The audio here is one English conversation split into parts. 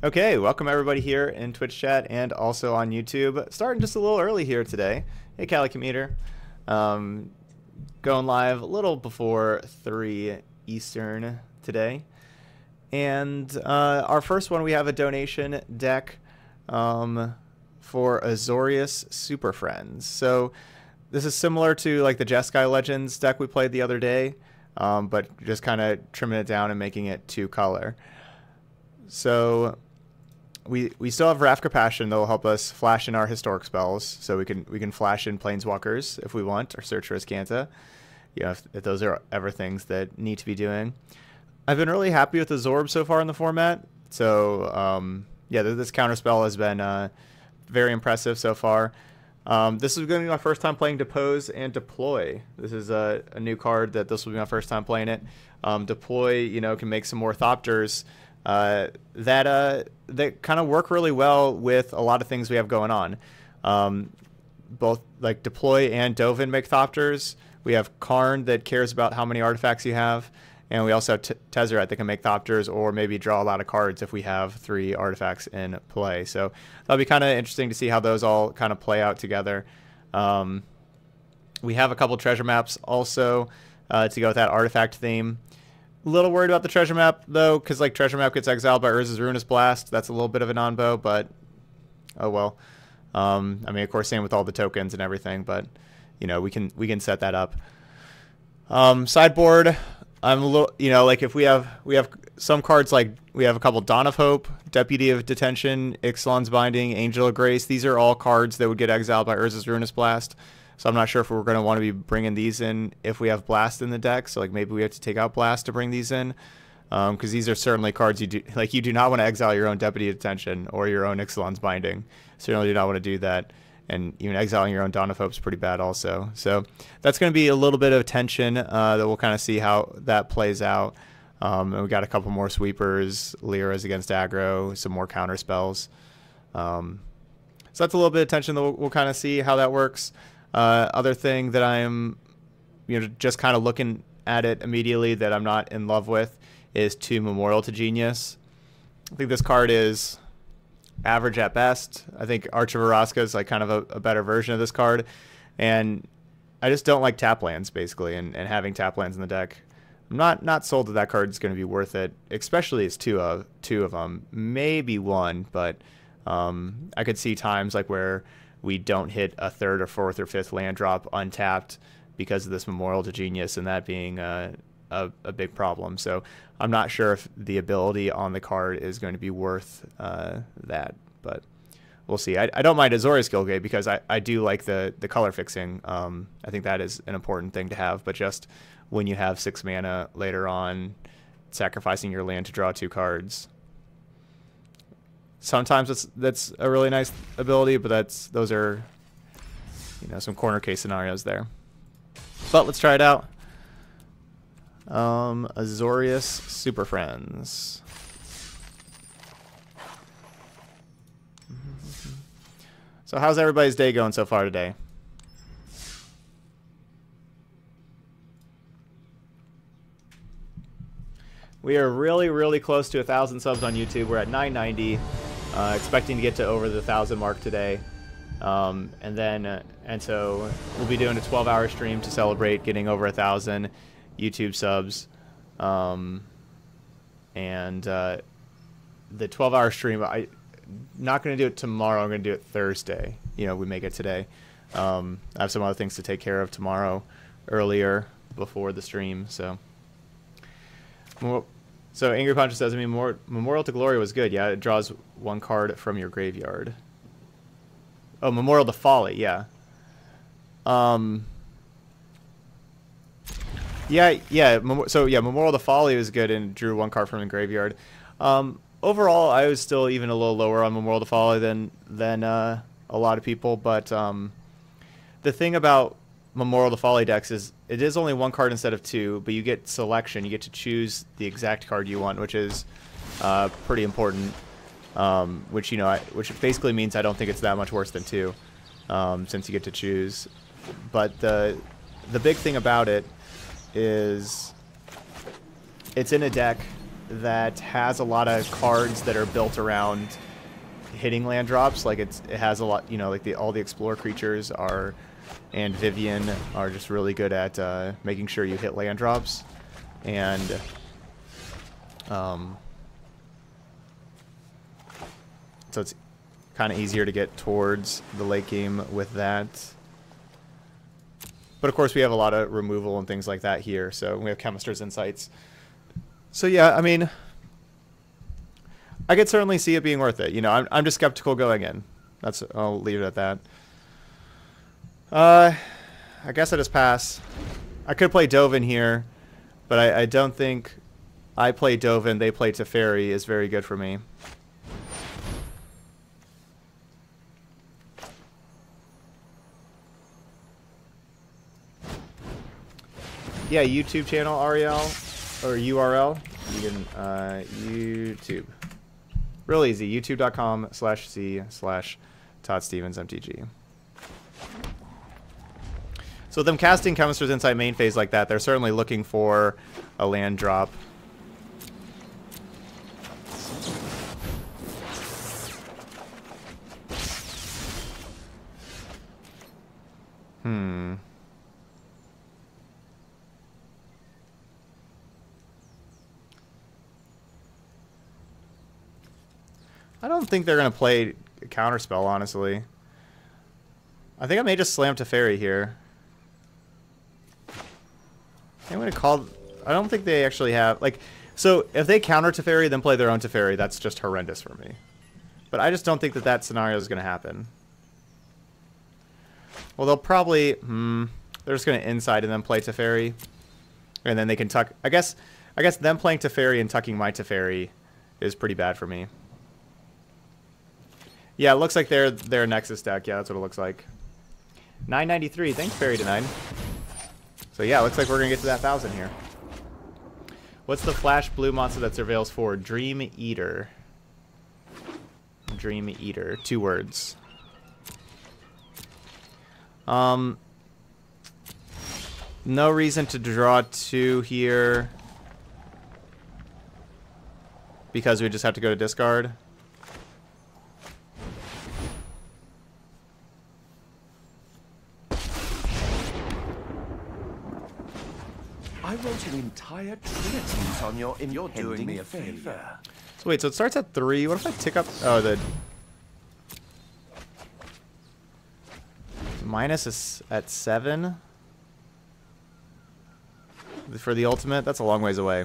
Okay, welcome everybody here in Twitch chat and also on YouTube. Starting just a little early here today. Hey, Cali Commuter. Going live a little before 3 Eastern today. And our first one, we have a donation deck for Azorius Super Friends. So this is similar to like the Jeskai Legends deck we played the other day, but just kind of trimming it down and making it 2-color. So we still have Raff Capashen that will help us flash in our historic spells, so we can flash in Planeswalkers if we want, or Search for Azcanta, you know, if those are ever things that need to be doing. I've been really happy with Absorb so far in the format, so yeah, this counter spell has been very impressive so far. This is going to be my first time playing Depose and Deploy. This is a new card that this will be my first time playing it. Deploy, you know, can make some more Thopters that kind of work really well with a lot of things we have going on. Both like Deploy and Dovin make Thopters. We have Karn that cares about how many artifacts you have, and we also have Tezzeret that can make Thopters or maybe draw a lot of cards if we have 3 artifacts in play. So that'll be kind of interesting to see how those all kind of play out together. We have a couple treasure maps also to go with that artifact theme. A little worried about the treasure map though, because like treasure map gets exiled by Urza's Ruinous Blast. That's a little bit of a non-bow, but oh well. I mean, of course, same with all the tokens and everything, but you know, we can set that up. Sideboard, I'm a little, you know, like if we have some cards, like we have a couple Dawn of Hope, Deputy of Detention, Ixalan's Binding, Angel of Grace. These are all cards that would get exiled by Urza's Ruinous Blast. So I'm not sure if we're going to want to be bringing these in if we have Blast in the deck. So like maybe we have to take out Blast to bring these in, because these are certainly cards you do not want to exile your own Deputy of Detention or your own Ixalan's Binding. Certainly do not want to do that, and even exiling your own Dawn of Hope is pretty bad also. So that's going to be a little bit of tension that we'll kind of see how that plays out. And we got a couple more sweepers, Lyras against aggro, some more counter spells. So that's a little bit of tension that we'll kind of see how that works. Other thing that I'm, you know, just kind of looking at it immediately that I'm not in love with is 2 Memorial to Genius. I think this card is average at best. I think Arch of Orazca is like kind of a better version of this card, and I just don't like tap lands basically, and having tap lands in the deck. I'm not sold that that card is going to be worth it, especially as two of them, maybe 1, but I could see times like where we don't hit a 3rd or 4th or 5th land drop untapped because of this Memorial to Genius, and that being a big problem. So I'm not sure if the ability on the card is going to be worth that, but we'll see. I don't mind Azorius Guildgate because I do like the color fixing. I think that is an important thing to have, but just when you have 6 mana later on, sacrificing your land to draw 2 cards. Sometimes that's a really nice ability, but those are, you know, some corner case scenarios there. But let's try it out. Azorius Super Friends. So how's everybody's day going so far today? We are really, really close to 1,000 subs on YouTube. We're at 990. Expecting to get to over the 1,000 mark today, and so we'll be doing a 12-hour stream to celebrate getting over 1,000 YouTube subs, and the 12-hour stream. I'm not going to do it tomorrow. I'm going to do it Thursday. You know, we make it today. I have some other things to take care of tomorrow, earlier before the stream. So Angry Poncho says, I mean, Memorial to Glory was good. Yeah, it draws 1 card from your graveyard. Oh, Memorial to Folly, yeah. So Memorial to Folly was good and drew 1 card from the graveyard. Overall, I was still even a little lower on Memorial to Folly than a lot of people, but the thing about Memorial to Folly decks is it is only 1 card instead of 2, but you get selection. You get to choose the exact card you want, which is pretty important. Which, you know, which basically means I don't think it's that much worse than 2, since you get to choose. But the big thing about it is it's in a deck that has a lot of cards that are built around hitting land drops. Like it has a lot, you know, like all the Explorer creatures are, and Vivian are just really good at making sure you hit land drops. And so it's kind of easier to get towards the late game with that. But of course we have a lot of removal and things like that here. So we have Chemister's Insights. So yeah, I mean, I could certainly see it being worth it. You know, I'm just skeptical going in. That's, I'll leave it at that. I guess I just pass. I could play Dovin here, but I don't think I play Dovin, they play Teferi is very good for me. Yeah, YouTube channel, Ariel. Or URL, you can, YouTube. Real easy, youtube.com/c/ToddStevensMTG. So with them casting Chemister's Insight main phase like that, they're certainly looking for a land drop. Hmm. I don't think they're going to play Counterspell, honestly. I think I may just slam Teferi here. I'm going to call... I don't think they actually have... like, so, if they counter Teferi, then play their own Teferi, that's just horrendous for me. But I just don't think that that scenario is going to happen. Well, they'll probably... they're just going to inside and then play Teferi. And then they can tuck... I guess them playing Teferi and tucking my Teferi is pretty bad for me. Yeah, it looks like they're Nexus deck. Yeah, that's what it looks like. 993. Thanks, Fairy9. So yeah, it looks like we're going to get to that 1,000 here. What's the flash blue monster that surveils for? Dream Eater. Dream Eater. 2 words. No reason to draw 2 here. Because we just have to go to discard. Entire trinities on your you're doing me a favor. So wait, so it starts at 3. What if I tick up? Oh, the minus is at 7 for the ultimate. That's a long ways away.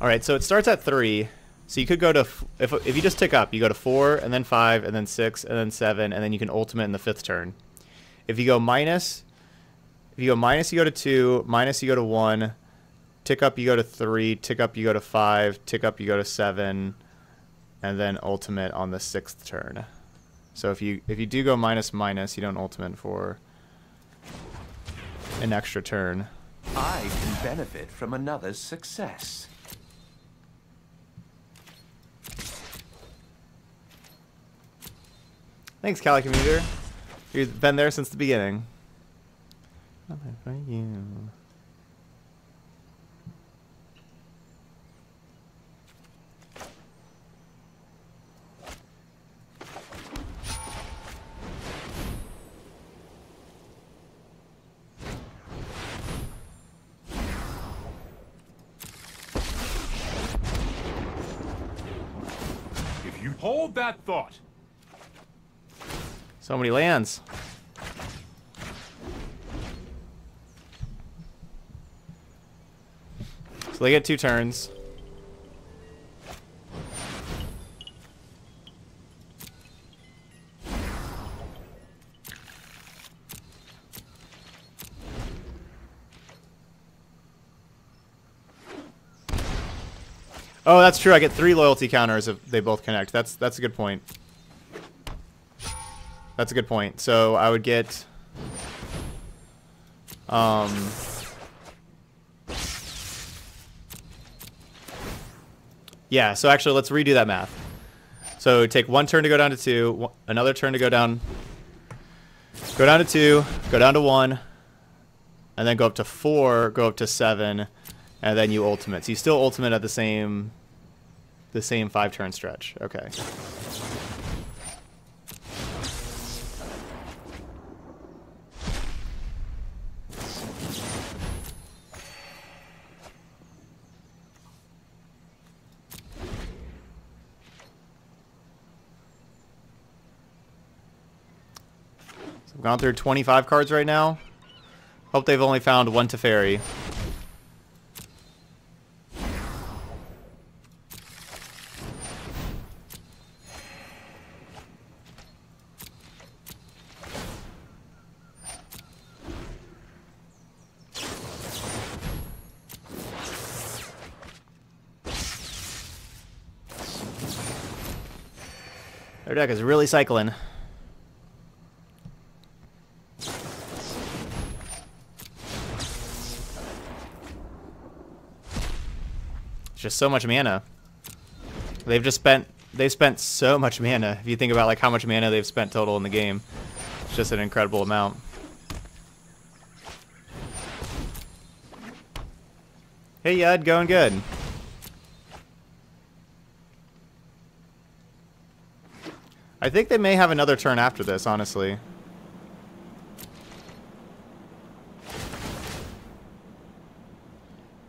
All right, so it starts at 3. So you could go to if you just tick up, you go to 4 and then 5 and then 6 and then 7 and then you can ultimate in the 5th turn. If you go minus. If you go minus, you go to 2, minus, you go to 1, tick up, you go to 3, tick up, you go to 5, tick up, you go to 7, and then ultimate on the 6th turn. So if you do go minus, you don't ultimate for an extra turn. I can benefit from another's success. Thanks, Cali Commuter. You've been there since the beginning. Nothing for you. If you hold that thought, so many lands. So they get 2 turns. Oh, that's true. I get 3 loyalty counters if they both connect. That's a good point. That's a good point. So I would get... yeah, so actually, let's redo that math. So take 1 turn to go down to 2, another turn to go down to 2, go down to 1, and then go up to 4, go up to 7, and then you ultimate. So you still ultimate at the same 5-turn stretch. Okay. So I've gone through 25 cards right now. Hope they've only found 1 Teferi. Their deck is really cycling. Just so much mana. They've spent so much mana. If you think about like how much mana they've spent total in the game, it's just an incredible amount. Hey Yud, going good. I think they may have another turn after this, honestly.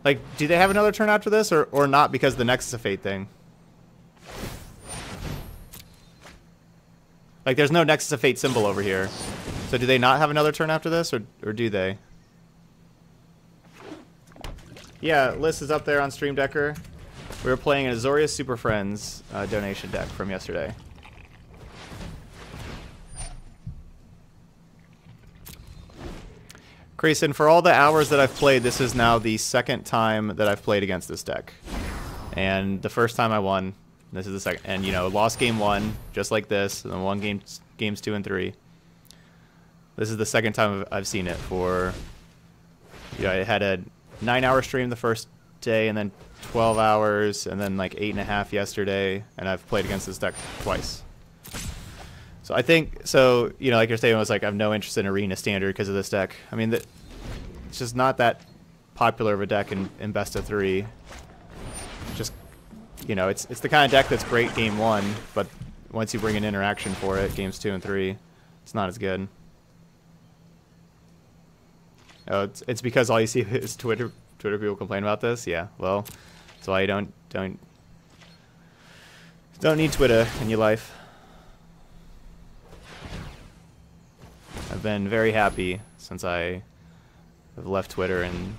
Like, do they have another turn after this, or not because of the Nexus of Fate thing? Like, there's no Nexus of Fate symbol over here. So do they not have another turn after this, or do they? Yeah, Liz is up there on Stream Decker. We were playing an Azorius Super Friends donation deck from yesterday. Grayson, for all the hours that I've played, this is now the second time that I've played against this deck. And the first time I won, this is the second. And, you know, lost game 1, just like this, and then won games 2 and 3. This is the second time I've seen it for, you know, I had a 9-hour stream the first day, and then 12 hours, and then like 8.5 yesterday, and I've played against this deck twice. So I think, so, you know, like your statement was like, I have no interest in Arena Standard because of this deck. I mean, it's just not that popular of a deck in best of 3. Just, you know, it's the kind of deck that's great game 1, but once you bring an interaction for it, games 2 and 3, it's not as good. Oh, it's because all you see is Twitter people complain about this. Yeah, well, that's why you don't need Twitter in your life. I've been very happy since I have left Twitter and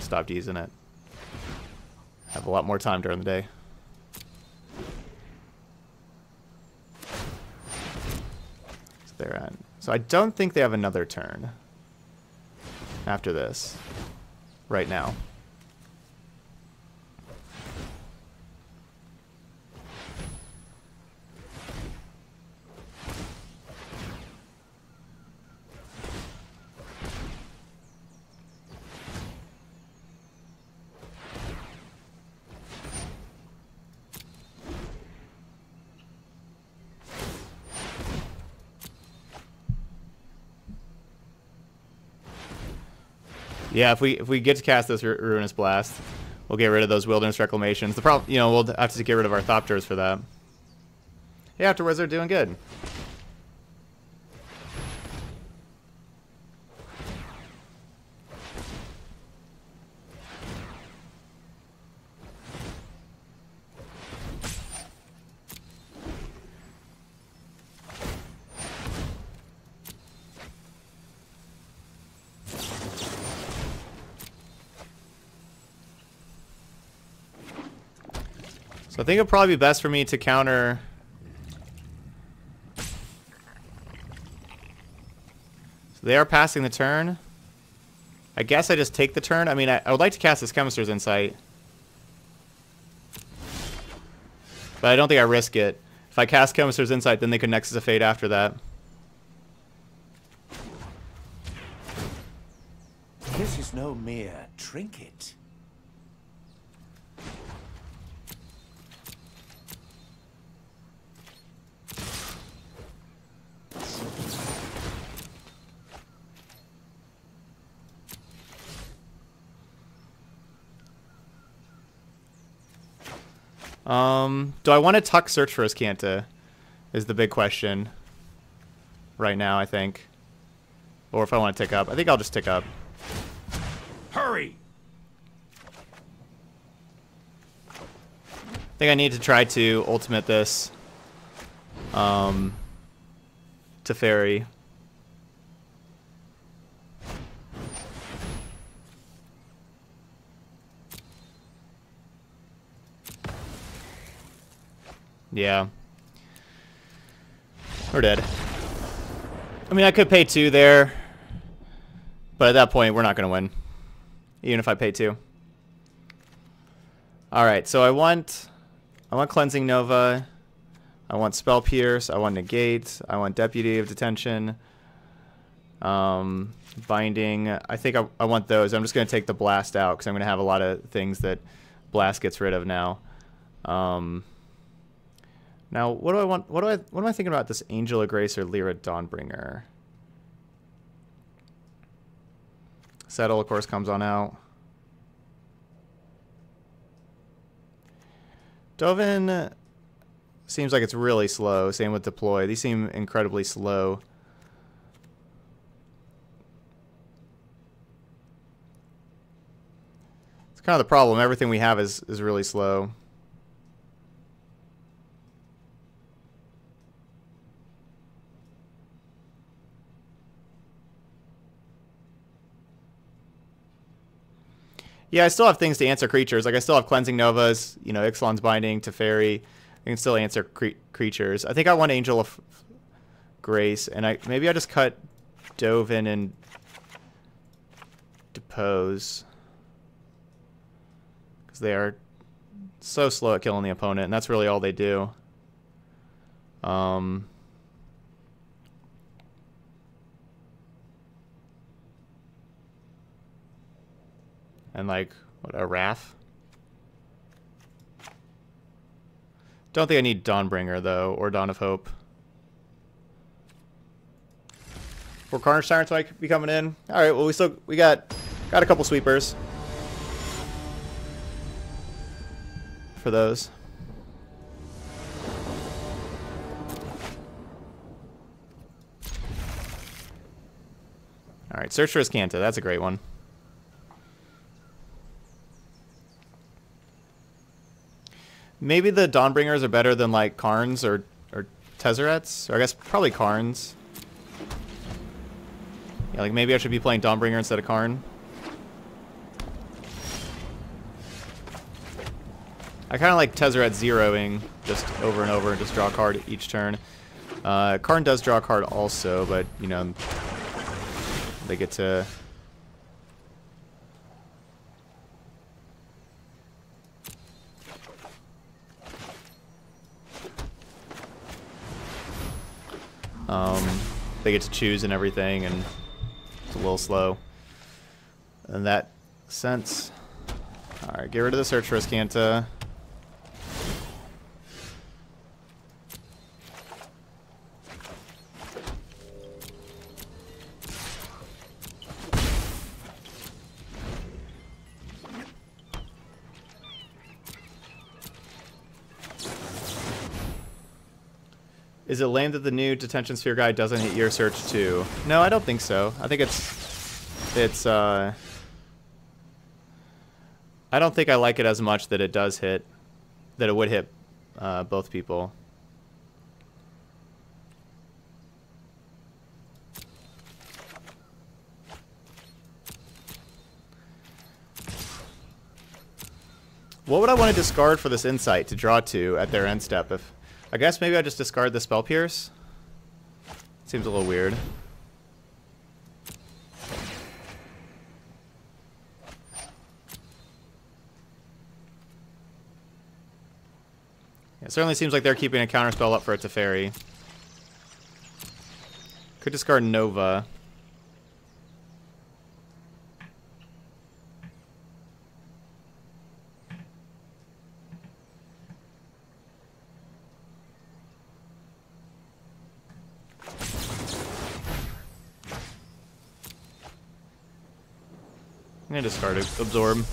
stopped using it. I have a lot more time during the day. So they're at. So I don't think they have another turn after this, right now. Yeah, if we get to cast this Ruinous Blast, we'll get rid of those Wilderness Reclamations. The problem, you know, we'll have to get rid of our Thopters for that. Yeah, afterwards they're doing good. So I think it'd probably be best for me to counter. So they are passing the turn. I guess I just take the turn. I mean, I would like to cast this Chemister's Insight, but I don't think I risk it. If I cast Chemister's Insight, then they could Nexus of Fate after that. This is no mere trinket. Do I want to tuck Search for Azcanta is the big question right now, I think. Or if I want to tick up. I think I'll just tick up. Hurry! I think I need to try to ultimate this Teferi. Yeah. We're dead. I mean, I could pay 2 there, but at that point, we're not going to win, even if I pay 2. Alright, so I want Cleansing Nova, I want Spell Pierce, I want Negate, I want Deputy of Detention, Binding. I think I want those. I'm just going to take the Blast out, because I'm going to have a lot of things that Blast gets rid of now. Now, what do I want? What am I thinking about this Angel of Grace or Lyra Dawnbringer? Settle, of course, comes on out. Dovin seems like it's really slow. Same with Deploy. These seem incredibly slow. It's kind of the problem. Everything we have is really slow. Yeah, I still have things to answer creatures. Like, I still have Cleansing Novas, you know, Ixalan's Binding, Teferi. I can still answer creatures. I think I want Angel of Grace, and maybe I just cut Dovin and Depose. Because they are so slow at killing the opponent, and that's really all they do. And like, what, a Raff? Don't think I need Dawnbringer, though, or Dawn of Hope. Or Carnage Tyrants might be coming in. Alright, well, we got a couple sweepers for those. Alright, Search for Azcanta, that's a great one. Maybe the Dawnbringers are better than, like, Karns or Tezzerets. Or I guess probably Karns. Yeah, like, maybe I should be playing Dawnbringer instead of Karn. I kind of like Tezzeret zeroing just over and over and just draw a card each turn. Karn does draw a card also, but, you know, they get to... they get to choose and everything, and it's a little slow in that sense. Alright, get rid of the Search for Azcanta. Is it lame that the new Detention Sphere guy doesn't hit your search too? No, I don't think so. I think it's I don't think I like it as much that it does hit, that it would hit both people. What would I want to discard for this insight to draw to at their end step if? I guess maybe I just discard the Spell Pierce. Seems a little weird. It certainly seems like they're keeping a counterspell up for a Teferi. Could discard Nova. I'm gonna discard Absorb.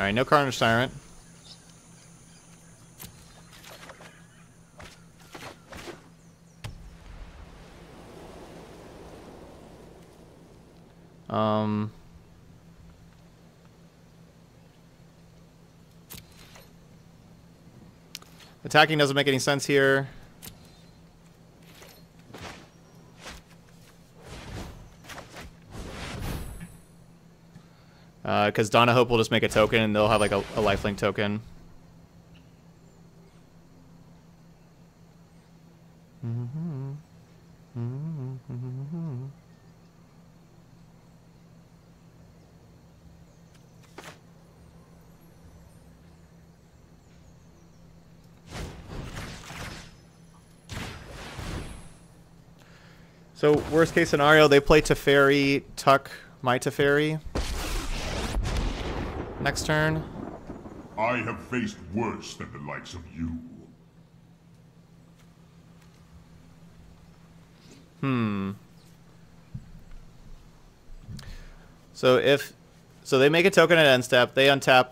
Alright, no Carnage Tyrant. Attacking doesn't make any sense here. Because Donna Hope will just make a token and they'll have like a lifelink token. So, worst case scenario, they play Teferi, tuck my Teferi. Next turn. I have faced worse than the likes of you. So if... So they make a token at end step, they untap...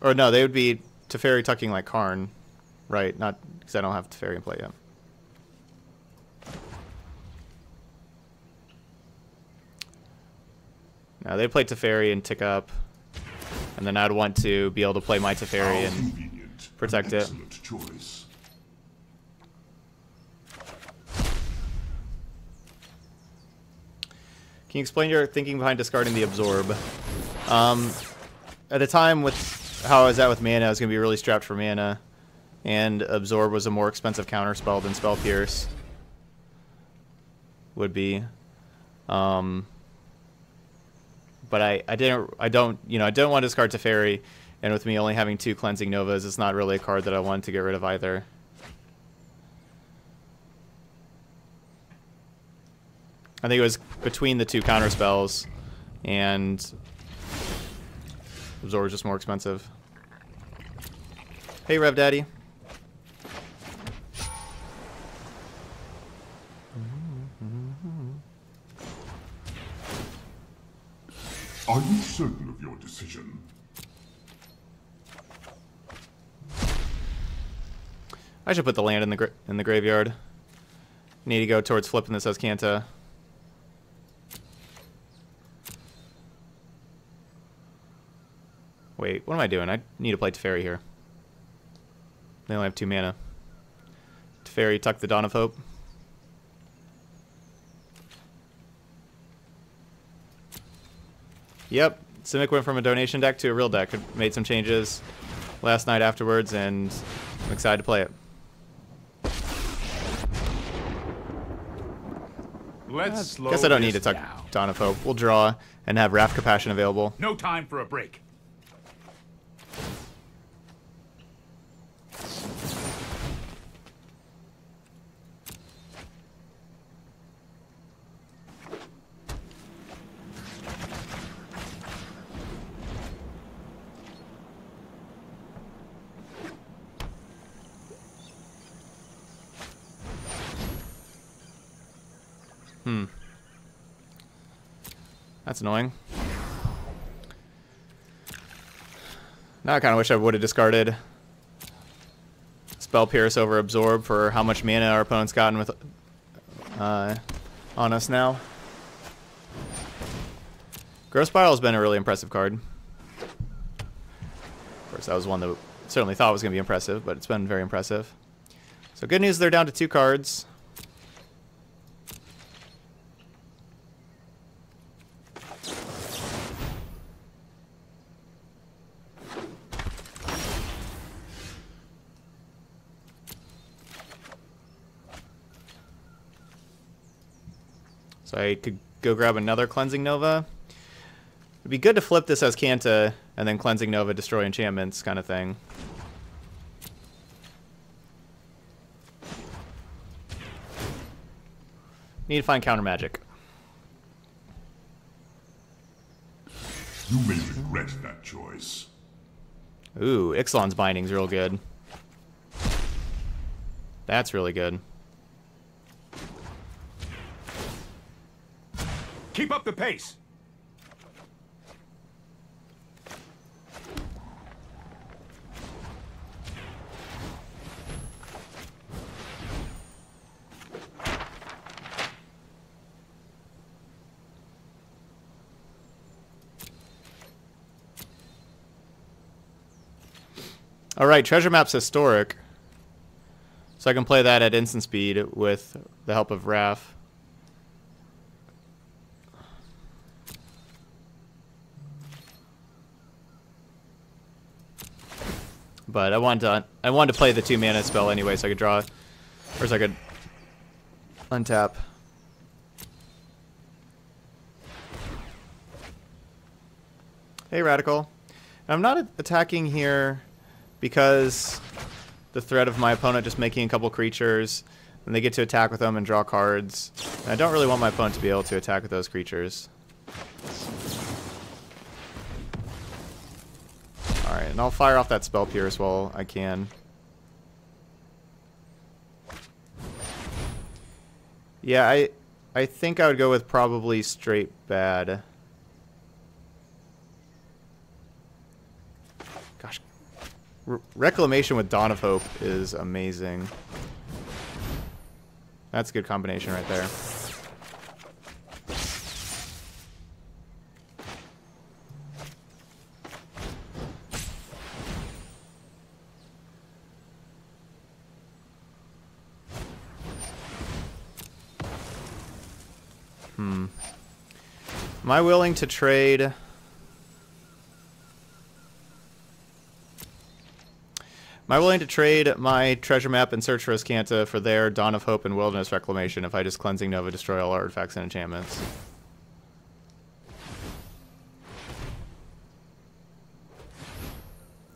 Or no, they would be Teferi tucking like Karn. Right, not... Because I don't have Teferi in play yet. Now they play Teferi and tick up, and then I'd want to be able to play my Teferi and protect it. Choice. Can you explain your thinking behind discarding the Absorb? At the time with how I was at with mana, I was going to be really strapped for mana, and Absorb was a more expensive counterspell than Spell Pierce would be. But I don't want to discard Teferi, and with me only having 2 Cleansing Novas, it's not really a card that I wanted to get rid of either. I think it was between the 2 counter spells, and Absorb is just more expensive. Hey, Rev Daddy. Are you certain of your decision? I should put the land in the graveyard. Need to go towards flipping this Azcanta. Wait, what am I doing? I need to play Teferi here. They only have 2 mana. Teferi tuck the Dawn of Hope. Yep, Simic went from a donation deck to a real deck. It made some changes last night afterwards, and I'm excited to play it. Let's guess I don't need to tuck Dawn of Hope. We'll draw and have Raff Capashen available. No time for a break. That's annoying. Now I kind of wish I would have discarded Spell Pierce over Absorb for how much mana our opponent's gotten with on us now. Growth Spiral has been a really impressive card. Of course, that was one that I certainly thought was going to be impressive, but it's been very impressive. So good news, they're down to 2 cards. I could go grab another Cleansing Nova. It'd be good to flip this Azcanta and then Cleansing Nova, destroy enchantments kind of thing. Need to find counter magic. You may regret that choice. Ooh, Ixalan's Binding's real good. That's really good. Keep up the pace. Alright, treasure map's historic. So I can play that at instant speed with the help of Raff. But I wanted to play the 2-mana spell anyway, so I could draw, or so I could untap. Hey, Radical. Now, I'm not attacking here because the threat of my opponent just making a couple creatures, and they get to attack with them and draw cards. And I don't really want my opponent to be able to attack with those creatures. Alright, and I'll fire off that Spell Pierce while I can. Yeah, I think I would go with probably straight bad. Gosh. Reclamation with Dawn of Hope is amazing. That's a good combination right there. Am I willing to trade? Am I willing to trade my treasure map and Search for Azcanta for their Dawn of Hope and Wilderness Reclamation if I just Cleansing Nova destroy all artifacts and enchantments?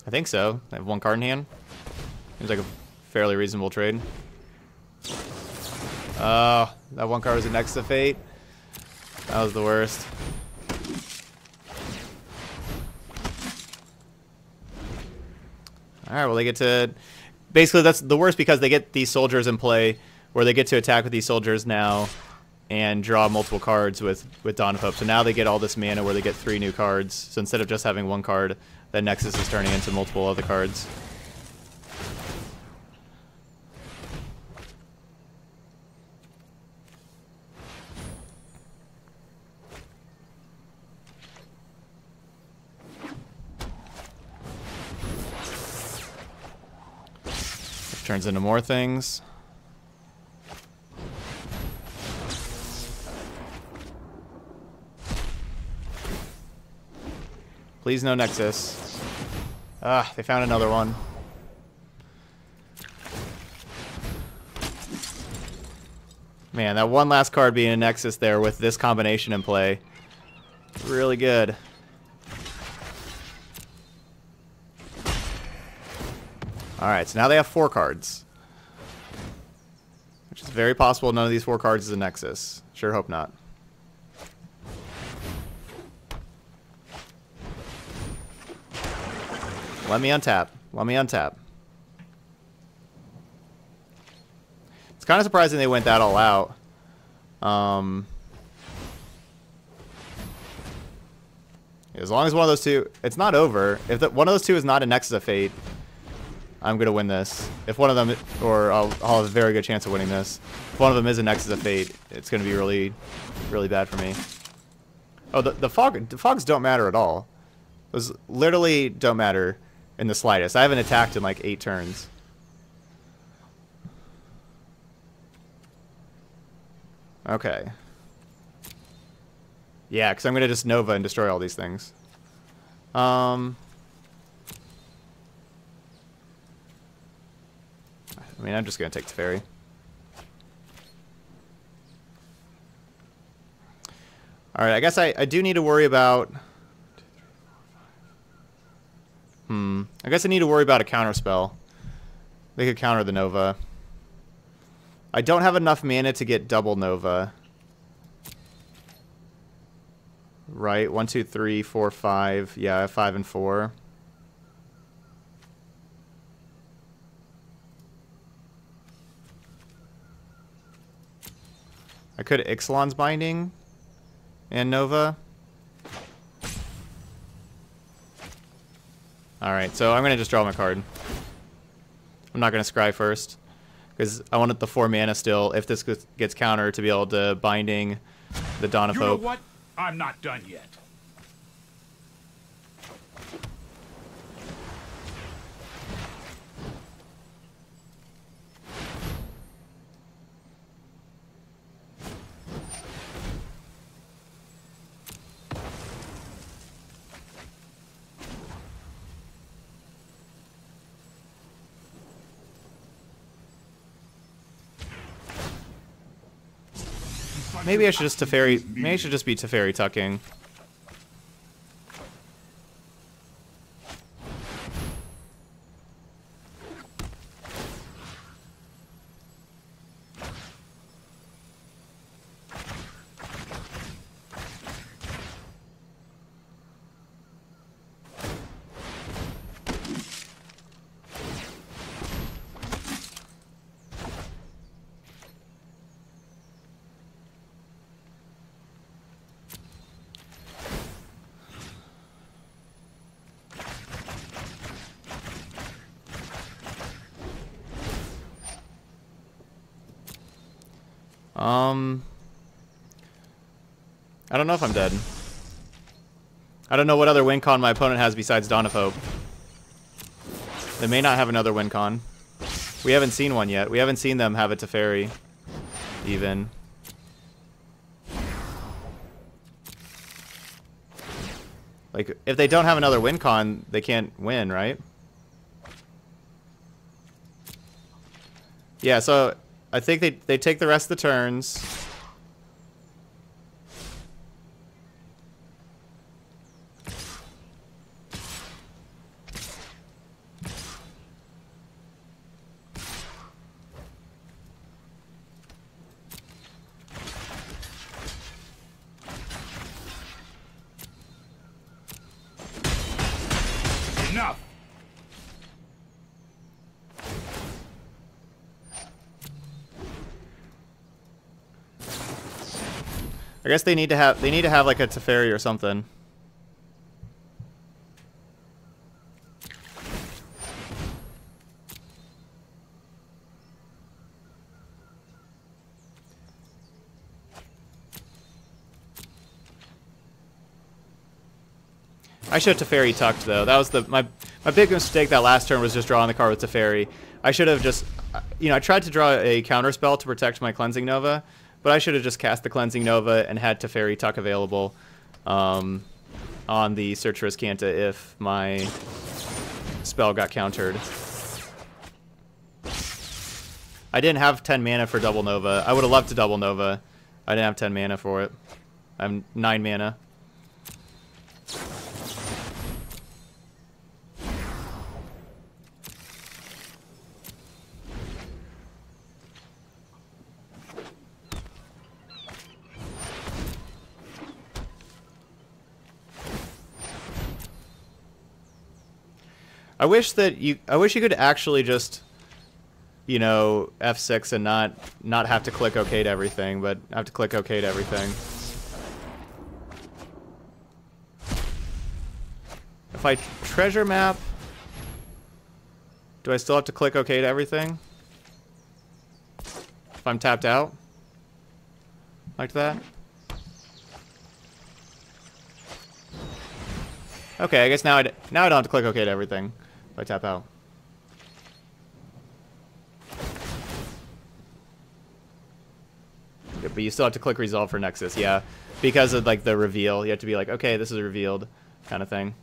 I think so. I have one card in hand. Seems like a fairly reasonable trade. That one card was a Nexus of Fate. That was the worst. Alright, well they get to... Basically, that's the worst because they get these soldiers in play where they get to attack with these soldiers now and draw multiple cards with Dawn of Hope. So now they get all this mana where they get 3 new cards. So instead of just having one card, that Nexus is turning into multiple other cards. Turns into more things. Please no Nexus. Ah, they found another one. Man, that one last card being a Nexus there with this combination in play. Really good. Alright, so now they have 4 cards. Which is very possible none of these 4 cards is a Nexus. Sure hope not. Let me untap. Let me untap. It's kind of surprising they went that all out. As long as one of those two... It's not over. If one of those two is not a Nexus of Fate... I'm going to win this. If one of them, or I'll have a very good chance of winning this. If one of them is a Nexus of Fate, it's going to be really, really bad for me. Oh, the fogs don't matter at all. Those literally don't matter in the slightest. I haven't attacked in like 8 turns. Okay. Yeah, because I'm going to just Nova and destroy all these things. I mean, I'm just going to take Teferi. Alright, I guess I do need to worry about... I guess I need to worry about a counterspell. They could counter the Nova. I don't have enough mana to get double Nova. Right, 1, 2, 3, 4, 5. Yeah, 5 and 4. I could Ixalan's Binding and Nova. Alright, so I'm going to just draw my card. I'm not going to scry first. Because I wanted the 4 mana still, if this gets counter, to be able to Binding the Dawn of Hope. You know what? I'm not done yet. Maybe I should just Teferi. Maybe I should just be Teferi tucking. I don't know if I'm dead. I don't know what other win con my opponent has besides Dawn of Hope. They may not have another win con. We haven't seen one yet. We haven't seen them have a Teferi, even. Like, if they don't have another win con, they can't win, right? Yeah, so I think they take the rest of the turns. I guess they need to have like a Teferi or something. I should have Teferi tucked though. That was my big mistake that last turn was just drawing the card with Teferi. I should have just, you know, I tried to draw a counter spell to protect my Cleansing Nova. But I should have just cast the Cleansing Nova and had Teferi Tuck available on the Search for Azcanta if my spell got countered. I didn't have 10 mana for double Nova. I would have loved to double Nova. I didn't have 10 mana for it. I'm 9 mana. I wish you could actually just, you know, F6 and not have to click OK to everything, but I have to click OK to everything. If I treasure map, do I still have to click OK to everything? If I'm tapped out? Like that? Okay, I guess now I don't have to click OK to everything. I tap out. Yeah, but you still have to click resolve for Nexus, yeah. Because of like the reveal, you have to be like, okay, this is revealed, kind of thing.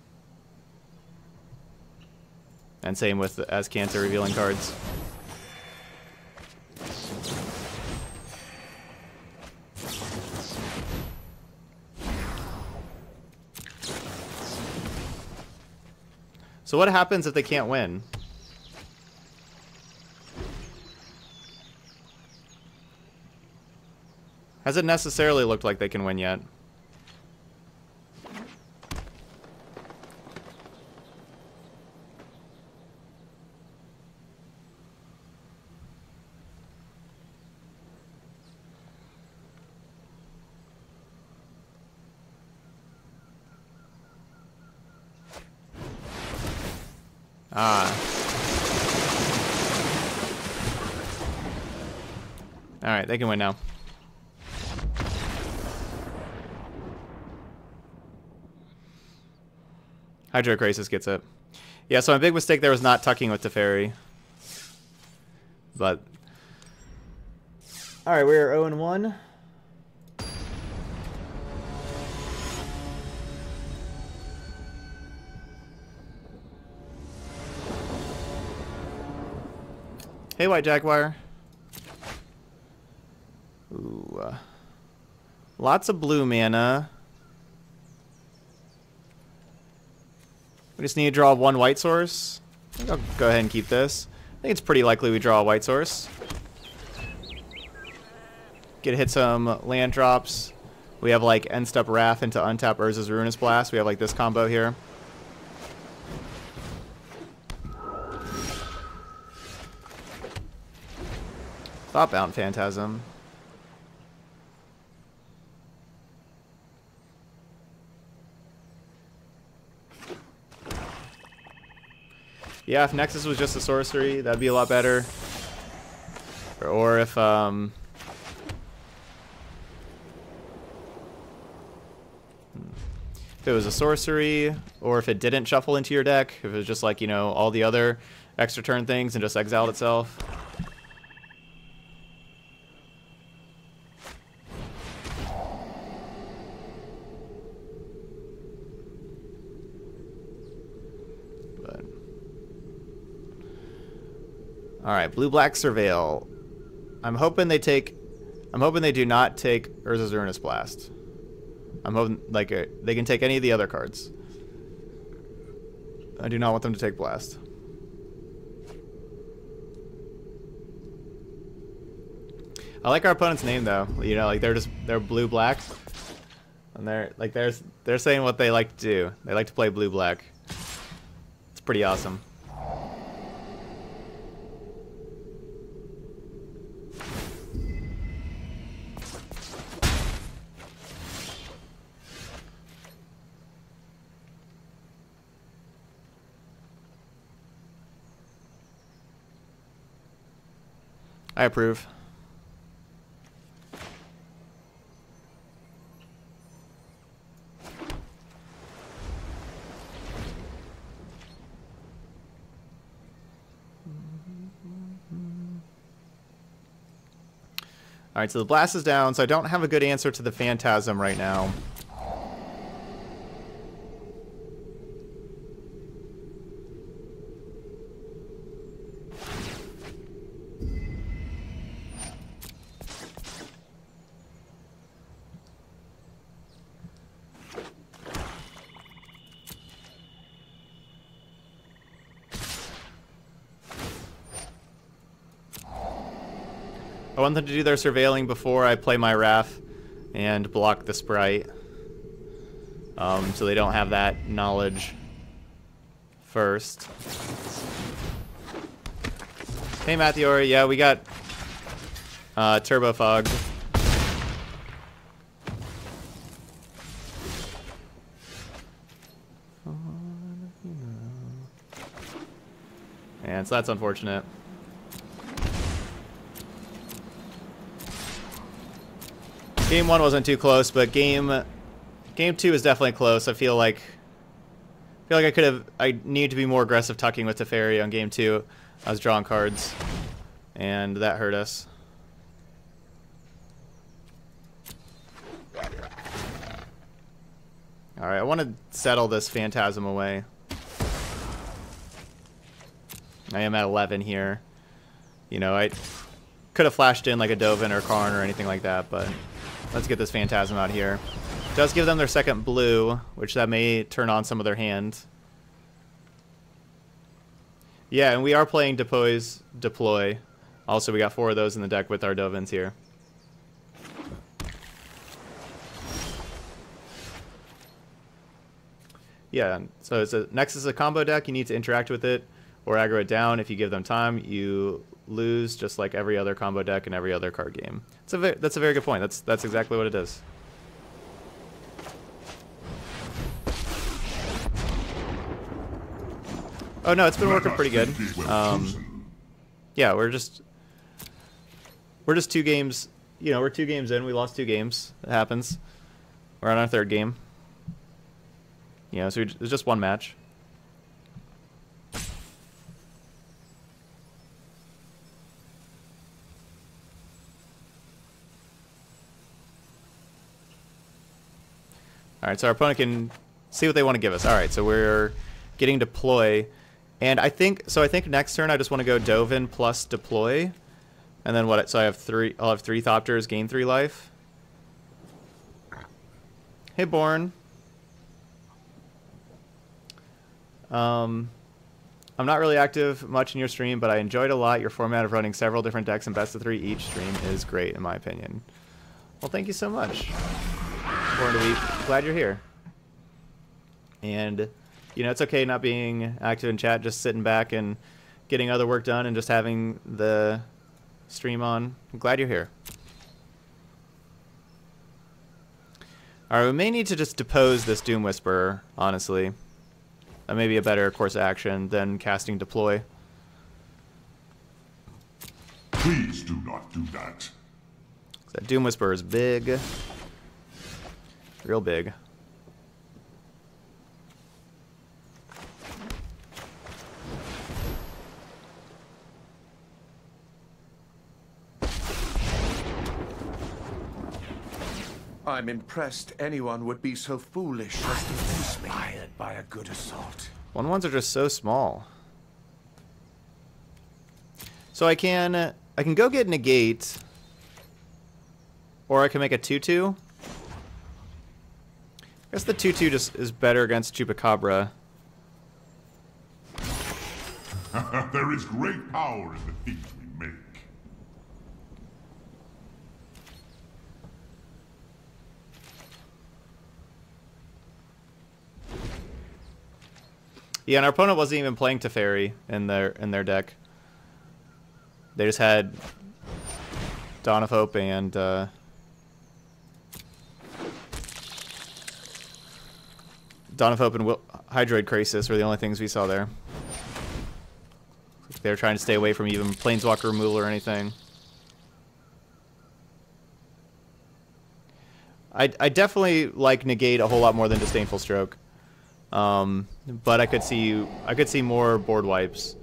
And same with the Azcanta revealing cards. So what happens if they can't win? Hasn't necessarily looked like they can win yet. Ah. Alright, they can win now. Hydro Crisis gets it. Yeah, so my big mistake there was not tucking with Teferi. But. Alright, we're 0-1. Hey, White Jaguar. Ooh. Lots of blue mana. We just need to draw one white source. I think I'll go ahead and keep this. I think it's pretty likely we draw a white source. Get to hit some land drops. We have like End Step Wrath into untap Urza's Ruinous Blast. We have like this combo here. Thoughtbound Phantasm. Yeah, if Nexus was just a sorcery, that'd be a lot better. Or if, if it was a sorcery, or if it didn't shuffle into your deck, if it was just like, you know, all the other extra turn things and just exiled itself. All right, blue-black Surveil. I'm hoping they do not take Urza's Ruinous Blast. I'm hoping like they can take any of the other cards. I do not want them to take Blast. I like our opponent's name though. You know, like they're blue-black, and they're saying what they like to do. They like to play blue-black. It's pretty awesome. I approve. All right, so the blast is down, so I don't have a good answer to the Phantasm right now. I want them to do their surveilling before I play my Raff and block the Sprite, so they don't have that knowledge first. Hey Mathiori, yeah, we got Turbo Fog. And so that's unfortunate. Game 1 wasn't too close, but game 2 is definitely close. I feel like I need to be more aggressive tucking with Teferi on game 2. I was drawing cards, and that hurt us. All right, I want to settle this Phantasm away. I am at 11 here. You know, I could have flashed in like a Dovin or Karn or anything like that, but let's get this Phantasm out here. It does give them their second blue, which that may turn on some of their hand. Yeah, and we are playing Depose, Deploy. Also, we got 4 of those in the deck with our Dovins here. Yeah, so it's a Nexus is a combo deck. You need to interact with it or aggro it down. If you give them time, you lose, just like every other combo deck and every other card game. That's a very good point. That's exactly what it is. Oh no, it's been working pretty good. Yeah, we're just 2 games. You know, we're 2 games in. We lost 2 games. It happens. We're on our 3rd game. You know, so it's just 1 match. All right, so our opponent can see what they want to give us. All right, so we're getting Deploy, and I think next turn I just want to go Dovin plus Deploy, and then what? So I'll have 3 Thopters, gain 3 life. Hey, Born. I'm not really active much in your stream, but I enjoyed a lot your format of running several different decks and best of 3 each stream is great in my opinion. Well, thank you so much. Born to Weep. Glad you're here. And, you know, it's okay not being active in chat, just sitting back and getting other work done and just having the stream on. I'm glad you're here. Alright, we may need to just depose this Doom Whisperer, honestly. That may be a better course of action than casting Deploy. Please do not do that. That Doom Whisperer is big. Real big. I'm impressed anyone would be so foolish as to face me. Inspired by a good assault. 1/1s are just so small. So I can go get Negate, or I can make a 2/2. I guess the 2/2 just is better against Chupacabra. There is great power in the things we make. Yeah, and our opponent wasn't even playing Teferi in their deck. They just had Dawn of Hope and Hydroid Crisis were the only things we saw there. They were trying to stay away from even Planeswalker removal or anything. I definitely like Negate a whole lot more than Disdainful Stroke. But I could see more board wipes.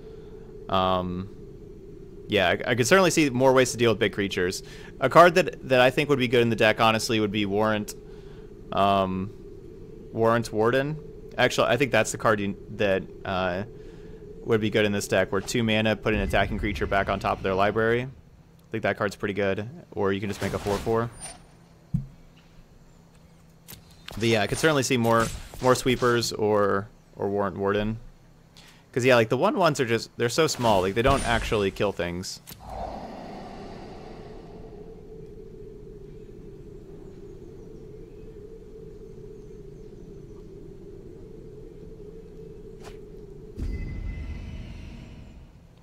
Yeah, I could certainly see more ways to deal with big creatures. A card that I think would be good in the deck, honestly, would be Warrant Warden. Actually, I think that's the card that would be good in this deck, where 2 mana, put an attacking creature back on top of their library. I think that card's pretty good. Or you can just make a 4/4. But yeah, I could certainly see more sweepers or Warrant Warden, because yeah, like the 1/1s are just, they're so small, like they don't actually kill things.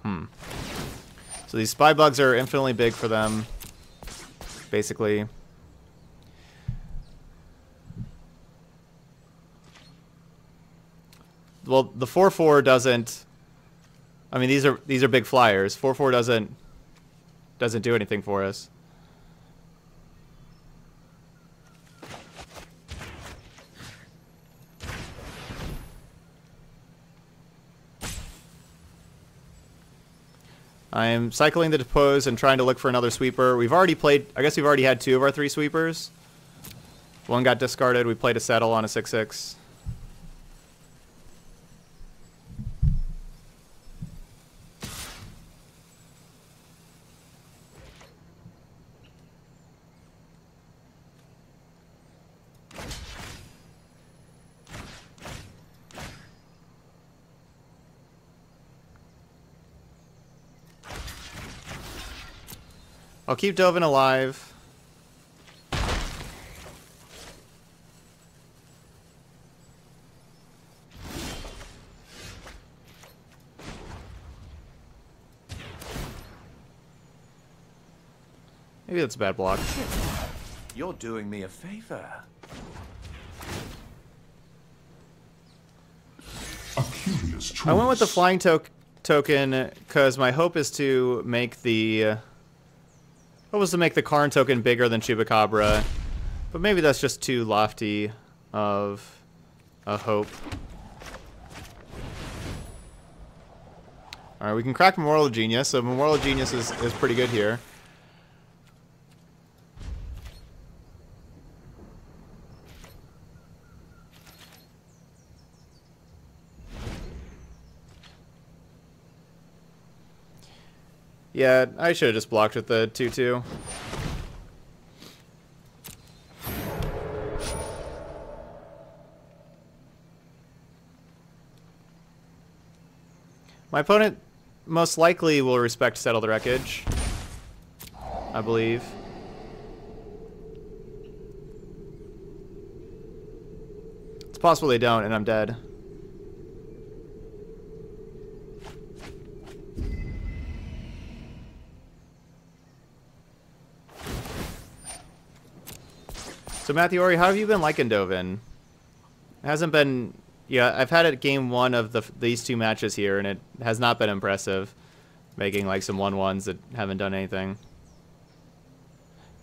So these spy bugs are infinitely big for them, basically. Well, the 4/4 doesn't. I mean, these are big flyers. 4/4 doesn't do anything for us. I am cycling the Depose and trying to look for another sweeper. We've already played. I guess we've already had 2 of our 3 sweepers. One got discarded. We played a Settle on a 6/6. I'll keep Dovin alive. Maybe that's a bad block. Shit. You're doing me a favor. A curious choice. I went with the flying token because my hope is to make the. the Karn token bigger than Chupacabra, but maybe that's just too lofty of a hope. Alright, we can crack Memorial to Genius, so Memorial to Genius is pretty good here. Yeah, I should have just blocked with the 2/2. My opponent most likely will respect Settle the Wreckage, I believe. It's possible they don't, and I'm dead. So Matthew Ori, how have you been liking Dovin? It hasn't been... Yeah, I've had it game one of these two matches here, and it has not been impressive. Making like some 1-1s that haven't done anything.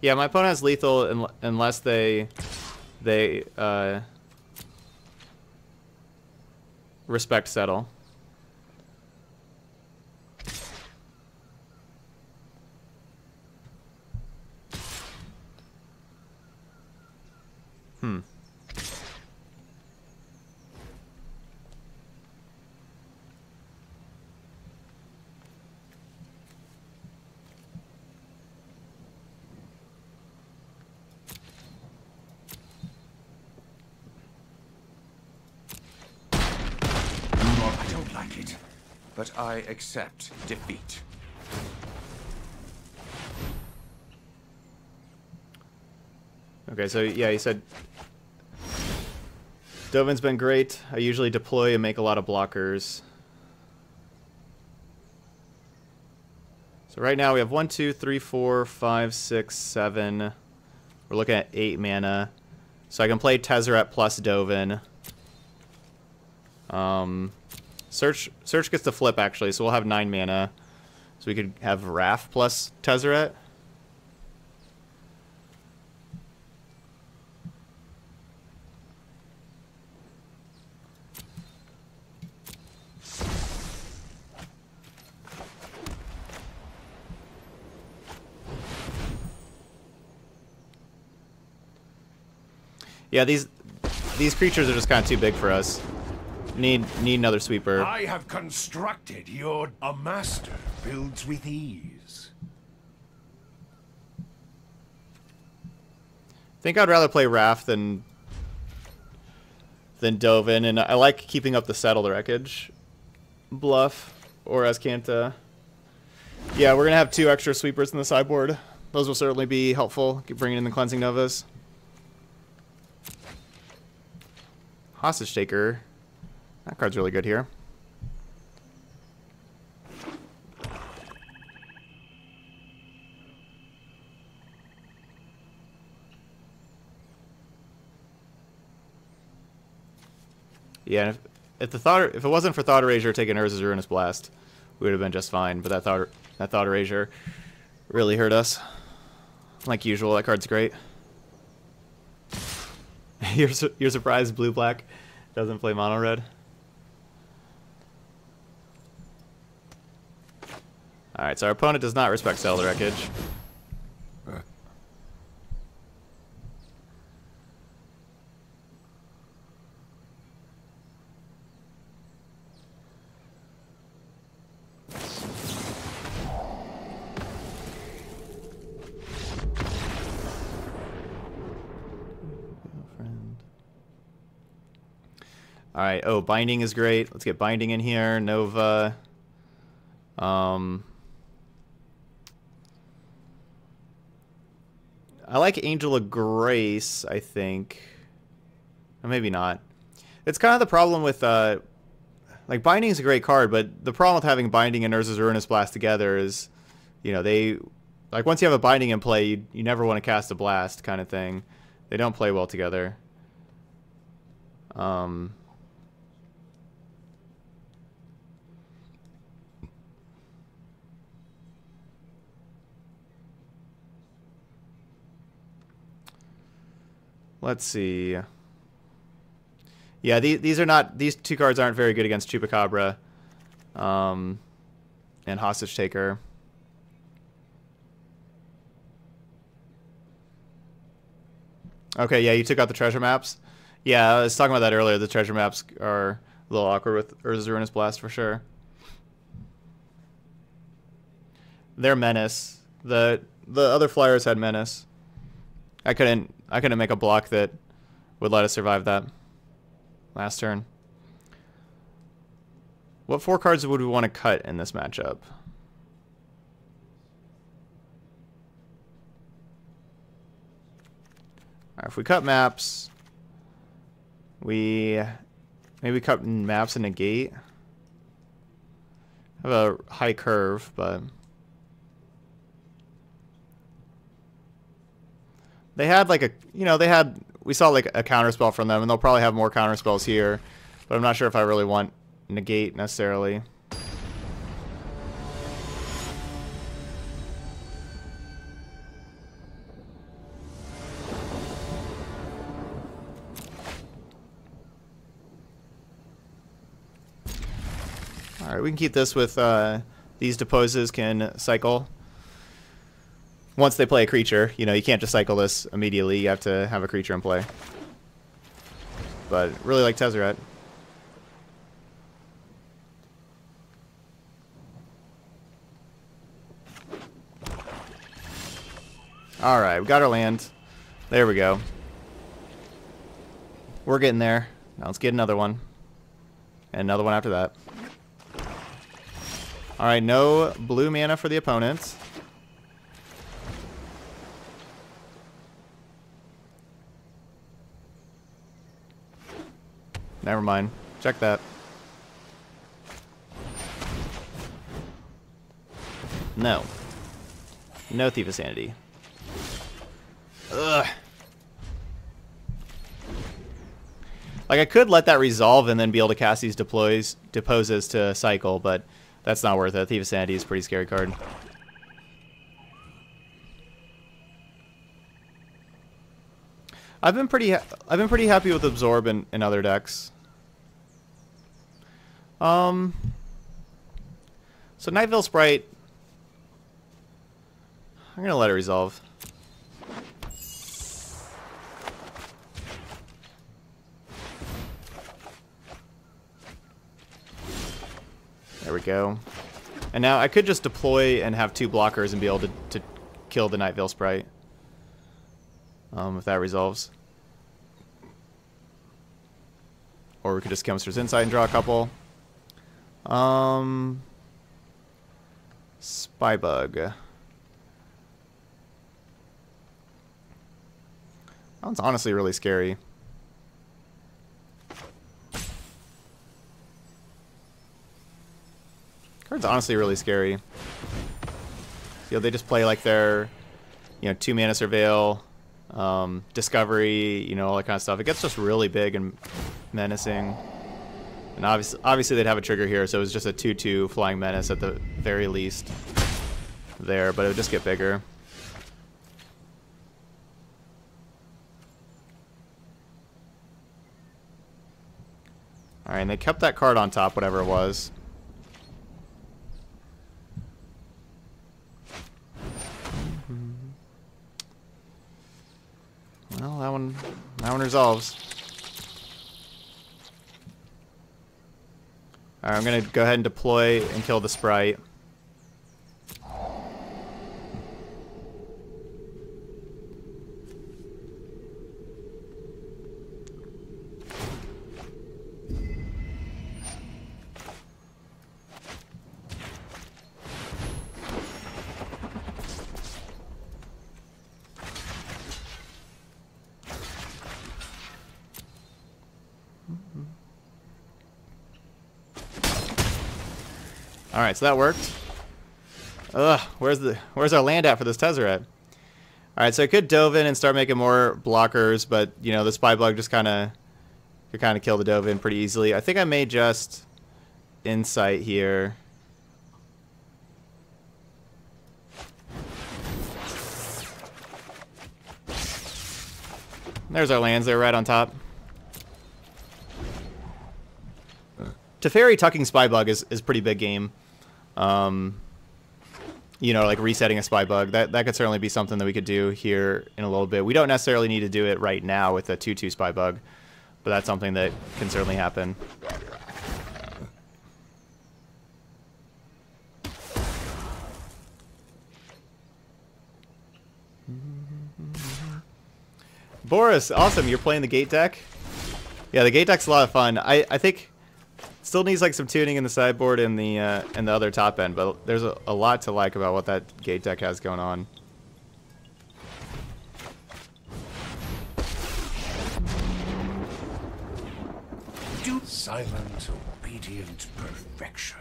Yeah, my opponent has lethal unless they respect Settle. I don't like it, but I accept defeat. Okay, so yeah, he said Dovin's been great. I usually deploy and make a lot of blockers. So right now we have 1, 2, 3, 4, 5, 6, 7. We're looking at 8 mana. So I can play Tezzeret plus Dovin. Search gets the flip actually, so we'll have 9 mana. So we could have Raff plus Tezzeret. Yeah, these creatures are just kind of too big for us. Need another sweeper. I have constructed your... A master builds with ease. I think I'd rather play Raff than Dovin, and I like keeping up the Settle the Wreckage bluff or Azcanta. Yeah, we're gonna have 2 extra sweepers in the sideboard. Those will certainly be helpful. Keep bringing in the Cleansing Novas. Hostage Taker. That card's really good here. Yeah, if it wasn't for Thought Erasure taking Urza's Ruinous Blast, we would have been just fine. But that Thought Erasure really hurt us. Like usual, that card's great. You're surprised blue black doesn't play mono red. Alright, so our opponent does not respect Settle the Wreckage. Alright, oh, Binding is great. Let's get Binding in here. Nova. I like Angel of Grace, I think. Or maybe not. It's kind of the problem with... like, Binding is a great card, but the problem with having Binding and Urza's Ruinous Blast together is... You know, they... Like, once you have a Binding in play, you never want to cast a Blast kind of thing. They don't play well together. Let's see. Yeah, these are not... These 2 cards aren't very good against Chupacabra and Hostage Taker. Okay, yeah, you took out the treasure maps. Yeah, I was talking about that earlier. The treasure maps are a little awkward with Urza's Ruinous Blast for sure. They're menace. The other flyers had menace. I couldn't make a block that would let us survive that last turn. What four cards would we want to cut in this matchup? Alright, if we cut maps, we maybe cut maps and negate. I have a high curve, but they had like a, you know, they had, we saw like a counterspell from them, and they'll probably have more counterspells here, but I'm not sure if I really want negate necessarily. Alright, we can keep this with these deposes can cycle. Once they play a creature, you know, you can't just cycle this immediately. You have to have a creature in play. But really like Tezzeret. Alright, we got our land. There we go. We're getting there. Now let's get another one. And another one after that. Alright, no blue mana for the opponent. Never mind. Check that. No. No Thief of Sanity. Ugh. Like, I could let that resolve and then be able to cast these deposes to cycle, but that's not worth it. Thief of Sanity is a pretty scary card. I've been pretty happy with Absorb in other decks. So Night Vale Sprite, I'm gonna let it resolve. There we go. And now I could just deploy and have two blockers and be able to kill the Night Vale Sprite. If that resolves. Or we could just Chemister's Insights and draw a couple. Spybug. That one's honestly really scary. Card's honestly really scary. You know, they just play like their, you know, 2 mana Surveil, Discovery, you know, all that kind of stuff. It gets just really big and menacing. And obviously they'd have a trigger here, so it was just a 2/2 Flying Menace at the very least there, but it would just get bigger. Alright, and they kept that card on top, whatever it was. Well, that one resolves. Alright, I'm gonna go ahead and deploy and kill the Sprite. Alright, so that worked. Ugh, where's our land at for this Tezzeret? Alright, so I could Dovin and start making more blockers, but you know, the Spybug just could kinda kill the Dovin pretty easily. I think I may just Insight here. There's our lands, they're right on top. Teferi tucking Spybug is pretty big game. You know, like resetting a Spybug. That could certainly be something that we could do here in a little bit. We don't necessarily need to do it right now with a 2/2 Spybug, but that's something that can certainly happen. Boris, awesome. You're playing the Gate deck? Yeah, the Gate deck's a lot of fun. I think Still needs like some tuning in the sideboard and the other top end, but there's a lot to like about what that Gate deck has going on. Silent, obedient perfection.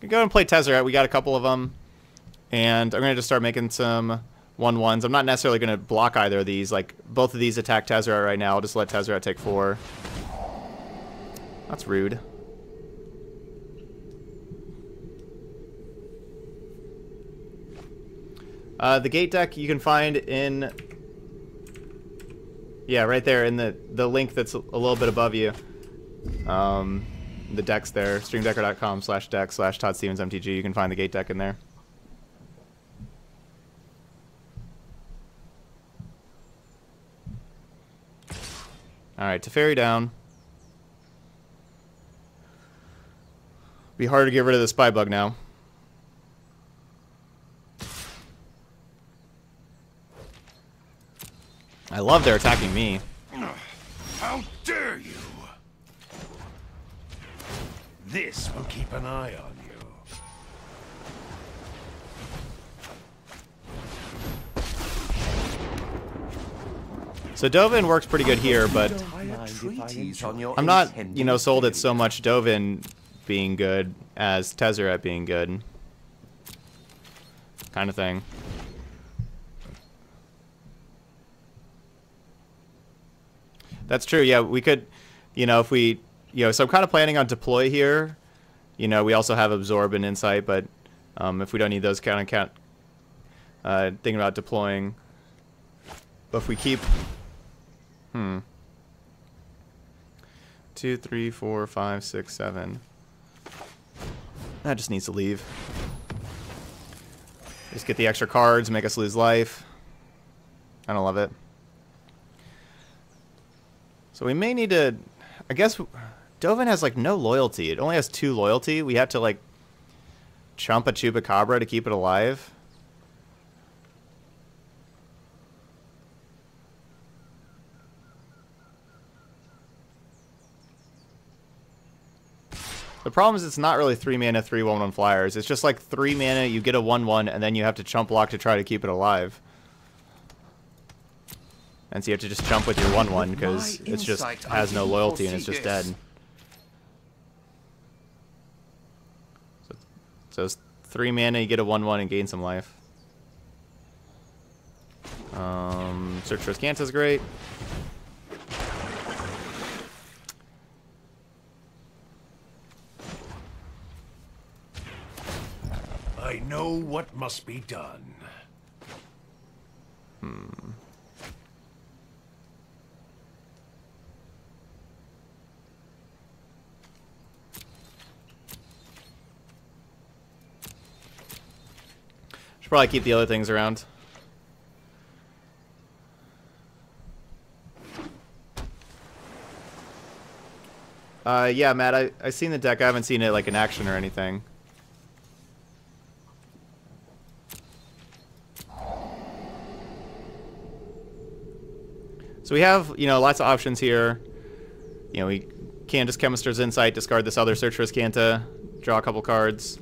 We go and play Tezzeret. We got a couple of them, and I'm gonna just start making some 1/1s. I'm not necessarily gonna block either of these. Like both of these attack Tezzeret right now. I'll just let Tezzeret take 4. That's rude. The Gate deck you can find in... Yeah, right there in the link that's a little bit above you. The deck's there. Streamdecker.com/deck/ToddStevensMTG. You can find the Gate deck in there. Alright, Teferi down. Be harder to get rid of the spy bug now. I love they're attacking me. How dare you! This will keep an eye on you. So Dovin works pretty good here, but I'm not, you know, sold at so much Dovin being good as Tezzeret being good, kind of thing. That's true. Yeah, we could, you know, if we, you know, so I'm kind of planning on deploy here. You know, we also have absorb and insight, but if we don't need those, thinking about deploying. But if we keep, 2, 3, 4, 5, 6, 7. That just needs to leave. Just get the extra cards, make us lose life. I don't love it. So we may need to... I guess Dovin has, like, no loyalty. It only has 2 loyalty. We have to, like, chomp a Chupacabra to keep it alive. The problem is it's not really 3 mana, 3/1/1 flyers. It's just like 3 mana, you get a 1/1, and then you have to chump block to try to keep it alive. And so you have to just jump with your 1/1 because it just has no loyalty and it's just dead. So it's 3 mana, you get a 1/1 and gain some life. Search for Azcanta is great. I know what must be done. Should probably keep the other things around. Yeah, Matt, I've seen the deck. I haven't seen it like in action or anything. So we have, you know, lots of options here. You know, we can just Chemister's Insight, discard this other Search for Azcanta, draw a couple cards.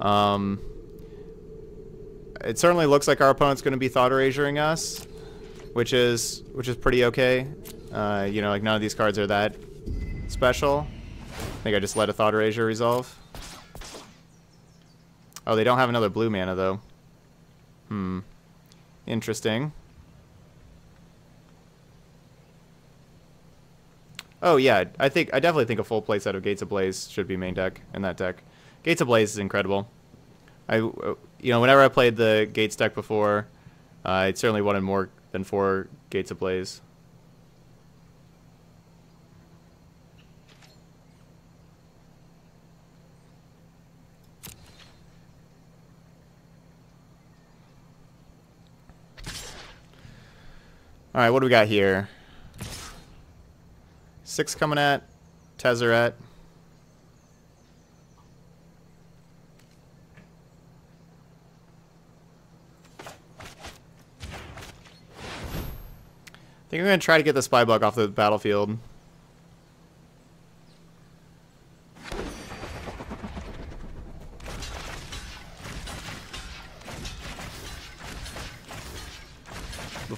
It certainly looks like our opponent's going to be Thought Erasuring us, which is pretty okay. You know, like none of these cards are that special. I think I just let a Thought Erasure resolve. Oh, they don't have another blue mana though. Interesting. Oh yeah, I definitely think a full playset of Gates Ablaze should be main deck in that deck. Gates Ablaze is incredible. Whenever I played the Gates deck before, I certainly wanted more than 4 Gates Ablaze. All right, what do we got here? 6 coming at Tezzeret. I think I'm going to try to get the spy bug off the battlefield.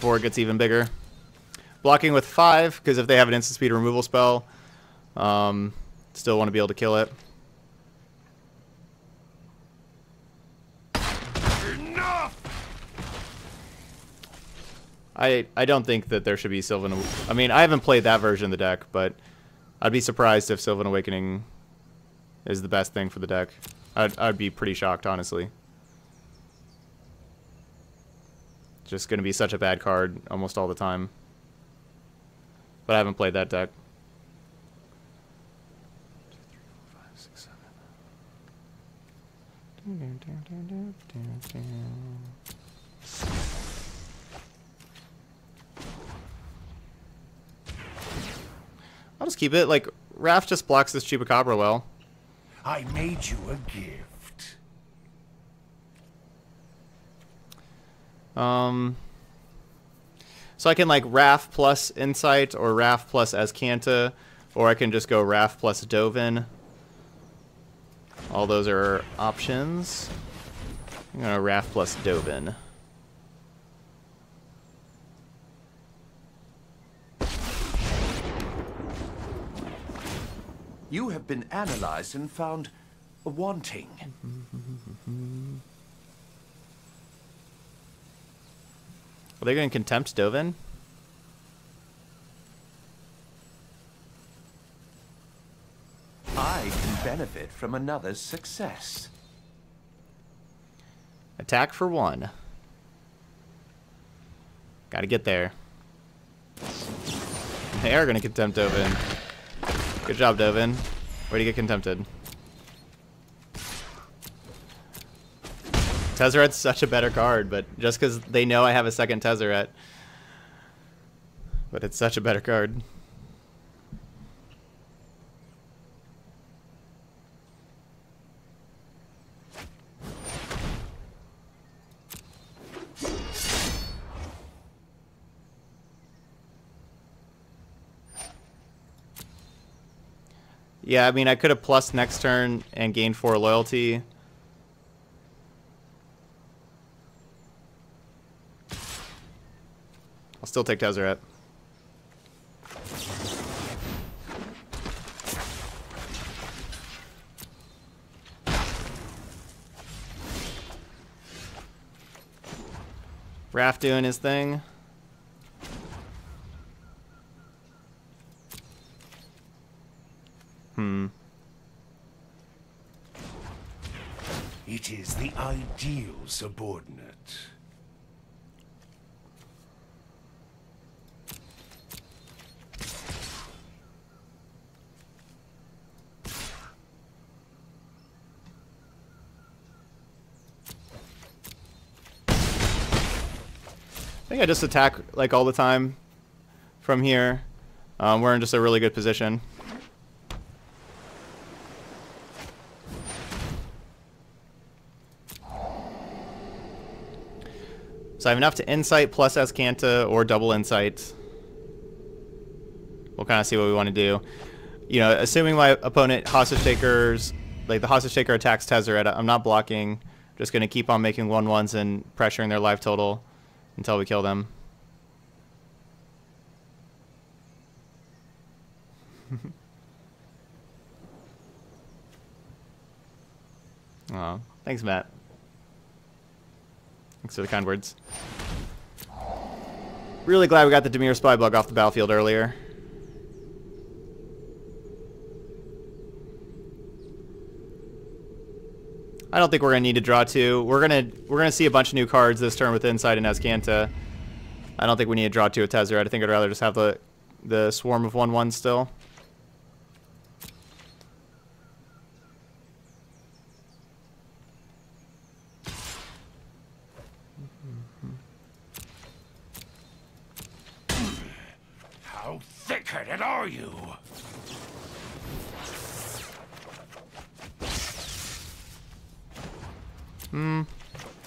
before it gets even bigger. Blocking with 5, because if they have an instant speed removal spell, still want to be able to kill it. I don't think that there should be Sylvan... I mean, I haven't played that version of the deck, but I'd be surprised if Sylvan Awakening is the best thing for the deck. I'd be pretty shocked, honestly. Just going to be such a bad card almost all the time. But I haven't played that deck. I'll just keep it. Like, Raff just blocks this Chupacabra well. I made you a gift. So I can, like, Raff plus Insight, or Raff plus Azcanta, or I can just go Raff plus Dovin. All those are options. I'm going to Raff plus Dovin. You have been analyzed and found wanting. Are they going to contempt Dovin? I can benefit from another's success. Attack for 1. Got to get there. They are going to contempt Dovin. Good job, Dovin. Way to get contempted. Tezzeret's such a better card, but just because they know I have a second Tezzeret. But it's such a better card. Yeah, I mean, I could have plus next turn and gained 4 loyalty. I'll still take Tezzeret. Raff doing his thing. It is the ideal subordinate. I think I just attack like all the time from here. We're in just a really good position. So I have enough to Insight plus Azcanta or double Insight. We'll kind of see what we want to do. You know, assuming my opponent Hostage Takers, like the Hostage Taker attacks Tezzeret, I'm not blocking. Just going to keep on making 1/1s and pressuring their life total until we kill them. Aw, thanks, Matt. Thanks for the kind words. Really glad we got the Dimir Spybug off the battlefield earlier. I don't think we're gonna need to draw 2. We're gonna see a bunch of new cards this turn with Insight and Azcanta. I don't think we need to draw 2 with Tezzeret. I think I'd rather just have the swarm of 1/1 still. Are you?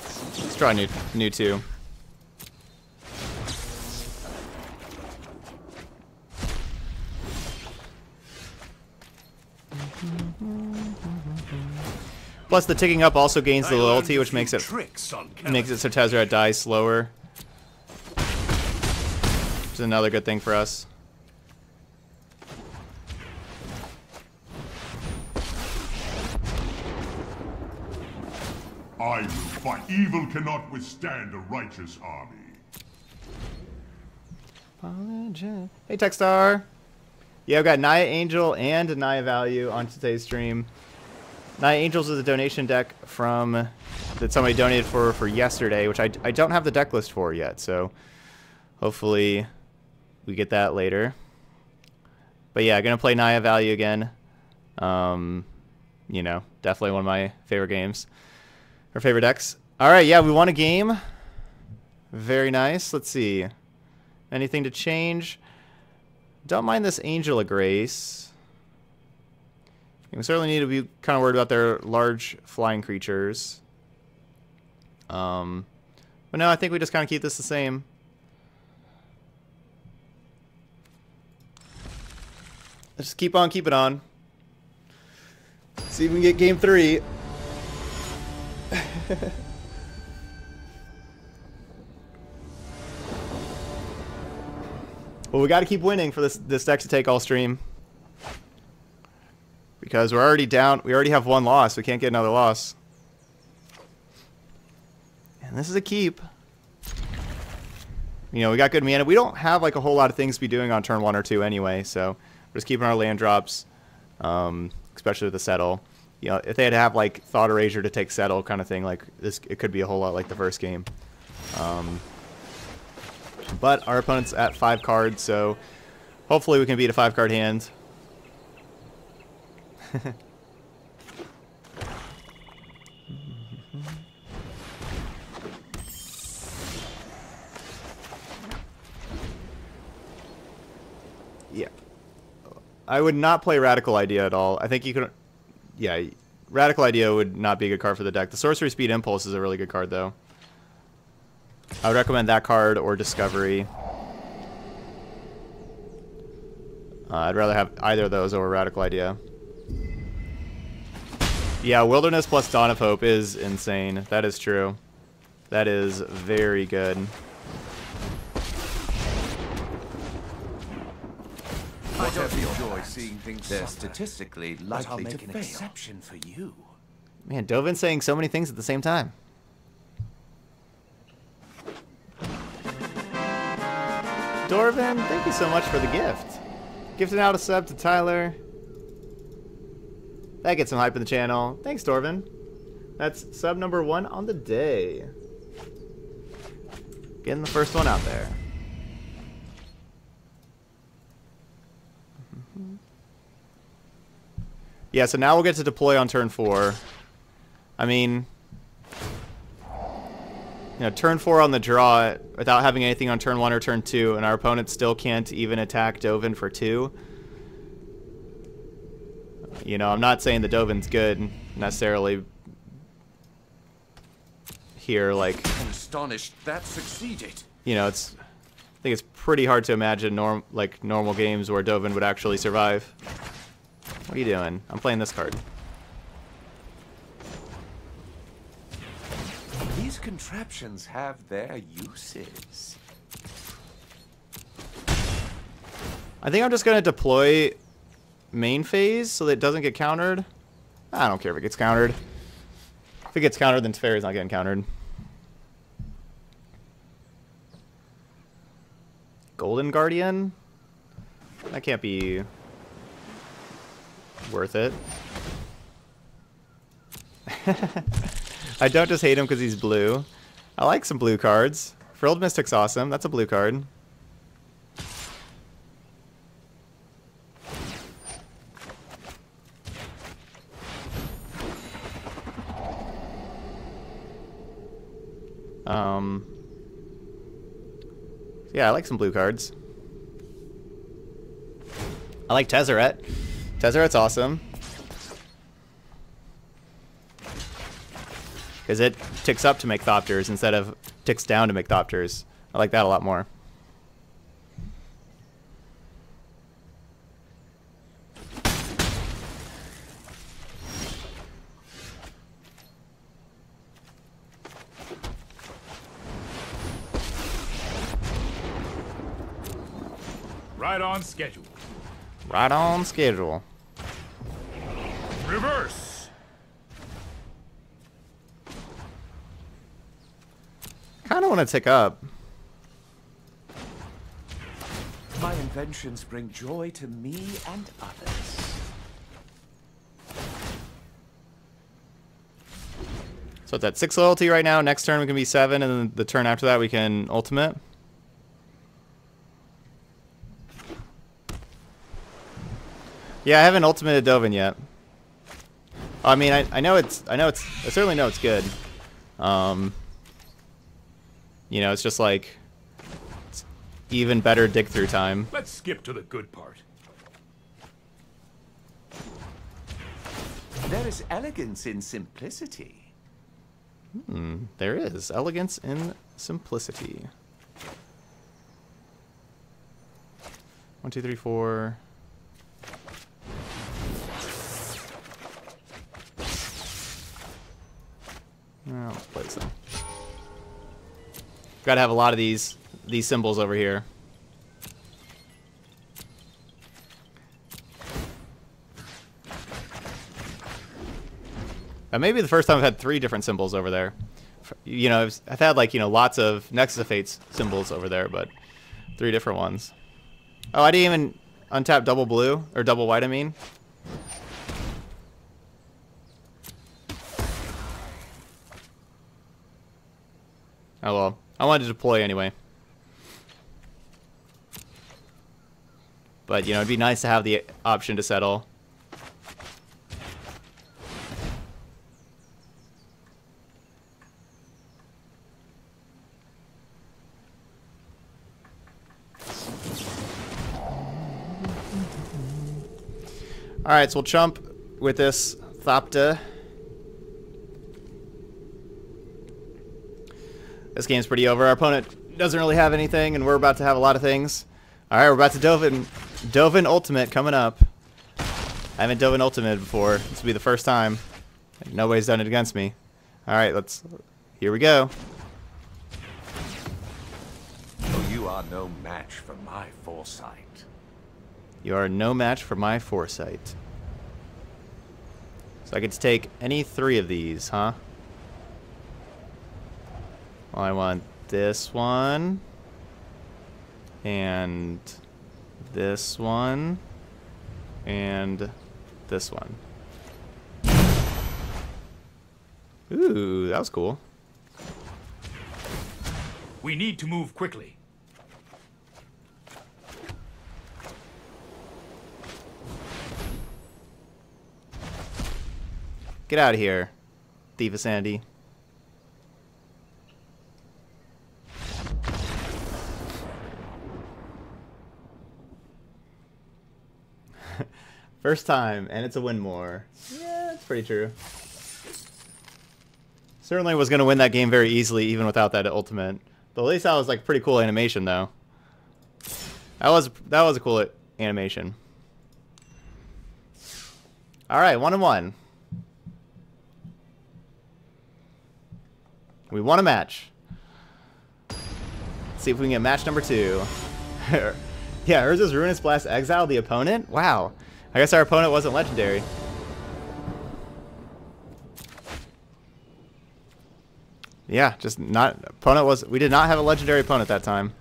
Let's try new 2. Plus, the ticking up also gains the loyalty, which makes it so Tezzeret dies slower. Which is another good thing for us. I will fight. Evil cannot withstand a righteous army. Hey, Techstar. Yeah, I've got Naya Angel and Naya Value on today's stream. Naya Angels is a donation deck from that somebody donated for yesterday, which I don't have the deck list for yet, so hopefully we get that later. But yeah, gonna play Naya Value again. You know, definitely one of my favorite games or favorite decks. All right, yeah, we won a game. Very nice. Let's see. Anything to change? Don't mind this Angel of Grace. We certainly need to be kind of worried about their large flying creatures. But no, I think we just kind of keep this the same. Let's just keep on keeping on. See if we can get game three. Well, we got to keep winning for this deck to take all stream, because we're already down. We already have one loss. We can't get another loss. And this is a keep. You know, we got good mana. We don't have like a whole lot of things to be doing on turn 1 or 2 anyway, so we're just keeping our land drops, especially with the Settle. You know, if they had to have like Thought Erasure to take Settle kind of thing, like this, it could be a whole lot like the first game. But our opponent's at 5 cards, so hopefully we can beat a 5-card hand. Yeah. I would not play Radical Idea at all. I think you could... Yeah, Radical Idea would not be a good card for the deck. The Sorcery Speed Impulse is a really good card, though. I would recommend that card or Discovery. I'd rather have either of those over Radical Idea. Yeah, Wilderness plus Dawn of Hope is insane. That is true. That is very good. I don't enjoy seeing things they're statistically likely to fail. An exception for you. Man, Dovin's saying so many things at the same time. Dorvin, thank you so much for the gift. Gifting out a sub to Tyler. That gets some hype in the channel. Thanks, Dorvin. That's sub number 1 on the day. Getting the first one out there. Yeah, so now we'll get to deploy on turn 4. I mean... You know, turn 4 on the draw without having anything on turn 1 or turn 2, and our opponent still can't even attack Dovin for 2. You know, I'm not saying that Dovin's good necessarily here, like... I'm astonished that succeeded. You know, it's... I think it's pretty hard to imagine normal games where Dovin would actually survive. What are you doing? I'm playing this card. These contraptions have their uses. I think I'm just going to deploy main phase so that it doesn't get countered. I don't care if it gets countered. If it gets countered, then Teferi's not getting countered. Golden Guardian? That can't be worth it. I don't just hate him because he's blue. I like some blue cards. Frilled Mystic's awesome. That's a blue card. Yeah, I like some blue cards. I like Tezzeret. Tezzeret's awesome. Because it ticks up to make Thopters instead of ticks down to make Thopters. I like that a lot more. Right on schedule. Right on schedule. Reverse. I kind of want to tick up. My inventions bring joy to me and others. So it's at 6 loyalty right now. Next turn we can be 7, and then the turn after that we can ultimate. Yeah, I haven't ultimated Dovin yet. I mean, I certainly know it's good. You know, it's just like it's even better dig through time. Let's skip to the good part. There is elegance in simplicity. There is elegance in simplicity. 1, 2, 3, 4. Well, let's play this thing. Gotta have a lot of these symbols over here. That may be the first time I've had 3 different symbols over there. You know, I've had like, you know, lots of Nexus of Fate symbols over there, but 3 different ones. Oh, I didn't even untap double blue, or double white, I mean. Oh well, I wanted to deploy anyway. But, you know, it'd be nice to have the option to settle. Alright, so we'll chump with this Thopta. This game's pretty over. Our opponent doesn't really have anything, and we're about to have a lot of things. Alright, we're about to Dovin. Dovin Ultimate coming up. I haven't Dovin Ultimate before. This will be the first time. Nobody's done it against me. Alright, let's... Here we go. Oh, you are no match for my foresight. You are no match for my foresight. So I get to take any 3 of these, huh? Well, I want this one. And this one. And this one. Ooh, that was cool. We need to move quickly. Get out of here, Thief of Sanity. First time, and it's a win more. Yeah, that's pretty true. Certainly was going to win that game very easily, even without that ultimate. But at least that was like pretty cool animation, though. That was a cool animation. All right, 1-1. We won a match. Let's see if we can get match number 2. Yeah, Urza's Ruinous Blast exiled the opponent? Wow. I guess our opponent wasn't legendary. Yeah, just not... Opponent was... We did not have a legendary opponent that time.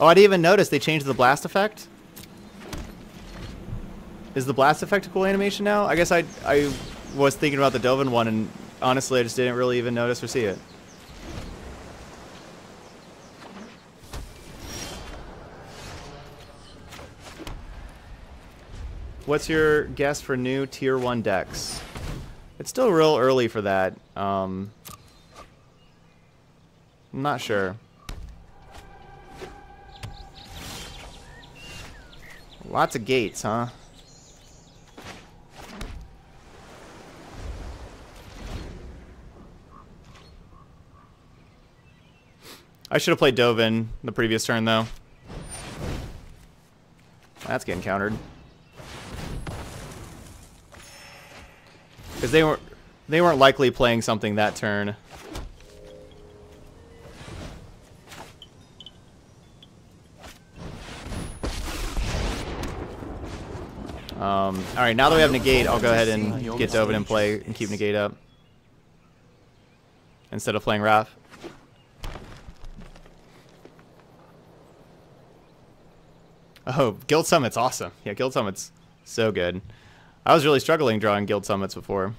Oh, I didn't even notice they changed the blast effect. Is the blast effect a cool animation now? I guess I was thinking about the Dovin one, and honestly, I just didn't really even notice or see it. What's your guess for new Tier 1 decks? It's still real early for that. I'm not sure. Lots of gates, huh? I should have played Dovin the previous turn, though. That's getting countered. Because they weren't likely playing something that turn. Alright, now that we have Negate, I'll go ahead and get Dovin in play and keep Negate up. Instead of playing Raff. Oh, Guild Summit's awesome. Yeah, Guild Summit's so good. I was really struggling drawing Guild Summits before.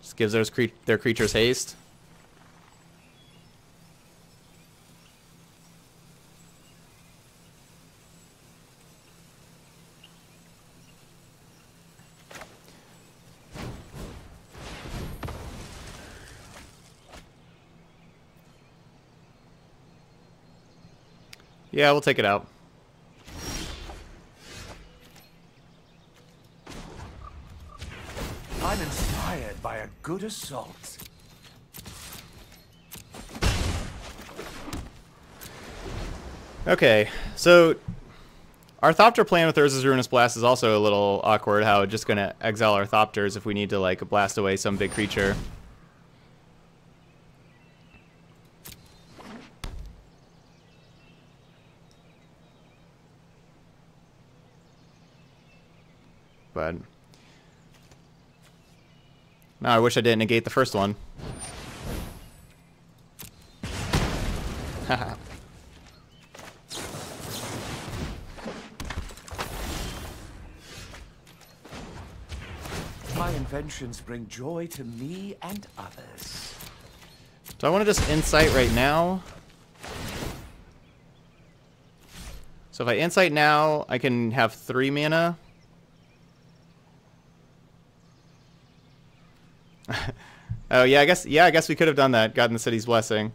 Just gives those their creatures haste. Yeah, we'll take it out. I'm inspired by a good assault. Okay, so our Thopter plan with Urza's Ruinous Blast is also a little awkward, how it's just going to exile our Thopters if we need to, like, blast away some big creature. But no, I wish I didn't negate the first one. Haha. My inventions bring joy to me and others. So I want to just insight right now. So if I insight now, I can have 3 mana. Oh yeah, I guess we could have done that. Gotten the city's blessing.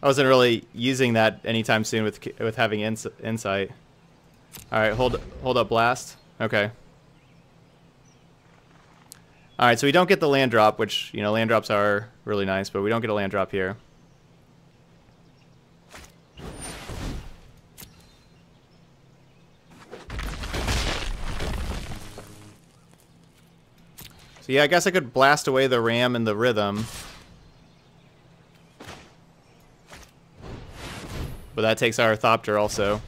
I wasn't really using that anytime soon with having insight. All right, hold up, blast. Okay. All right, so we don't get the land drop, which, you know, land drops are really nice, but we don't get a land drop here. Yeah, I guess I could blast away the ram and the rhythm. But that takes our Thopter also.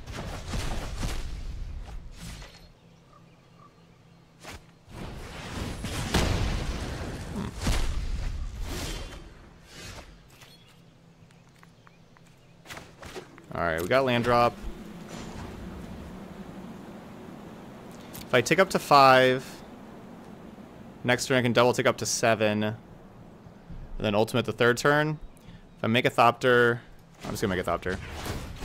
Alright, we got land drop. If I tick up to 5... Next turn I can double tick up to 7. And then ultimate the third turn. If I make a Thopter, I'm just gonna make a Thopter.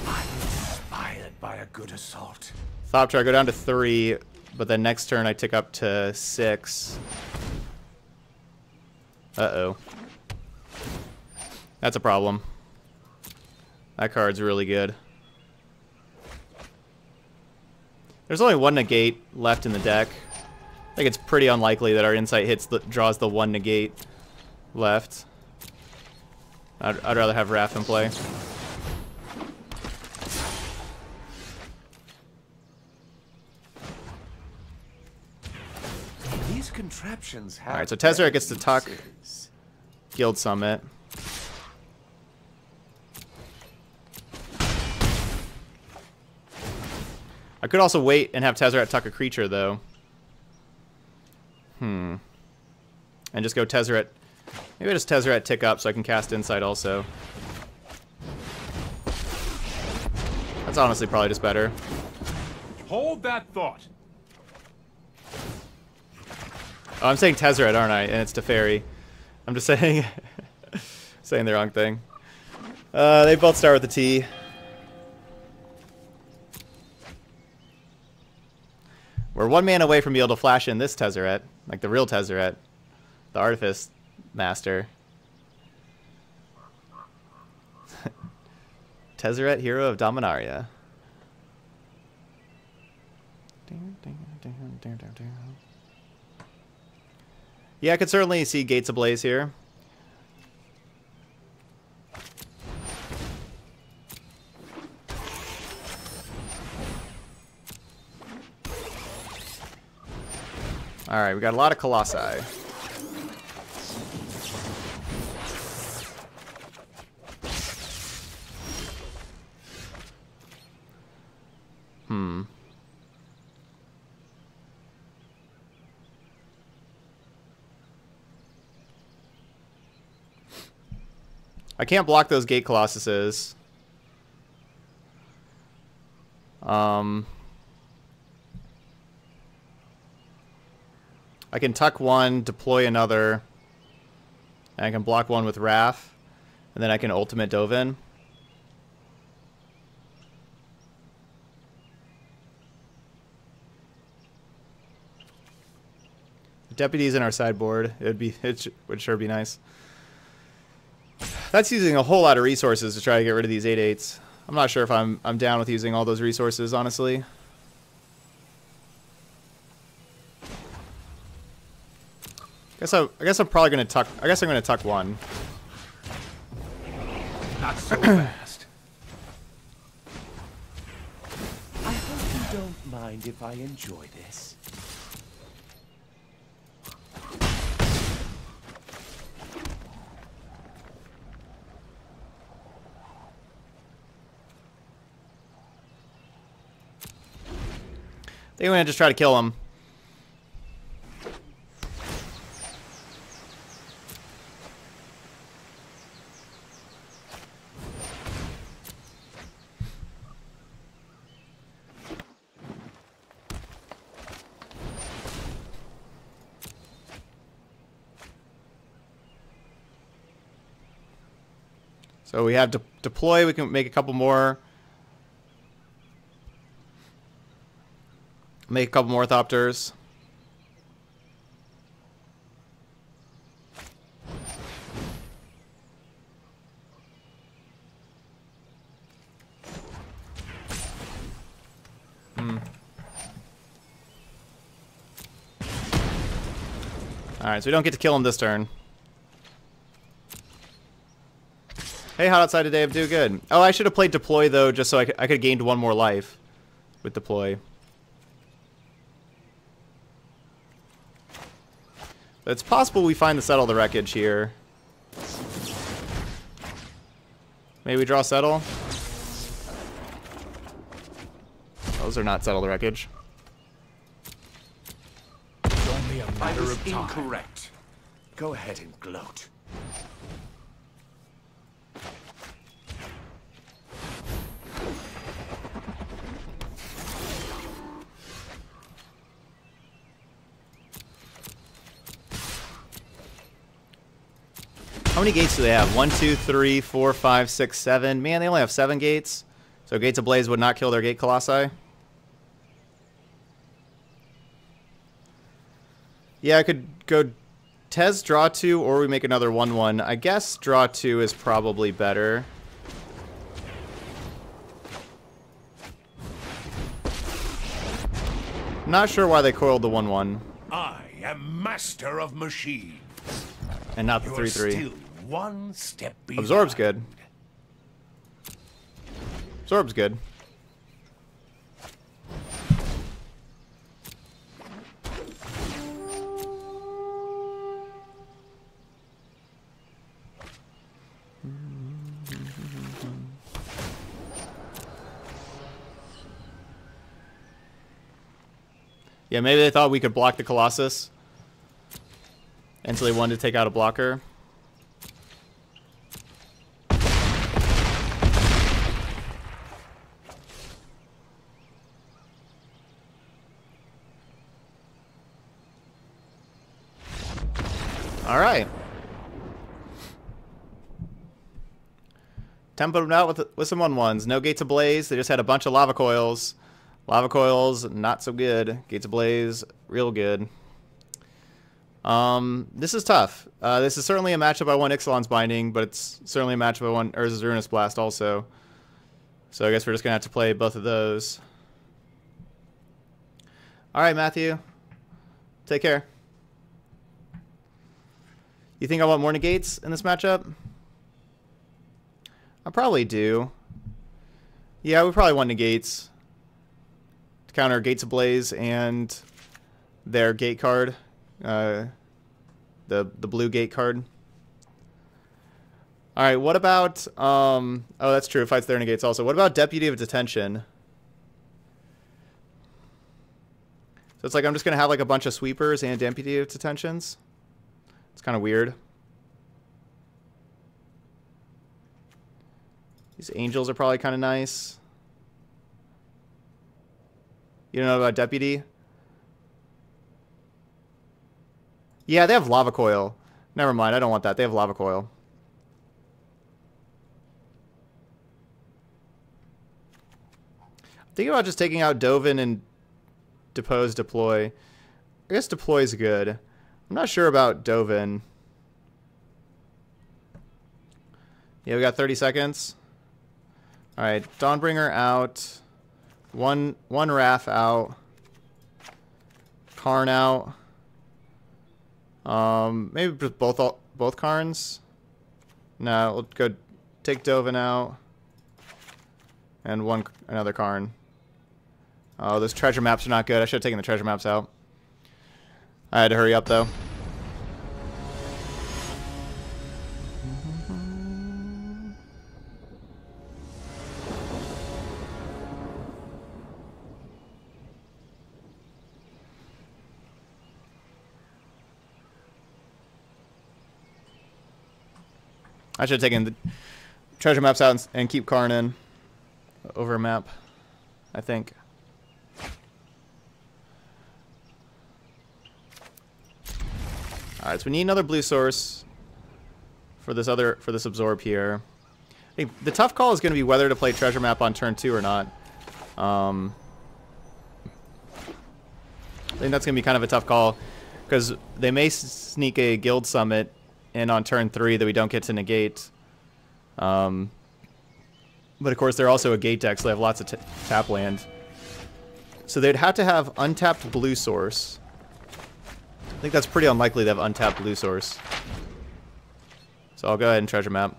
I'm inspired by a good assault. Thopter, I go down to 3, but then next turn I tick up to 6. Uh-oh. That's a problem. That card's really good. There's only one negate left in the deck. I think it's pretty unlikely that our insight hits draws the one negate left. I'd rather have Raff in play. These contraptions have. All right, so Tezzeret gets to tuck Guild Summit. I could also wait and have Tezzeret tuck a creature though. And just go Tezzeret. Maybe I just Tezzeret tick up so I can cast Insight also. That's honestly probably just better. Hold that thought. Oh, I'm saying Tezzeret, aren't I? And it's Teferi. I'm just saying, the wrong thing. They both start with a T. We're 1 man away from being able to flash in this Tezzeret, like the real Tezzeret, the Artifice Master. Tezzeret, Hero of Dominaria. Yeah, I could certainly see Gates Ablaze here. Alright, we got a lot of Colossi. I can't block those Gate Colossuses. I can tuck one, deploy another, and I can block one with Raff, and then I can ultimate Dovin. The Deputy's in our sideboard. It would sure be nice. That's using a whole lot of resources to try to get rid of these 8/8s. I'm not sure if I'm down with using all those resources, honestly. I guess I'm probably gonna tuck. I guess I'm gonna tuck one. Not so fast. I hope you don't mind if I enjoy this. I think I'm gonna just try to kill him. So we have to deploy. We can make a couple more. Make a couple more Thopters. All right, so we don't get to kill him this turn. Hey, hot outside today, I'm doing good. Oh, I should have played deploy though, just so I could have gained one more life with deploy. But it's possible we find the Settle the Wreckage here. Maybe we draw Settle. Those are not Settle the Wreckage. It's only a matter of time. Incorrect. Go ahead and gloat. How many gates do they have? 1, 2, 3, 4, 5, 6, 7. Man, they only have 7 gates. So Gates Ablaze would not kill their Gate Colossi. Yeah, I could go Tez, draw 2, or we make another 1-1. I guess draw 2 is probably better. Not sure why they coiled the 1-1. I am master of machines. And not the 3-3. One step behind. Absorb's good. Absorb's good. Yeah, maybe they thought we could block the Colossus. And so they wanted to take out a blocker. All right. Tempoed out with some 1-1s. No Gates Ablaze. They just had a bunch of Lava Coils. Lava Coils, not so good. Gates Ablaze, real good. This is tough. This is certainly a matchup I want Ixalan's Binding, but it's certainly a matchup I want Urza's Ruinous Blast also. So I guess we're just going to have to play both of those. All right, Matthew. Take care. You think I want more negates in this matchup? I probably do. Yeah, we probably want negates to counter Gates Ablaze and their gate card, the blue gate card. All right, what about oh, that's true, fights their negates also. What about Deputy of Detention? So it's like I'm just gonna have like a bunch of sweepers and Deputy of Detentions. It's kind of weird. These angels are probably kind of nice. You don't know about Deputy? Yeah, they have Lava Coil. Never mind, I don't want that. They have Lava Coil. I'm thinking about just taking out Dovin and Depose, Deploy. I guess Deploy's good. I'm not sure about Dovin. Yeah, we got 30 seconds. All right, Dawnbringer out, one Raff out, Karn out. Maybe just both Karns. No, we'll go take Dovin out, and another Karn. Oh, those treasure maps are not good. I should have taken the treasure maps out. I had to hurry up though. I should have taken the treasure maps out and keep Karn in over a map, I think. Alright, so we need another blue source for this absorb here. I think the tough call is gonna be whether to play treasure map on turn 2 or not. I think that's gonna be kind of a tough call because they may sneak a guild summit in on turn 3 that we don't get to negate. But of course they're also a gate deck, so they have lots of tap land. So they'd have to have untapped blue source. I think that's pretty unlikely to have untapped blue source. So I'll go ahead and treasure map.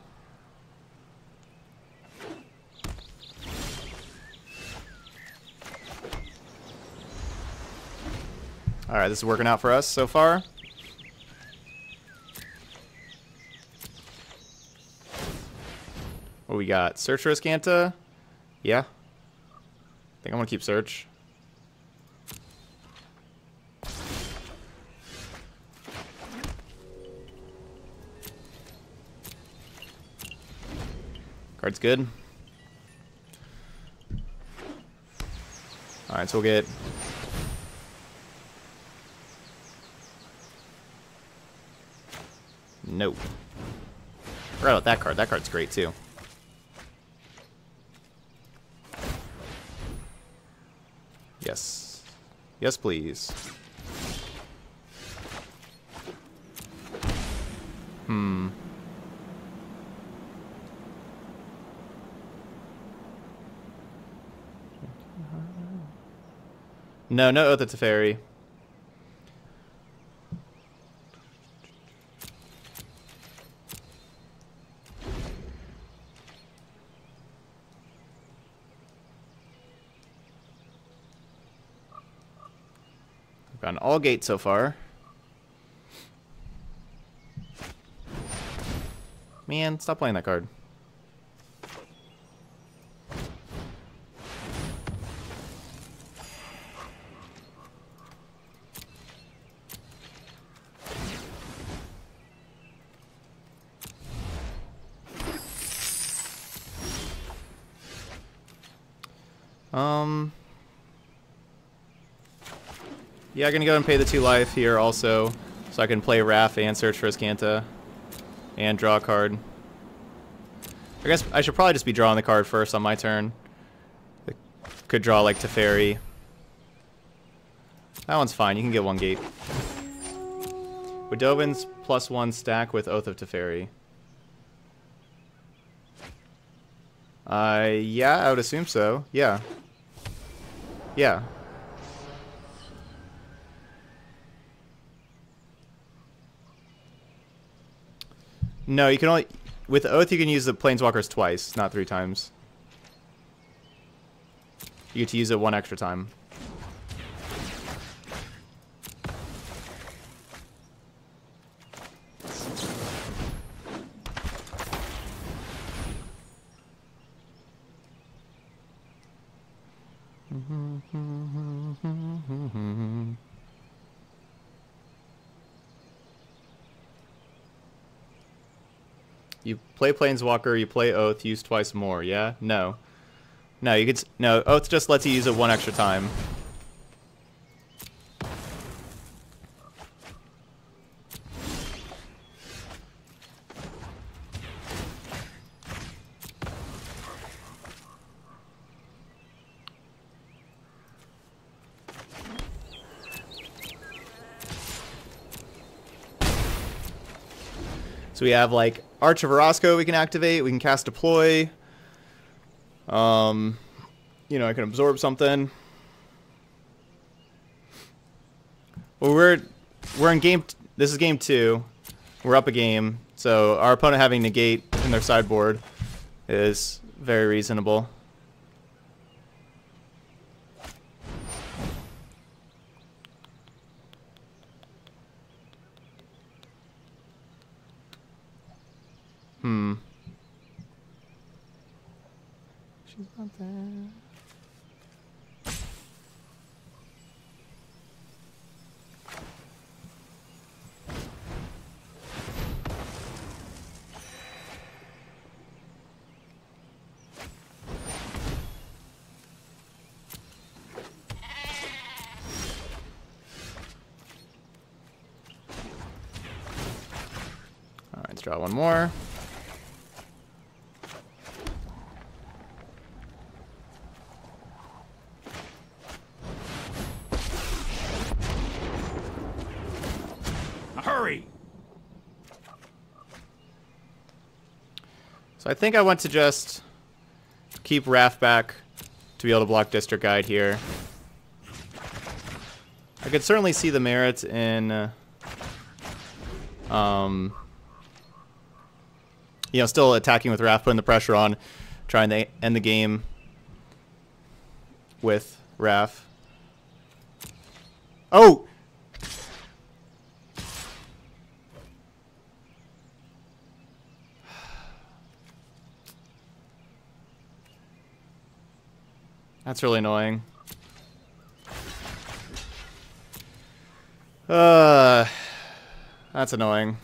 Alright, this is working out for us so far. What we got? Search for Azcanta? Yeah. I think I'm gonna keep search. Card's good. Alright, so we'll get nope. Forgot about that card. That card's great too. Yes. Yes, please. Hmm. No, no Oath of Teferi. On all gates so far. Man, stop playing that card. Yeah, I'm gonna go and pay the 2 life here also, so I can play Raff and search for Azcanta, and draw a card. I guess I should probably just be drawing the card first on my turn. I could draw like Teferi. That one's fine. You can get 1 gate. Widobin's +1 stack with Oath of Teferi. Yeah, I would assume so. Yeah. Yeah. No, you can only with Oath you can use the planeswalkers twice, not 3 times. You get to use it 1 extra time. You play Planeswalker, you play Oath, use twice more, yeah? No. No, you could... No, Oath just lets you use it one extra time. So we have, like, Arch of Orazca we can activate. We can cast Deploy. You know, I can absorb something. Well, we're in game... This is game 2. We're up a game. So our opponent having Negate in their sideboard is very reasonable. She's not there. All right, let's draw one more. I think I want to just keep Raff back to be able to block District Guide here. I could certainly see the merit in, you know, still attacking with Raff, putting the pressure on, trying to end the game with Raff. Oh! That's really annoying. That's annoying.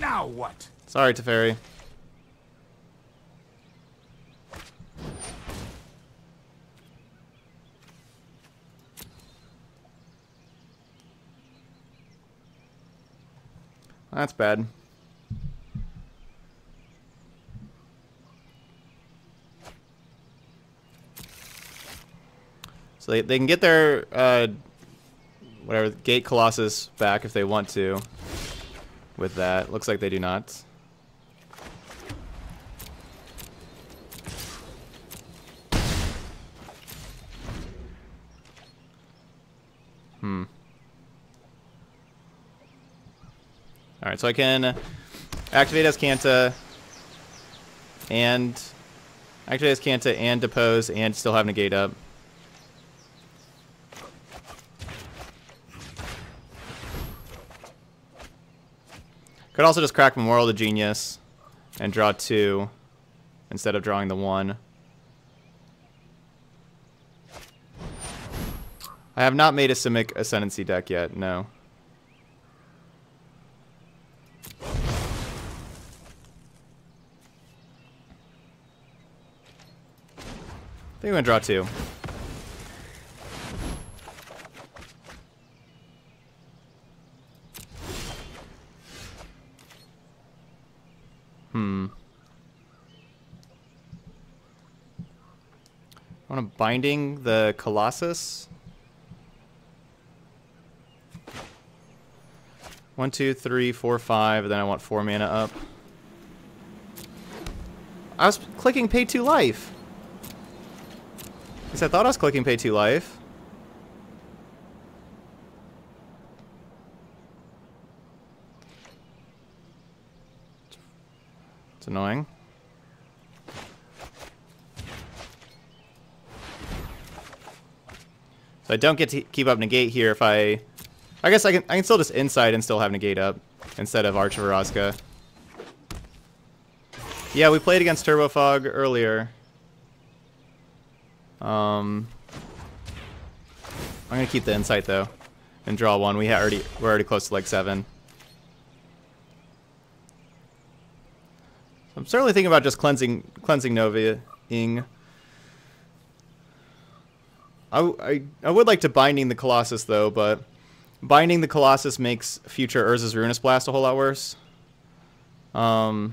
Now what? Sorry, Teferi. That's bad. So they can get their, whatever, Gate Colossus back if they want to with that. Looks like they do not. All right, so I can activate Azcanta and depose and still have Negate up. Could also just crack Memorial to Genius and draw 2 instead of drawing the 1. I have not made a Simic Ascendancy deck yet, no. I think I'm going to draw 2. I want to Binding the Colossus. 1, 2, 3, 4, 5, and then I want 4 mana up. I was clicking pay 2 life. At least I thought I was clicking pay 2 life. It's annoying. So I don't get to keep up Negate here if I guess I can still just Insight and still have Negate up instead of Arch of Orazca. Yeah, we played against Turbo Fog earlier. I'm gonna keep the insight though, and draw one. We're already close to like 7. I'm certainly thinking about just cleansing Nova-ing. I would like to Binding the Colossus though, but Binding the Colossus makes future Urza's Ruinous Blast a whole lot worse. I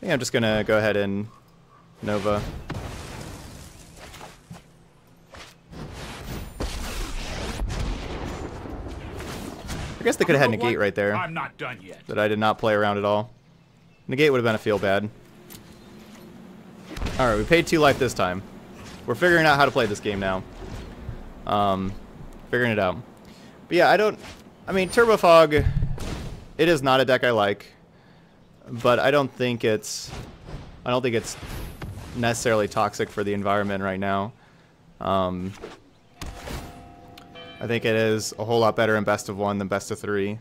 think I'm just gonna go ahead and Nova. I guess they could have had Negate right there. I'm not done yet. But I did not play around at all. Negate would have been a feel bad. Alright, we paid 2 life this time. We're figuring out how to play this game now. Figuring it out. But yeah, I mean, Turbo Fog, it is not a deck I like. But I don't think it's necessarily toxic for the environment right now. I think it is a whole lot better in best of 1 than best of 3.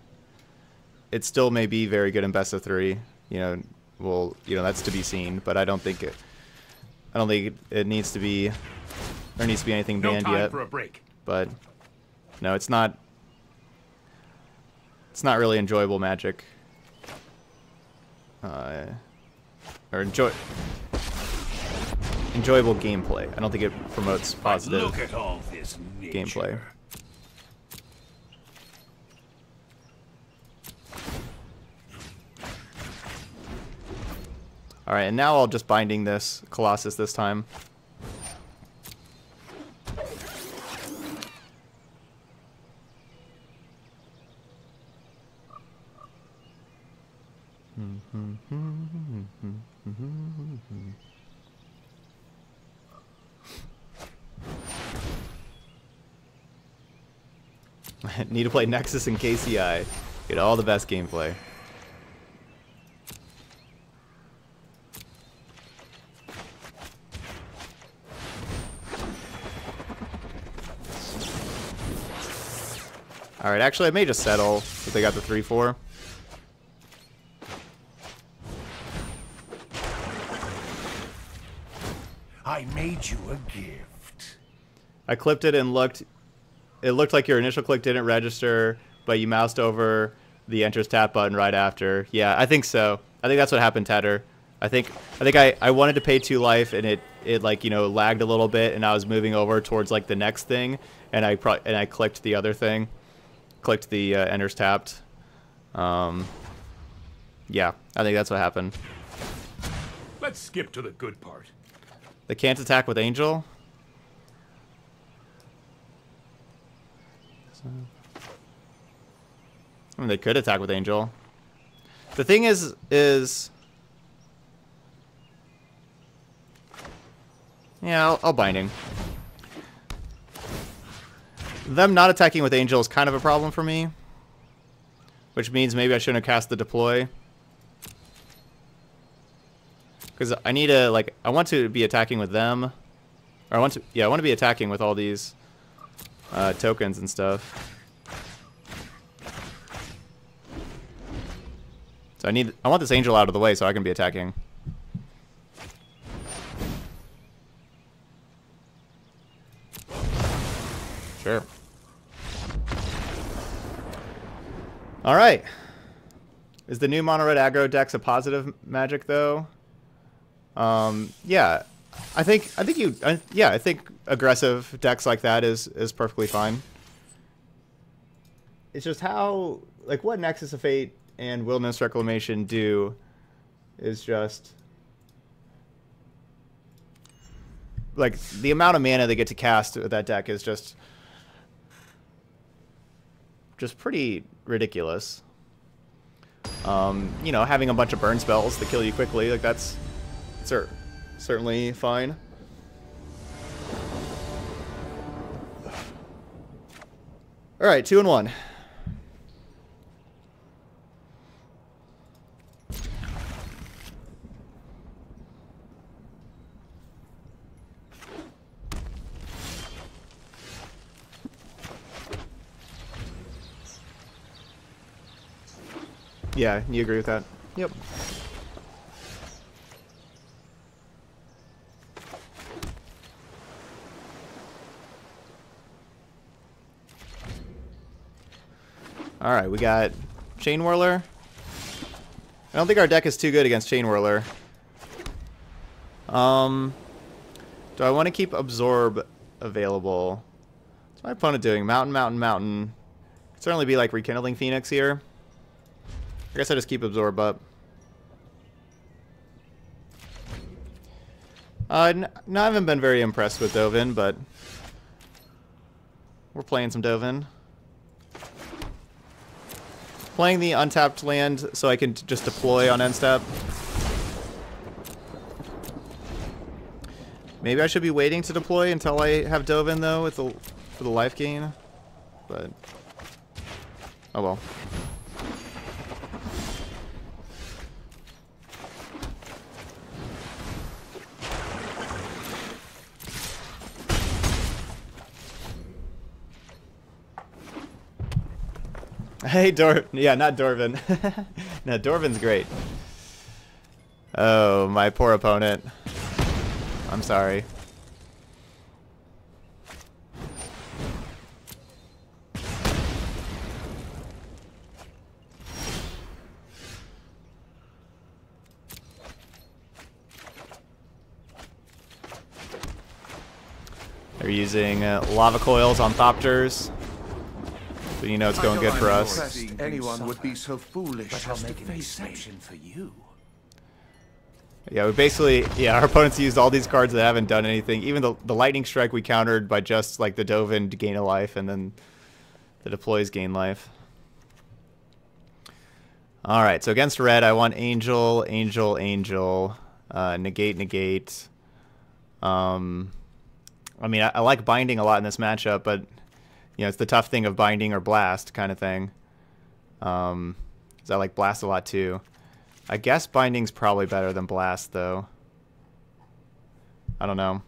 It still may be very good in best of 3. You know, that's to be seen, but I don't think it needs to be. There needs to be anything banned yet. For a break. But no, it's not. It's not really enjoyable Magic. Or enjoyable gameplay. I don't think it promotes positive gameplay. All right, and now I'll just Binding this Colossus this time. Need to play Nexus and KCI. Get all the best gameplay. Alright, actually I may just settle if they got the 3-4. I made you a gift. I clipped it and looked. It looked like your initial click didn't register, but you moused over the enters tap button right after. Yeah, I think so. I think that's what happened, Tedder. I wanted to pay 2 life and it like, you know, lagged a little bit and I was moving over towards like the next thing and I clicked the other thing. Clicked the enters tapped. Yeah, I think that's what happened. Let's skip to the good part. They can't attack with Angel. So, I mean, they could attack with Angel. The thing is yeah, I'll Binding. Them not attacking with Angel is kind of a problem for me, which means maybe I shouldn't have cast the Deploy, because I need to, like, I want to be attacking with them, or I want to be attacking with all these tokens and stuff. So I want this Angel out of the way so I can be attacking. Sure. All right. Is the new mono red aggro decks a positive Magic though? Yeah, I think aggressive decks like that is perfectly fine. It's just how, like, what Nexus of Fate and Wilderness Reclamation do is just like the amount of mana they get to cast with that deck is just pretty ridiculous. You know, having a bunch of burn spells that kill you quickly, like, that's certainly fine. All right, 2-1. Yeah, you agree with that? Yep. Alright, we got Chain Whirler. I don't think our deck is too good against Chain Whirler. Do I want to keep Absorb available? What's my opponent doing? Mountain, Mountain, Mountain. Could certainly be like Rekindling Phoenix here. I guess I just keep Absorb up. No, I haven't been very impressed with Dovin, but we're playing some Dovin. Playing the untapped land so I can just deploy on end step. Maybe I should be waiting to deploy until I have Dovin though with the, for the life gain, but oh well. Hey, Dor. Yeah, not Dorvin. No, Dorvin's great. Oh, my poor opponent. I'm sorry. They're using lava coils on Thopters. But you know it's going good for us. Anyone would be so foolish as to make an exception for you. Yeah, we basically, yeah, our opponents used all these cards that haven't done anything. Even the lightning strike we countered by just like the Dovin to gain a life, and then the deploys gain life. All right, so against red, I want Angel, Angel, Angel, Negate, Negate. I mean, I like Binding a lot in this matchup, but you know, it's the tough thing of Binding or Blast kind of thing. Because I like Blast a lot too. I guess Binding's probably better than Blast, though. I don't know.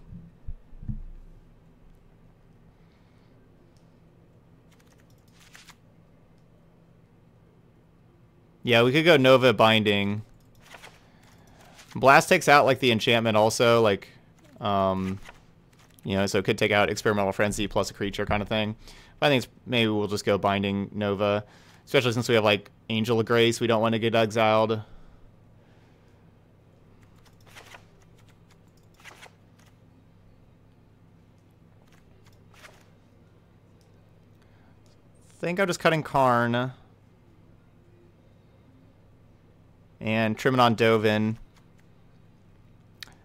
Yeah, we could go Nova Binding. Blast takes out, like, the enchantment also, like, you know, so it could take out Experimental Frenzy plus a creature kind of thing. But I think it's, maybe we'll just go Binding Nova, especially since we have, like, Angel of Grace. We don't want to get exiled. I think I'm just cutting Karn and trimming on Dovin.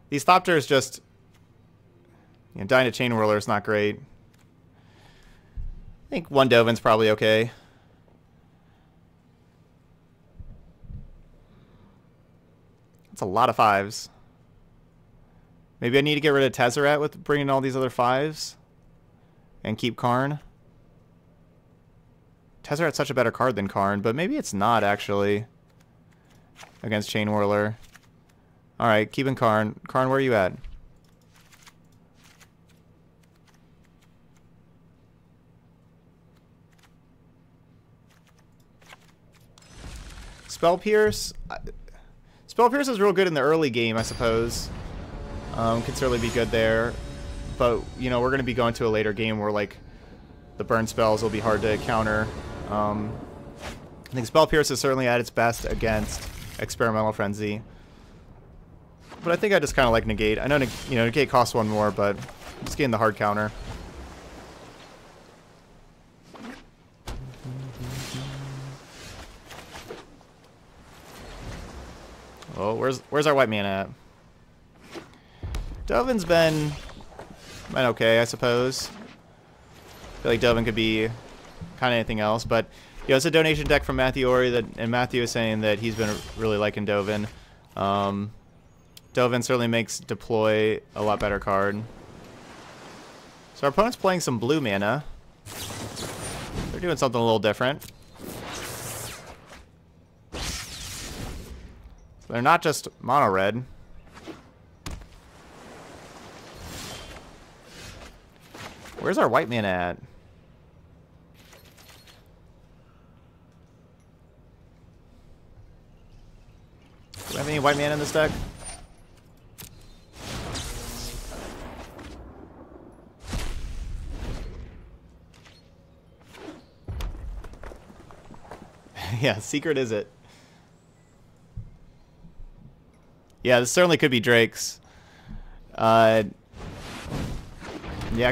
These Thopters just, you know, dying to Chain Whirler is not great. I think one Dovin's probably okay. That's a lot of fives. Maybe I need to get rid of Tezzeret with bringing all these other fives and keep Karn. Tezzeret's such a better card than Karn, but maybe it's not actually against Chain Whirler. All right, keeping Karn. Karn, where are you at? Spell Pierce. Spell Pierce is real good in the early game, I suppose. Could certainly be good there, but you know we're going to be going to a later game where like the burn spells will be hard to counter. I think Spell Pierce is certainly at its best against Experimental Frenzy, but I think I just kind of like Negate. I know you know Negate costs one more, but I'm just getting the hard counter. Oh, where's our white man at? Dovin's been okay, I suppose. I feel like Dovin could be kind of anything else, but you know, it's a donation deck from Matthew Ori, and Matthew is saying that he's been really liking Dovin. Dovin certainly makes Deploy a lot better card. So our opponent's playing some blue mana. They're doing something a little different. They're not just mono red. Where's our white man at? Do we have any white man in this deck? Yeah, secret is it. Yeah, this certainly could be Drake's. Yeah, it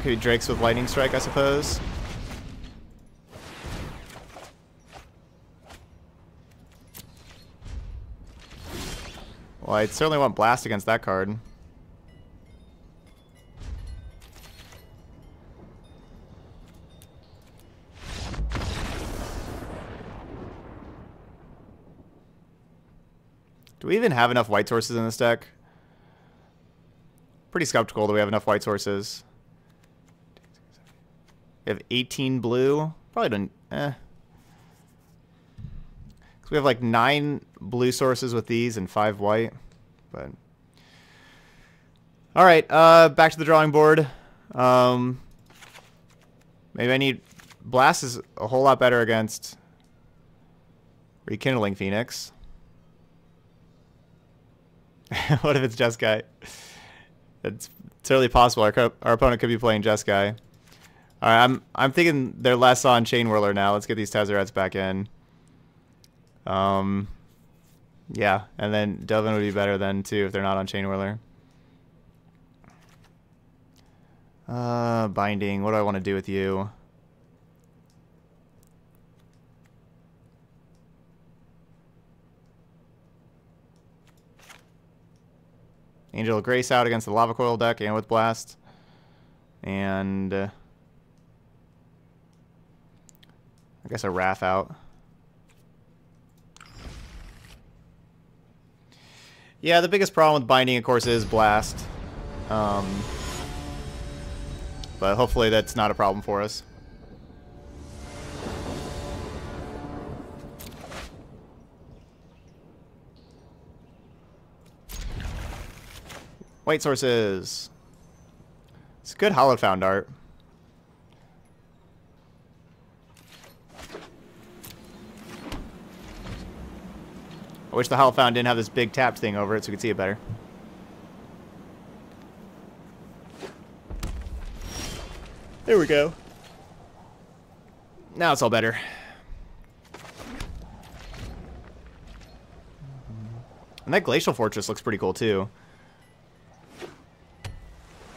could be Drake's with Lightning Strike, I suppose. Well, I certainly want Blast against that card. Do we even have enough white sources in this deck? Pretty skeptical that we have enough white sources. We have 18 blue. Probably don't... eh. Because we have like 9 blue sources with these and 5 white. But... alright, back to the drawing board. Maybe I need... Blast is a whole lot better against... Rekindling Phoenix. What if it's Jeskai? It's totally possible. Our opponent could be playing Jeskai. All right, I'm thinking they're less on Chain Whirler now. Let's get these Tezzerets back in. Yeah, and then Dovin would be better then too if they're not on Chain Whirler. Binding. What do I want to do with you? Angel of Grace out against the Lava Coil deck and with Blast. And... I guess a Raff out. Yeah, the biggest problem with Binding, of course, is Blast. But hopefully that's not a problem for us. White sources. It's good Hollowed Found art. I wish the Hollowed Found didn't have this big tapped thing over it so we could see it better. There we go. Now it's all better. And that Glacial Fortress looks pretty cool too.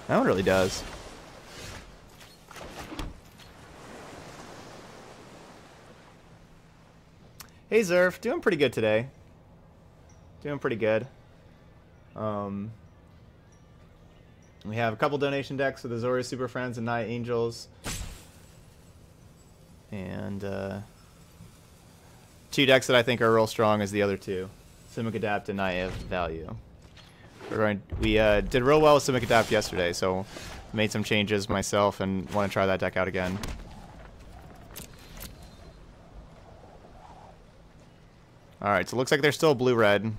That one really does. Hey Zerf, doing pretty good today. Doing pretty good. We have a couple donation decks with Azorius Super Friends and Night Angels. And 2 decks that I think are real strong is the other two. Simic Adapt and Night of Value. We did real well with Simic Adapt yesterday, so made some changes myself and want to try that deck out again. Alright, so it looks like they're still blue-red.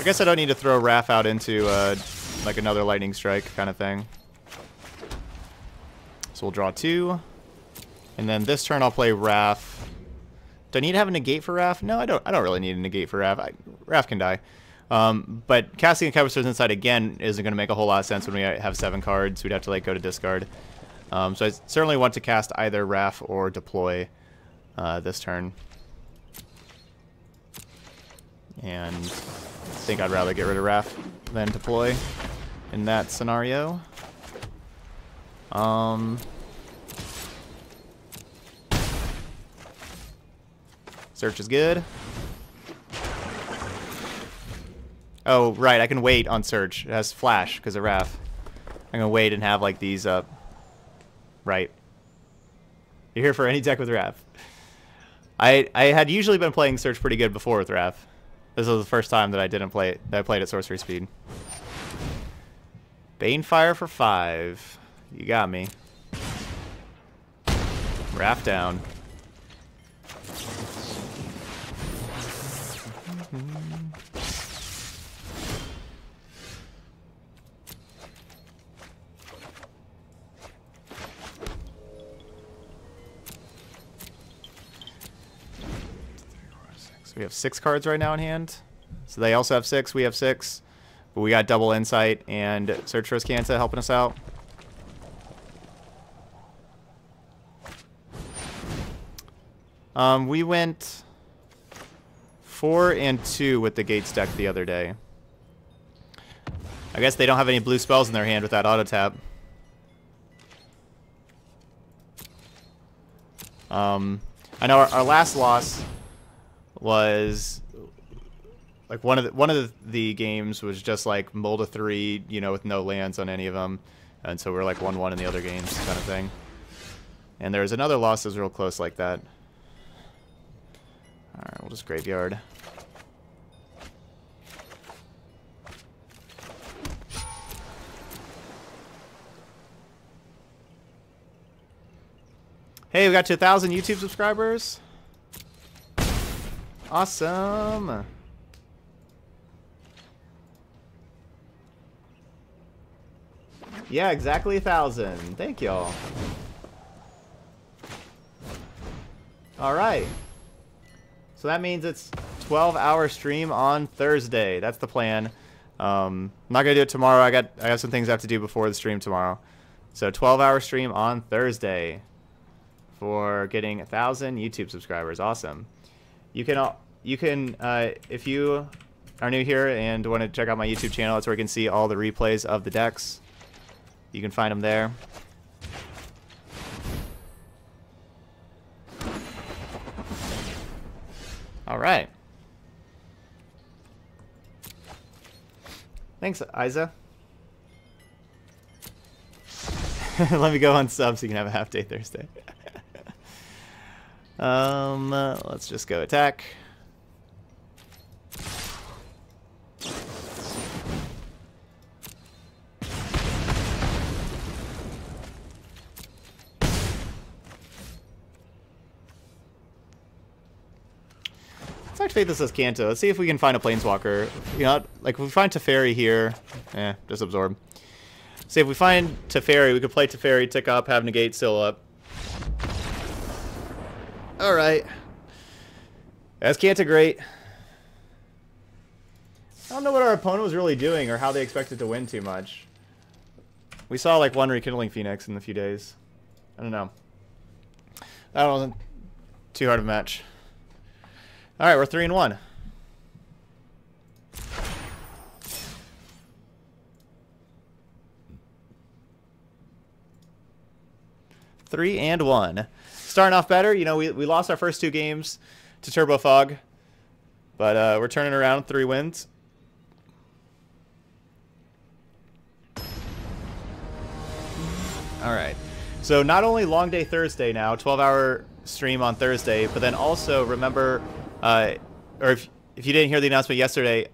I guess I don't need to throw Raff out into like another Lightning Strike kind of thing. So we'll draw 2. And then this turn I'll play Raff. Do I need to have a negate for Raff? No, I don't really need a negate for Raff. Raff can die. But casting a Chemister's Insights again isn't going to make a whole lot of sense when we have 7 cards. We'd have to like go to discard. So I certainly want to cast either Raff or Deploy this turn. And... I think I'd rather get rid of Raff than Deploy in that scenario. Search is good. Oh, right, I can wait on Search. It has Flash because of Raff. I'm gonna wait and have like these up. Right. You're here for any deck with Raff. I had usually been playing Search pretty good before with Raff. This was the first time that I didn't play it. That I played at sorcery speed. Banefire for 5. You got me. Raff down. We have 6 cards right now in hand. So they also have 6. We have 6. But we got double Insight and Search for Azcanta helping us out. We went 4 and 2 with the Gates deck the other day. I guess they don't have any blue spells in their hand with that auto tap. I know our last loss was like one of the games was just like mold a 3, you know, with no lands on any of them, and so we're like 1-1 in the other games kind of thing. And there's another loss that was real close like that. All right, we'll just graveyard. Hey, we got to 1,000 YouTube subscribers. Awesome. Yeah, exactly 1,000. Thank y'all. All right. So that means it's 12-hour stream on Thursday. That's the plan. I'm not gonna do it tomorrow. I have some things I have to do before the stream tomorrow. So 12-hour stream on Thursday. For getting 1,000 YouTube subscribers. Awesome. You can if you are new here and want to check out my YouTube channel, that's where you can see all the replays of the decks. You can find them there. All right. Thanks, Isa. Let me go on sub so you can have a half day Thursday. Let's just go attack. Let's activate this Azcanta. Let's see if we can find a Planeswalker. You know, like if we find Teferi here, just absorb. See if we find Teferi, we could play Teferi, tick up, have Negate still up. All right, Azcanta great. I don't know what our opponent was really doing or how they expected to win too much. We saw like one Rekindling Phoenix in a few days. I don't know. That wasn't too hard of a match. All right, we're 3-1. Starting off better, you know, we lost our first 2 games to Turbo Fog, but we're turning around 3 wins. All right, so not only long day Thursday now, 12-hour stream on Thursday, but then also remember, or if you didn't hear the announcement yesterday,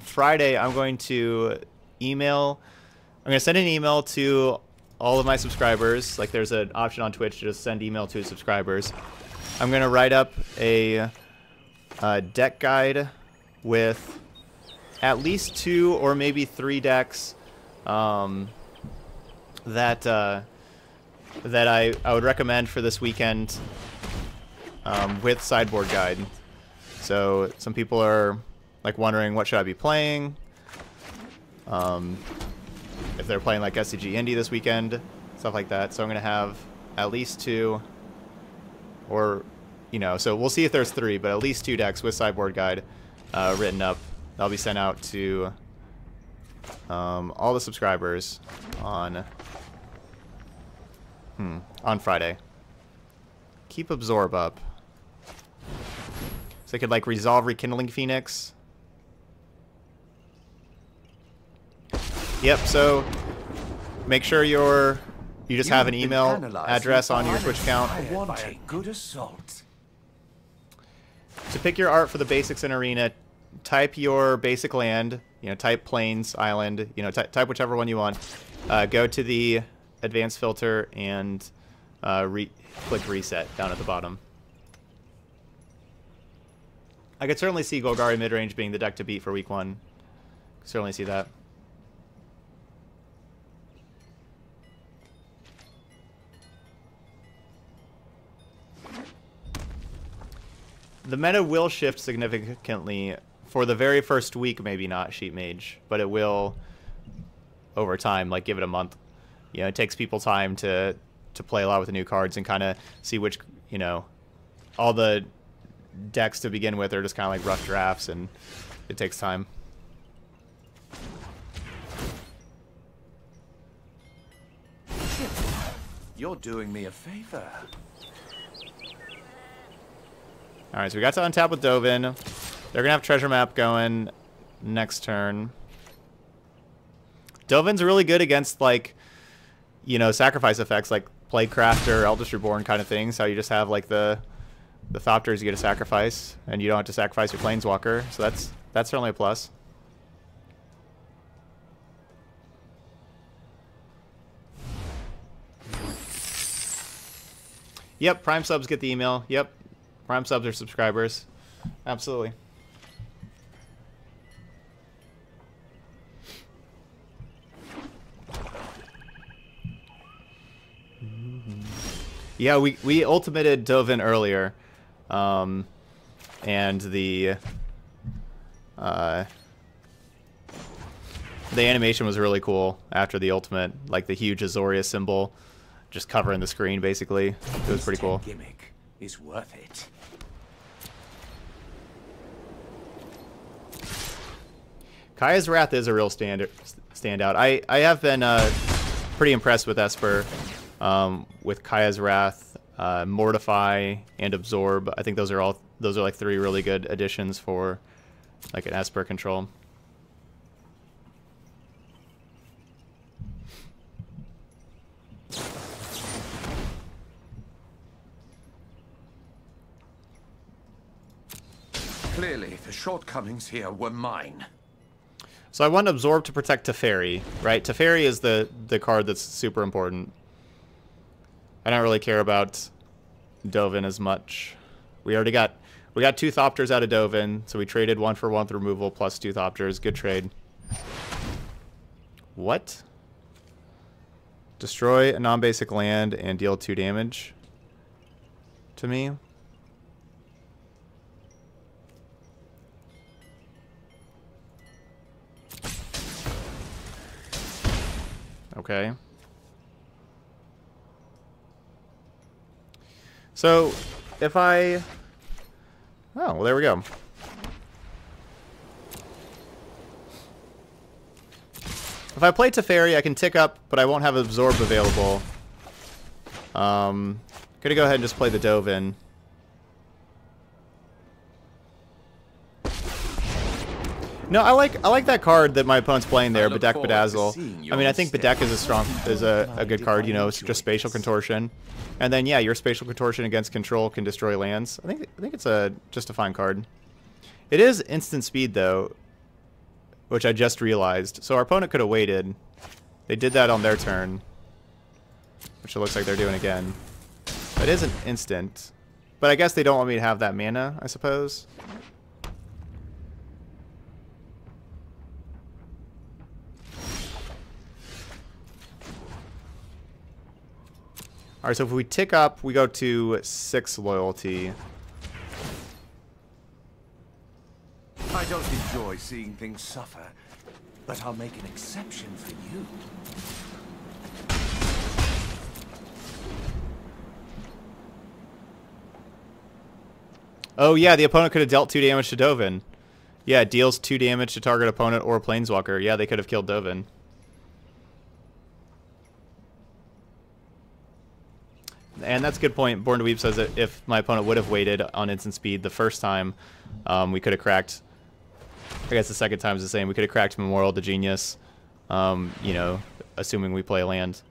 Friday I'm going to send an email to all of my subscribers. Like there's an option on Twitch to just send email to subscribers. I'm gonna write up a deck guide with at least 2 or maybe 3 decks that I would recommend for this weekend with sideboard guide. So some people are like wondering what should I be playing. If they're playing like SCG Indie this weekend, stuff like that. So I'm going to have at least 2 or, you know, so we'll see if there's 3, but at least 2 decks with sideboard guide written up. That'll be sent out to all the subscribers on Friday. Keep Absorb up. So they could like resolve Rekindling Phoenix. Yep, so make sure you just have an email address on your Twitch account. To pick your art for the basics in Arena, type your basic land, you know, type plains, island, you know, type whichever one you want. Go to the advanced filter and click reset down at the bottom. I could certainly see Golgari midrange being the deck to beat for week 1. Could certainly see that. The meta will shift significantly for the very first week, maybe not Sheet Mage, but it will over time. Like, give it a month. You know, it takes people time to play a lot with the new cards and kind of see which, you know, all the decks to begin with are just kind of like rough drafts, and it takes time. You're doing me a favor. All right, so we got to untap with Dovin. They're gonna have treasure map going next turn. Dovin's really good against, like, you know, sacrifice effects like Plague Crafter, Eldest Reborn kind of things. How you just have like the Thopters you get to sacrifice, and you don't have to sacrifice your Planeswalker. So that's certainly a plus. Yep, Prime subs get the email. Yep, Prime subs are subscribers. Absolutely. Yeah, we ultimated Dovin earlier, and the animation was really cool after the ultimate, like the huge Azorius symbol just covering the screen, basically. It was pretty cool. Gimmick is worth it. Kaya's Wrath is a real standout. I have been pretty impressed with Esper, with Kaya's Wrath, Mortify, and Absorb. I think those are like three really good additions for like an Esper control. Clearly, the shortcomings here were mine. So I want Absorb to protect Teferi, right? Teferi is the card that's super important. I don't really care about Dovin as much. We already got... We got two Thopters out of Dovin, so we traded one for one with removal plus two Thopters. Good trade. What? Destroy a non-basic land and deal 2 damage to me. Okay. So, if I... Oh, well, there we go. If I play Teferi, I can tick up, but I won't have Absorb available. Gonna go ahead and just play the Dovin. No, I like that card that my opponent's playing there, Bedeck Bedazzle. I mean, I think Bedeck is a good card. You know, it's just Spatial Contortion, and then yeah, your Spatial Contortion against control can destroy lands. I think it's just a fine card. It is instant speed though, which I just realized. So our opponent could have waited. They did that on their turn, which it looks like they're doing again. It is an instant, but I guess they don't want me to have that mana, I suppose. Alright, so if we tick up, we go to 6 loyalty. I don't enjoy seeing things suffer, but I'll make an exception for you. Oh yeah, the opponent could have dealt 2 damage to Dovin. Yeah, it deals 2 damage to target opponent or Planeswalker. Yeah, they could have killed Dovin. And that's a good point. Born to Weep says that if my opponent would have waited on instant speed the first time, we could have cracked. I guess the second time is the same. We could have cracked Memorial to Genius, you know, assuming we play land.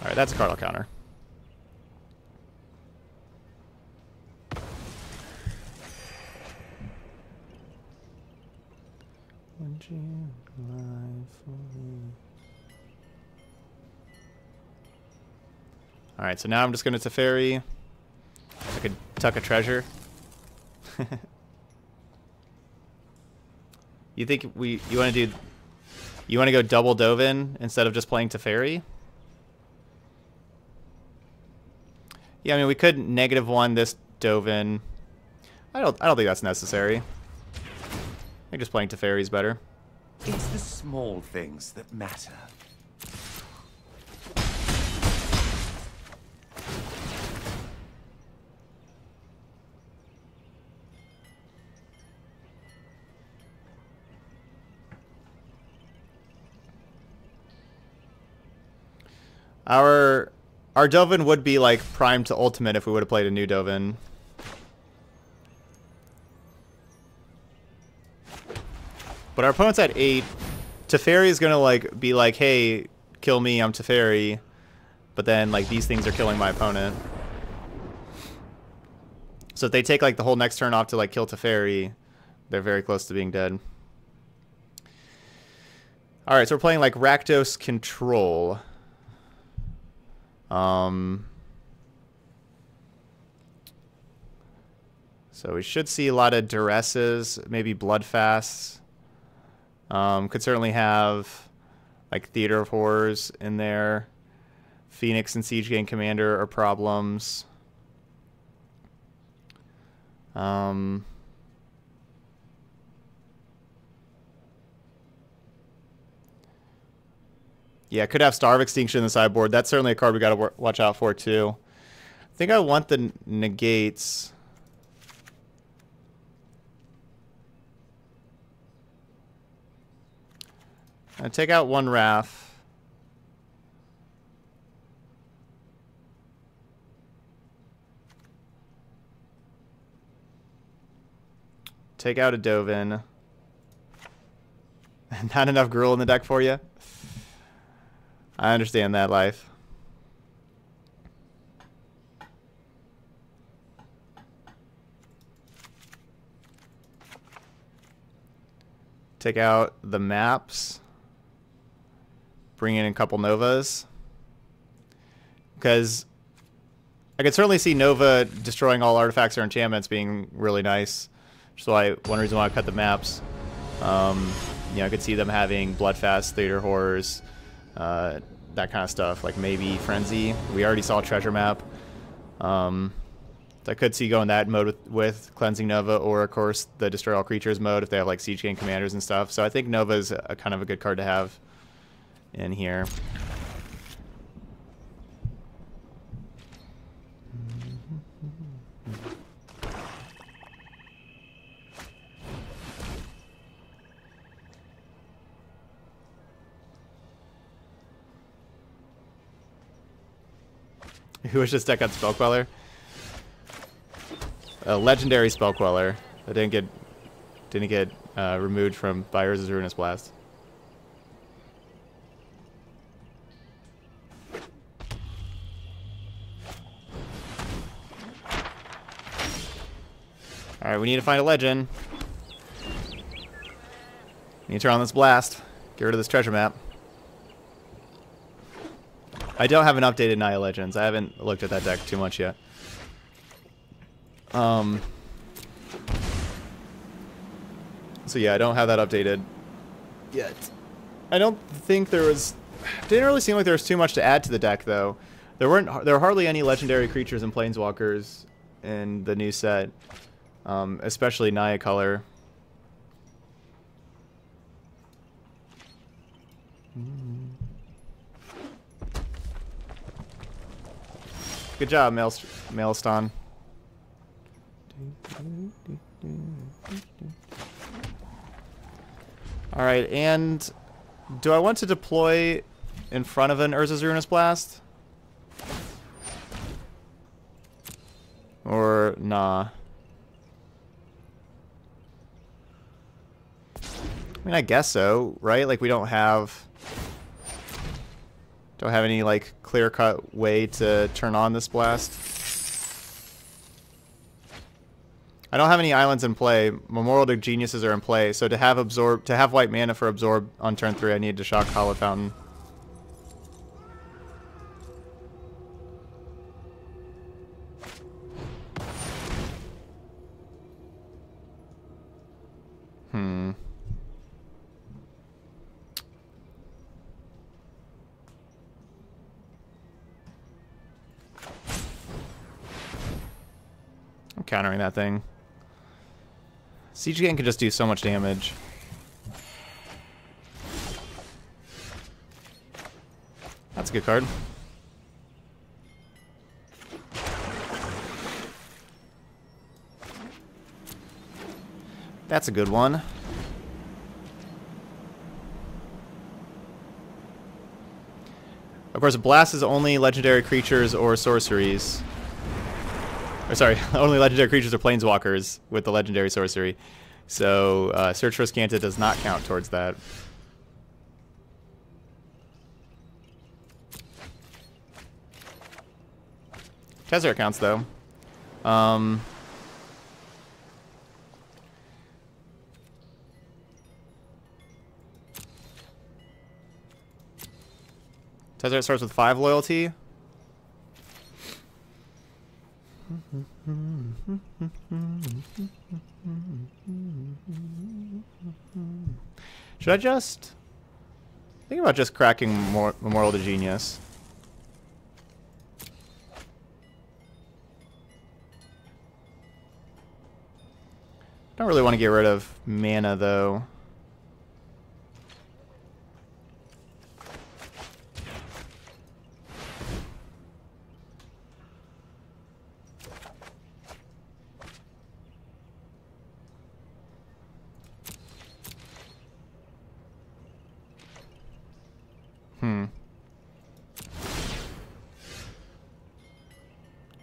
All right, that's a card I'll counter. Alright, so now I'm just going to Teferi. I could tuck a treasure. You want to go double Dovin instead of just playing Teferi? Yeah, I mean, we could negative one this Dovin. I don't think that's necessary. I think just playing Teferi is better. It's the small things that matter. Our Dovin would be like primed to ultimate if we would have played a new Dovin. But our opponent's at 8. Teferi is gonna like be like, hey, kill me, I'm Teferi. But then like these things are killing my opponent. So if they take like the whole next turn off to like kill Teferi, they're very close to being dead. Alright, so we're playing like Rakdos Control. So we should see a lot of duresses, maybe bloodfasts. Could certainly have like Theater of Horrors in there. Phoenix and Siege Gang Commander are problems. Yeah, could have Star of Extinction in the sideboard. That's certainly a card we got to watch out for, too. I think I want the Negates. I take out one Raff. Take out a Dovin. Not enough Gruul in the deck for you? I understand that life. Take out the maps. Bring in a couple Novas. Because I could certainly see Nova destroying all artifacts or enchantments being really nice. So one reason why I cut the maps. You know, I could see them having Bloodfast, Theater Horrors, that kind of stuff, like maybe Frenzy. We already saw Treasure Map. I could see going that mode with Cleansing Nova, or of course the Destroy All Creatures mode if they have like Siege Gang Commanders and stuff. So I think Nova is a kind of a good card to have in here. Who was this deck on Spell Queller? A legendary Spell Queller that didn't get removed from Urza's Ruinous Blast. All right, we need to find a legend. We need to turn on this blast. Get rid of this treasure map. I don't have an updated Naya Legends. I haven't looked at that deck too much yet. So yeah, I don't have that updated yet. I don't think there was... Didn't really seem like there was too much to add to the deck, though. There were hardly any legendary creatures and planeswalkers in the new set, especially Naya color. Good job, Maelston. Alright, and do I want to deploy in front of an Urza's Ruinous Blast? Or nah? I mean, I guess so, right? Like, we don't have any like clear-cut way to turn on this blast. I don't have any islands in play. Memorial to Geniuses are in play, so to have absorb, to have white mana for absorb on turn 3, I need to shock Hollow Fountain. countering that thing. Siege Gang can just do so much damage. That's a good card. That's a good one. Of course, Blast is only legendary creatures or sorceries. Or sorry, only legendary creatures or planeswalkers with the legendary sorcery. So Search for Azcanta does not count towards that. Tezzeret counts though. Tezzeret starts with 5 loyalty. Should I just think about just cracking Memorial to Genius? Don't really want to get rid of mana though.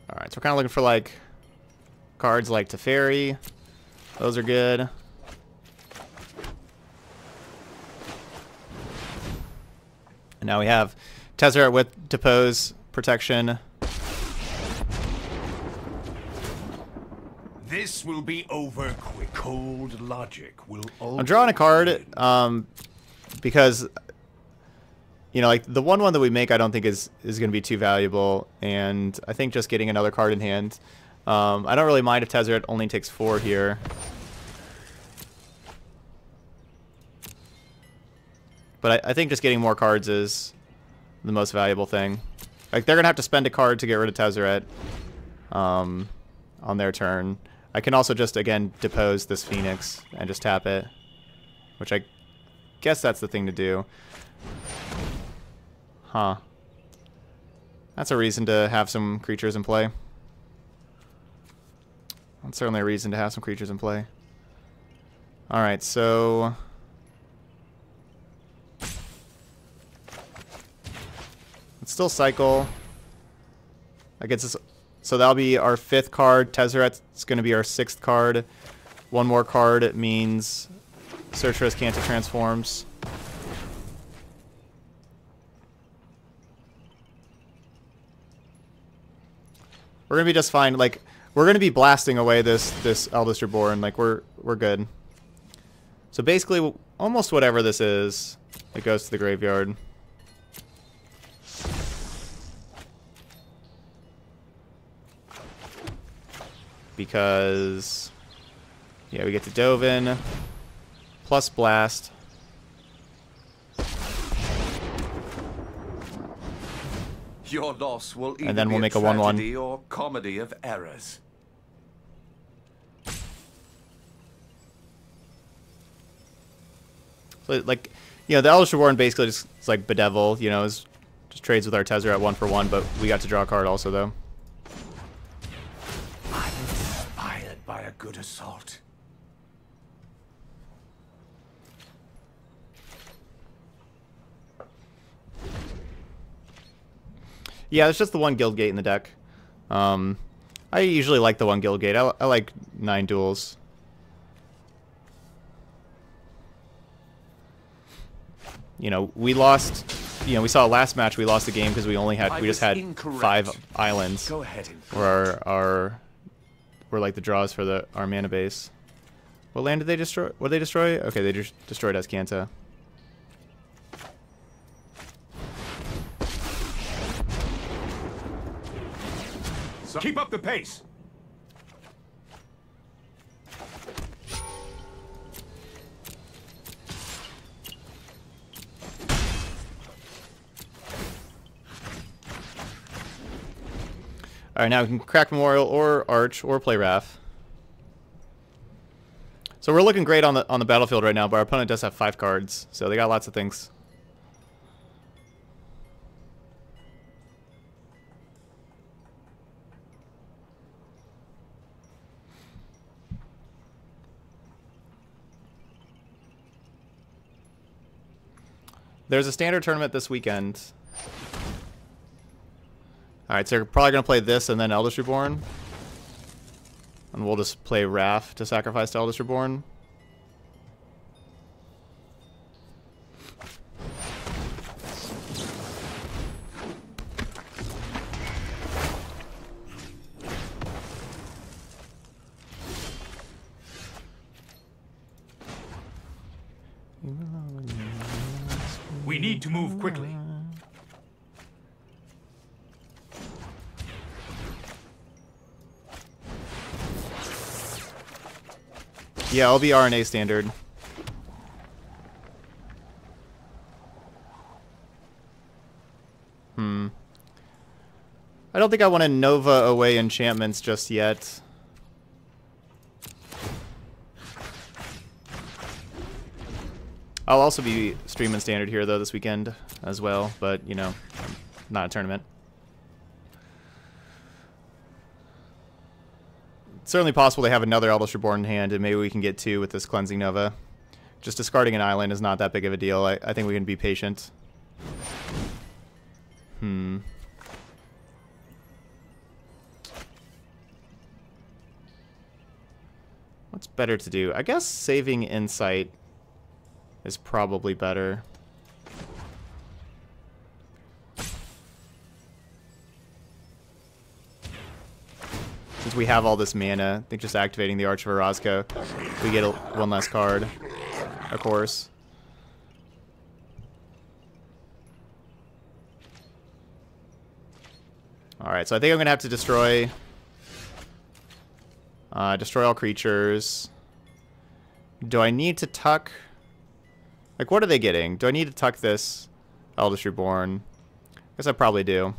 Alright, so we're kind of looking for like cards like Teferi. Those are good. And now we have Tezzeret with Depose protection. This will be over quick. Cold logic will. I'm drawing a card because you know, like the one that we make, I don't think is going to be too valuable, and I think just getting another card in hand. I don't really mind if Tezzeret only takes 4 here. But I think just getting more cards is the most valuable thing. Like, they're going to have to spend a card to get rid of Tezzeret on their turn. I can also just, again, depose this Phoenix and just tap it. Which I guess that's the thing to do. Huh. That's a reason to have some creatures in play. That's certainly a reason to have some creatures in play. Alright, so... let's still cycle. That gets us... so that'll be our 5th card. Tezzeret's going to be our 6th card. One more card, it means Search for Azcanta transforms. We're going to be just fine, like... we're gonna be blasting away this Eldest Reborn, like we're good. So basically, almost whatever this is, it goes to the graveyard. Because yeah, we get to Dovin plus Blast. Your loss will either and then we'll make a 1/1 or comedy of errors. So, like, you know, the Eldritch Reborn basically just it's like Bedevil, you know, is just trades with our Tezzeret 1-for-1, but we got to draw a card also, though. I'm inspired by a good assault. Yeah, there's just the one Guild Gate in the deck. I usually like the one Guild Gate. I like 9 duels. You know, we lost. You know, we saw last match we lost the game because we only had we just had incorrect. 5 islands. Go ahead. Where were like the draws for our mana base. What land did they destroy? What did they destroy? Okay, they just destroyed Azcanta. Keep up the pace. All Alright, now we can crack Memorial or Arch or play Raff. So we're looking great on the battlefield right now, but our opponent does have 5 cards, so they got lots of things. There's a standard tournament this weekend. Alright, so you're probably going to play this and then Eldest Reborn. And we'll just play Raff to sacrifice to Eldest Reborn. We need to move quickly. Yeah, LBR and A standard. I don't think I want to Nova away enchantments just yet. I'll also be streaming standard here, though, this weekend as well, but, you know, not a tournament. It's certainly possible they have another Eldest Reborn in hand, and maybe we can get 2 with this Cleansing Nova. Just discarding an island is not that big of a deal. I think we can be patient. What's better to do? I guess saving Insight is probably better. Since we have all this mana, I think just activating the Arch of Orazca, we get one less card, of course. Alright, so I think I'm going to have to destroy all creatures. Do I need to tuck? Like, what are they getting? Do I need to tuck this Eldest Reborn? I guess I probably do.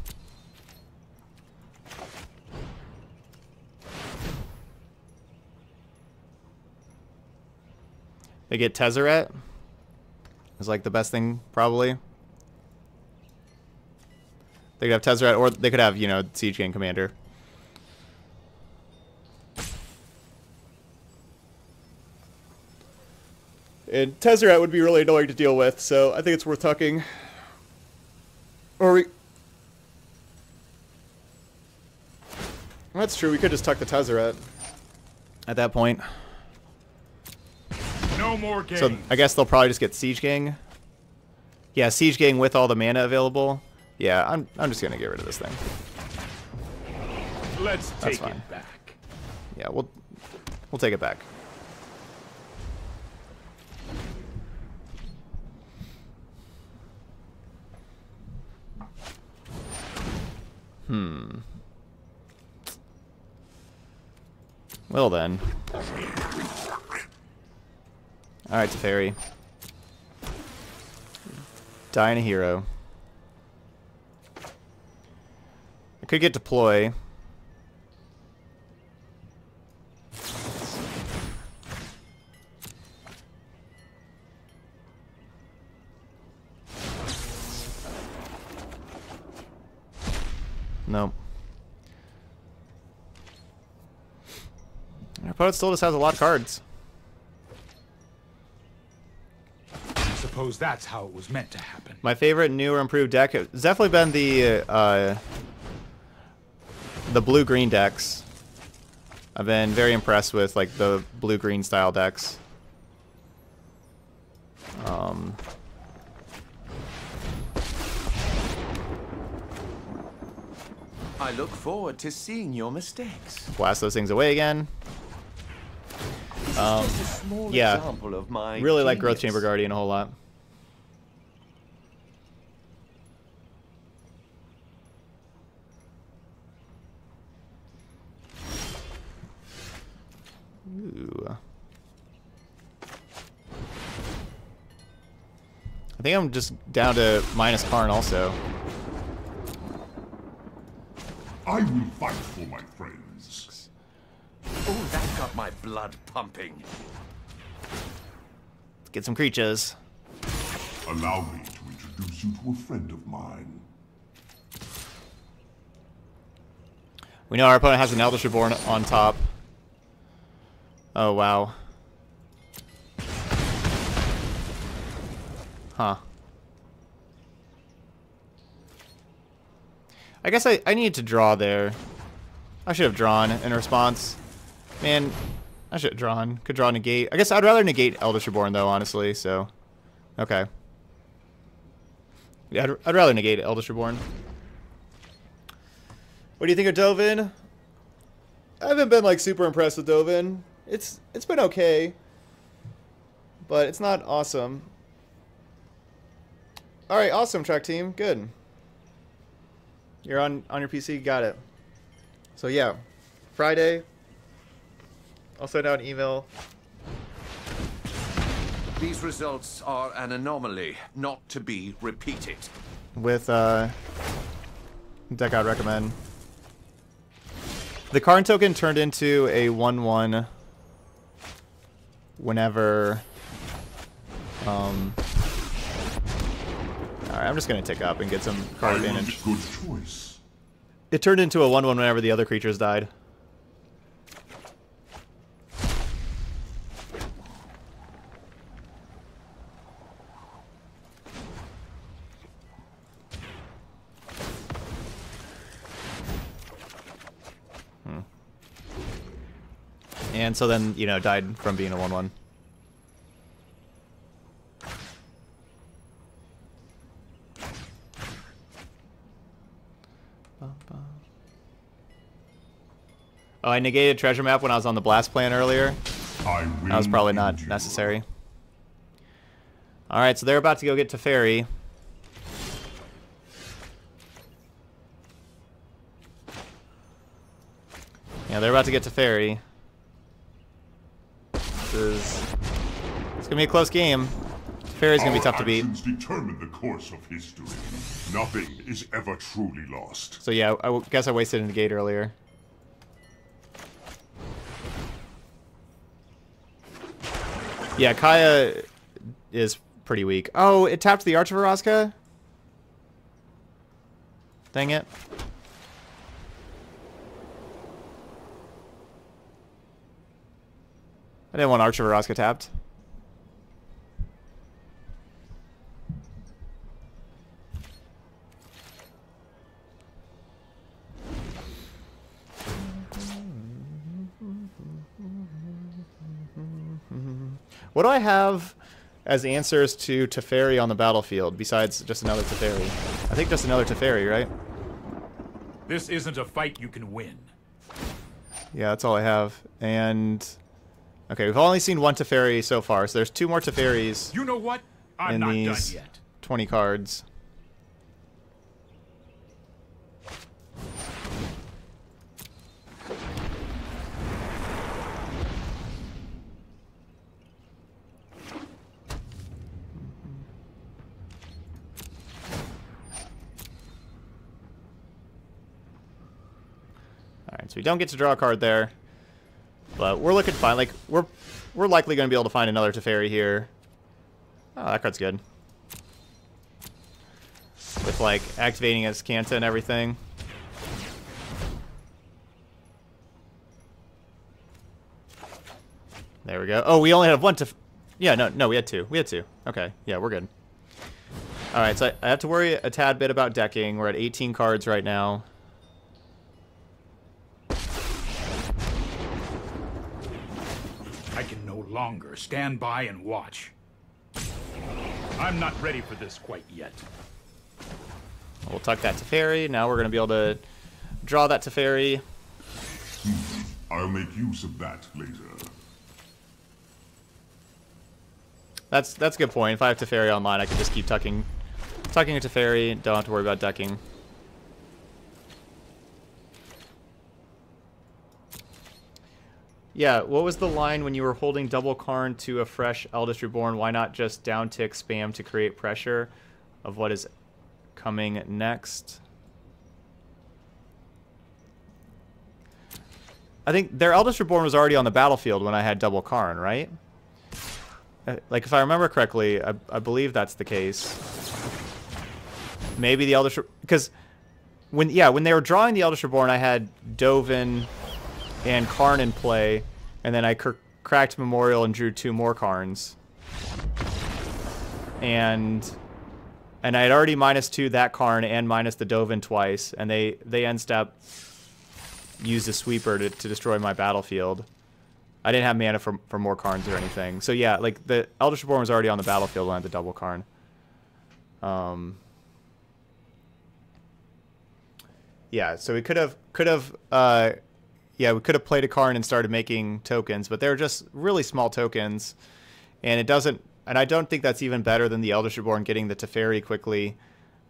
They get Tezzeret. Is like the best thing, probably. They could have Tezzeret, or they could have, you know, Siege Gang Commander. And Tezzeret would be really annoying to deal with, so I think it's worth tucking. Or we... That's true, we could just tuck the Tezzeret at that point. No more games. So I guess they'll probably just get Siege Gang. Yeah, Siege Gang with all the mana available. Yeah, I'm just gonna get rid of this thing. Let's take it back. Yeah, we'll take it back. Well then. Alright, Teferi. Die in a hero. I could get Deploy. Nope. Our opponent still just has a lot of cards. Suppose that's how it was meant to happen. My favorite new or improved deck has definitely been the blue-green decks. I've been very impressed with like the blue-green style decks. I look forward to seeing your mistakes. Blast those things away again. Yeah, really like Growth Chamber Guardian a whole lot. Ooh. I think I'm just down to minus Karn also. I will fight for my friends. Oh, that got my blood pumping. Let's get some creatures. Allow me to introduce you to a friend of mine. We know our opponent has an Eldritch Reborn on top. Oh, wow. Huh. I guess I needed to draw there. I should have drawn in response. Man, I should have drawn. Could draw Negate. I guess I'd rather Negate Eldritch Reborn, though, honestly, so... Okay. Yeah, I'd rather Negate Eldritch Reborn. What do you think of Dovin? I haven't been like super impressed with Dovin. It's been okay, but it's not awesome. All right, awesome track team, good. You're on your PC, got it. So yeah, Friday. I'll send out an email. These results are an anomaly, not to be repeated. With deck I'd recommend. The Karn token turned into a 1/1 whenever. Alright, I'm just gonna tick up and get some card advantage. Good choice. It turned into a 1/1 whenever the other creatures died. And so then, you know, died from being a 1/1. Oh, I negated treasure map when I was on the blast plan earlier. That was probably not necessary. Alright, so they're about to go get Teferi. Yeah, they're about to get Teferi. It's gonna be a close game. Teferi's gonna be tough to beat. Determine the course of history. Nothing is ever truly lost. So yeah, I guess I wasted a negate earlier. Yeah, Kaya is pretty weak. Oh, it tapped the Arch of Orazca? Dang it. I didn't want Arch of Orazca tapped. What do I have as answers to Teferi on the battlefield besides just another Teferi? I think just another Teferi, right? This isn't a fight you can win. Yeah, that's all I have. And... Okay, we've only seen one Teferi so far, so there's two more Teferis. You know what? I'm not done yet. 20 cards. Alright, so we don't get to draw a card there. But we're looking fine. Like we're likely going to be able to find another Teferi here. Oh, that card's good. With like activating Azcanta and everything. There we go. Oh, we only have one Teferi. Yeah, no, we had two. We had two. Okay, yeah, we're good. All right, so I have to worry a tad bit about decking. We're at 18 cards right now. I can no longer stand by and watch. I'm not ready for this quite yet. We'll tuck that Teferi. Now we're going to be able to draw that Teferi. I'll make use of that later. That's a good point. If I have Teferi online, I can just keep tucking a Teferi. Don't have to worry about decking. Yeah, what was the line when you were holding double Karn to a fresh Eldest Reborn? Why not just downtick spam to create pressure of what is coming next? I think their Eldest Reborn was already on the battlefield when I had double Karn, right? Like, if I remember correctly, I believe that's the case. Maybe the Eldest... Because, when they were drawing the Eldest Reborn, I had Dovin and Karn in play, and then I cracked Memorial and drew two more Karns. And I had already -2 that Karn and minus the Dovin twice, and they end step used a sweeper to destroy my battlefield. I didn't have mana for more Karns or anything. So yeah, like the Eldritch Reborn was already on the battlefield when I had the double Karn. Yeah, so we could have played a Karn and started making tokens, but they're just really small tokens, and it doesn't. And I don't think that's even better than the Eldritch Reborn getting the Teferi quickly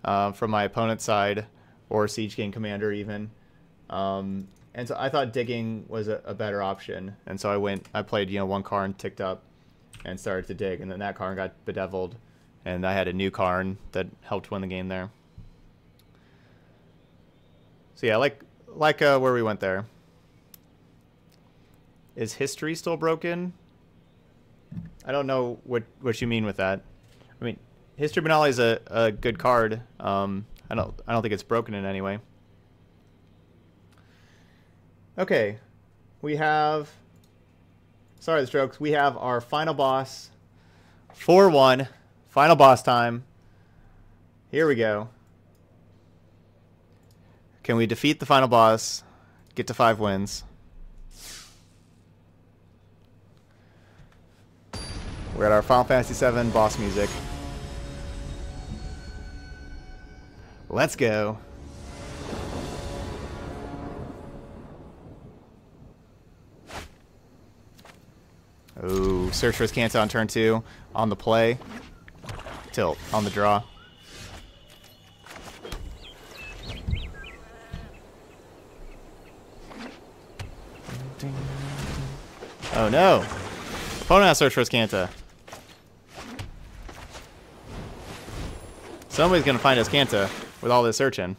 from my opponent's side, or Siege King Commander even. And so I thought digging was a better option. And so I played, one Karn, ticked up, and started to dig. And then that Karn got bedeviled, and I had a new Karn that helped win the game there. So yeah, like where we went there. Is history still broken? I don't know what you mean with that. I mean, History Banale is a good card. I don't think it's broken in any way. Okay, we have. Sorry, the strokes. We have our final boss. 4-1, final boss time. Here we go. Can we defeat the final boss? Get to 5 wins. We're at our Final Fantasy VII boss music. Let's go. Oh, Search for Azcanta on turn 2. On the play. Tilt. On the draw. Oh no! Opponent has Search for Azcanta. Somebody's going to find Azcanta with all this searching.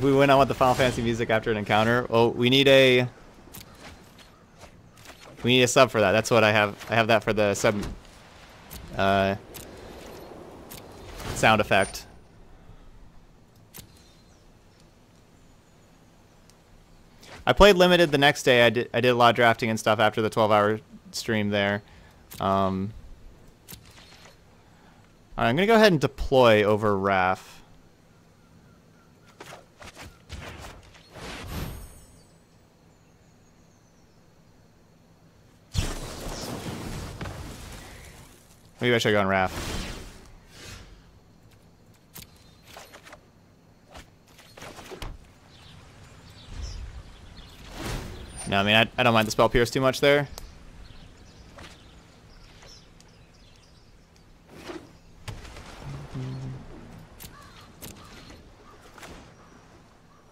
We went on with the Final Fantasy music after an encounter. Oh, we need a sub for that. That's what I have. I have that for the sub sound effect. I played Limited the next day. I did a lot of drafting and stuff after the 12-hour stream there. All right, I'm gonna go ahead and deploy over Raff. Maybe I should go on Raff. No, I mean, I don't mind the Spell Pierce too much there.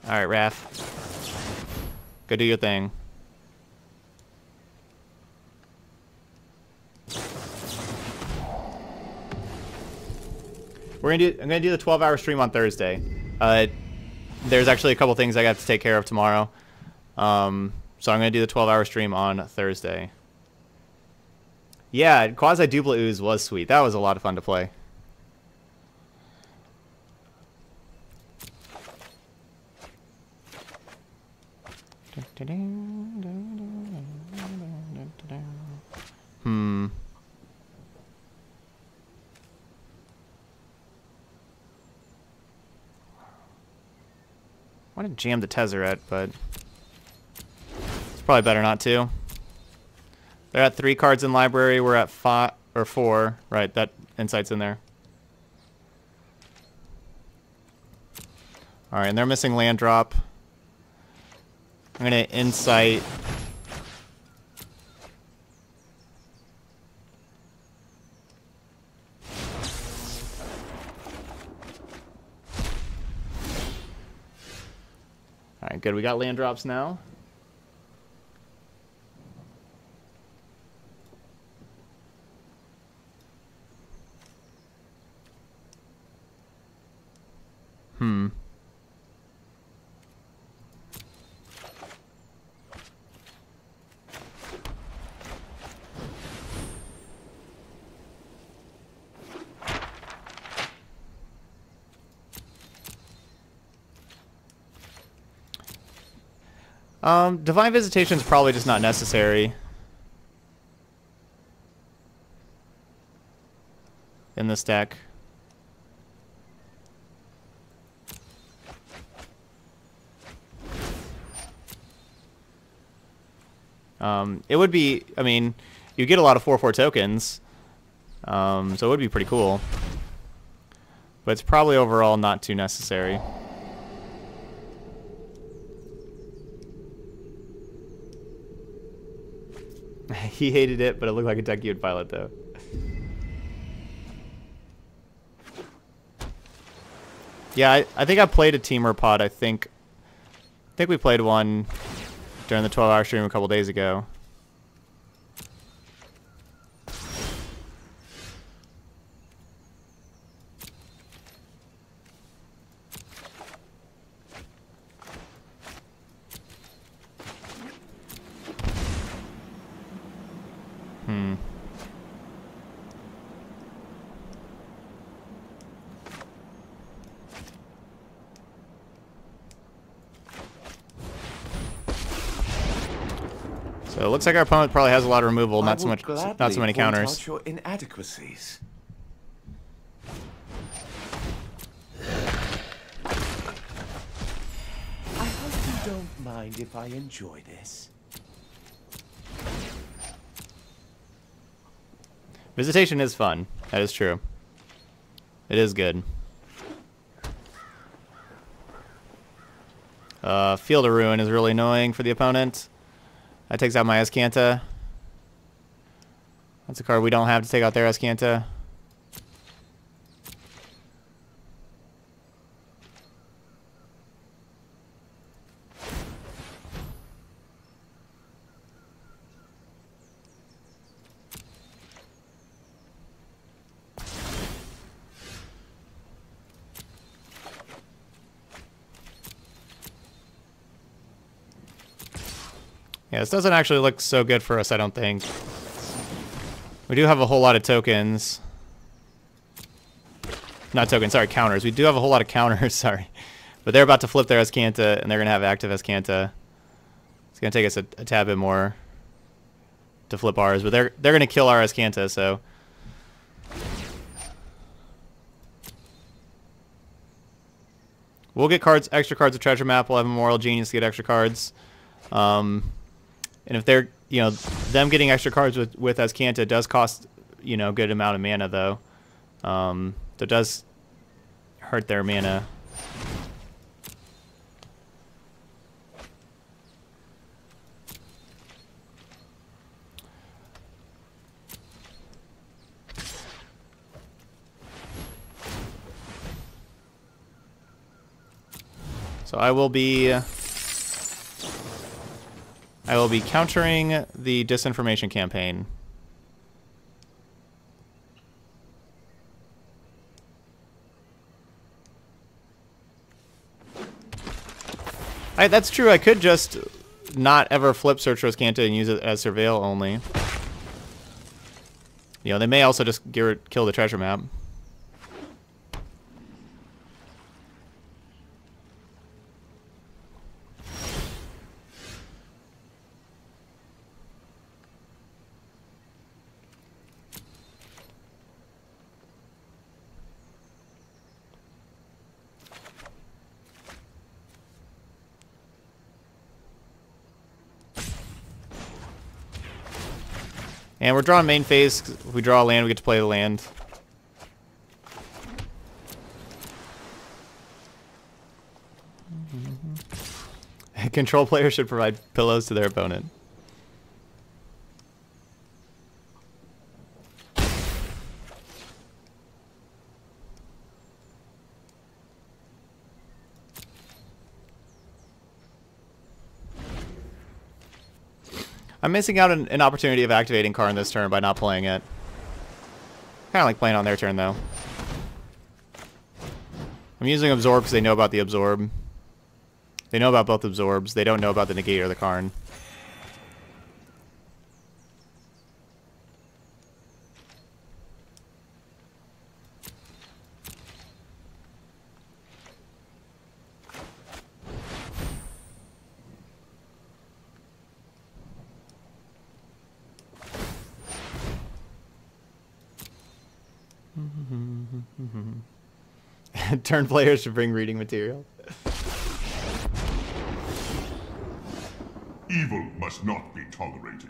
All right, Raff. Go do your thing. I'm gonna do the 12-hour stream on Thursday. There's actually a couple things I have to take care of tomorrow, so I'm gonna do the 12-hour stream on Thursday. Yeah, Quasi Dupla Ooze was sweet. That was a lot of fun to play. I want to jam the Tezzeret, but it's probably better not to. They're at 3 cards in library. We're at 5 or 4. Right, that insight's in there. All right, and they're missing land drop. I'm going to insight. good. We got land drops now. Divine Visitation is probably just not necessary in this deck. It would be, I mean, you get a lot of 4/4 tokens, so it would be pretty cool. But it's probably overall not too necessary. He hated it, but it looked like a deck you would pilot, though. Yeah, I think I played a teamer pod. I think we played one during the 12-hour stream a couple days ago. So it looks like our opponent probably has a lot of removal, not so many counters. Your inadequacies. I hope you don't mind if I enjoy this. Visitation is fun. That is true. It is good. Field of Ruin is really annoying for the opponent. That takes out my Azcanta. That's a card we don't have to take out their Azcanta. Yeah, this doesn't actually look so good for us, I don't think. We do have a whole lot of tokens. Not tokens, sorry, counters. We do have a whole lot of counters, sorry. But they're about to flip their Azcanta, and they're going to have active Azcanta. It's going to take us a tad bit more to flip ours, but they're going to kill our Azcanta, so... We'll get cards, extra cards of Treasure Map. We'll have Memorial Genius to get extra cards. And if they're, you know, them getting extra cards with Azcanta does cost, you know, a good amount of mana, though. That does hurt their mana. So I will be... I will be countering the disinformation campaign. That's true, I could just not ever flip Search for Azcanta and use it as Surveil only. You know, they may also just kill the treasure map. And we're drawing main phase. If we draw a land, we get to play the land. Mm-hmm. Control players should provide pillows to their opponent. I'm missing out an opportunity of activating Karn this turn by not playing it. Kind of like playing on their turn, though. I'm using Absorb because they know about the Absorb. They know about both Absorbs. They don't know about the Negate or the Karn. Turn players should bring reading material. Evil must not be tolerated.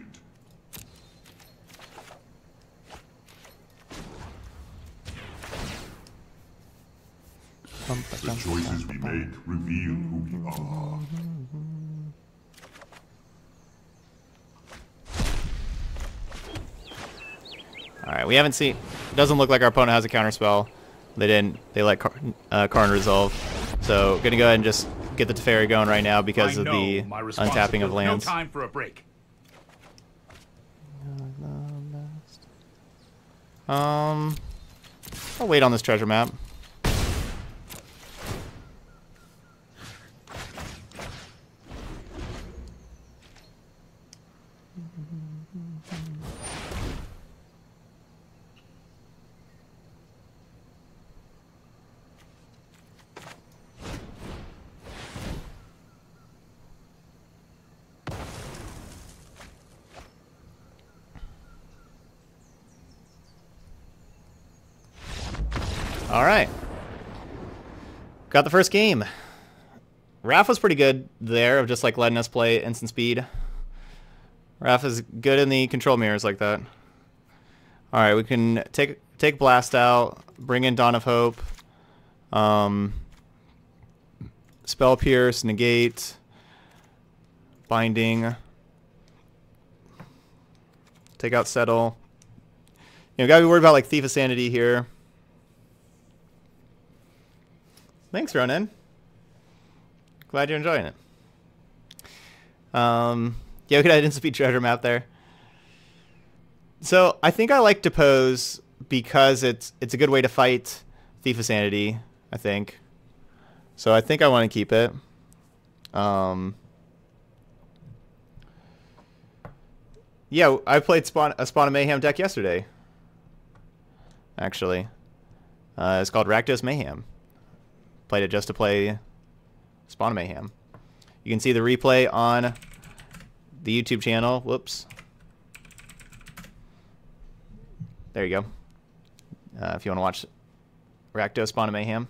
The choices we make reveal who we are. Alright, we haven't seen... It doesn't look like our opponent has a counterspell. They didn't. They let Karn resolve. So gonna go ahead and just get the Teferi going right now because of the untapping of lands. No time for a break. I'll wait on this treasure map. All right, got the first game. Raff was pretty good there of just like letting us play instant speed. Raff is good in the control mirrors like that. All right, we can take Blast out, bring in Dawn of Hope, Spell Pierce, Negate, Binding, take out Settle. You know, gotta be worried about like Thief of Sanity here. Thanks, Ronan. Glad you're enjoying it. Yeah, we could add instant speed treasure map there. So I think I like Depose because it's a good way to fight Thief of Sanity, I think. So I think I want to keep it. Yeah, I played a Spawn of Mayhem deck yesterday. Actually, it's called Rakdos Mayhem. Played it just to play Spawn Mayhem. You can see the replay on the YouTube channel. Whoops. There you go. If you want to watch Rakdos Spawn Mayhem.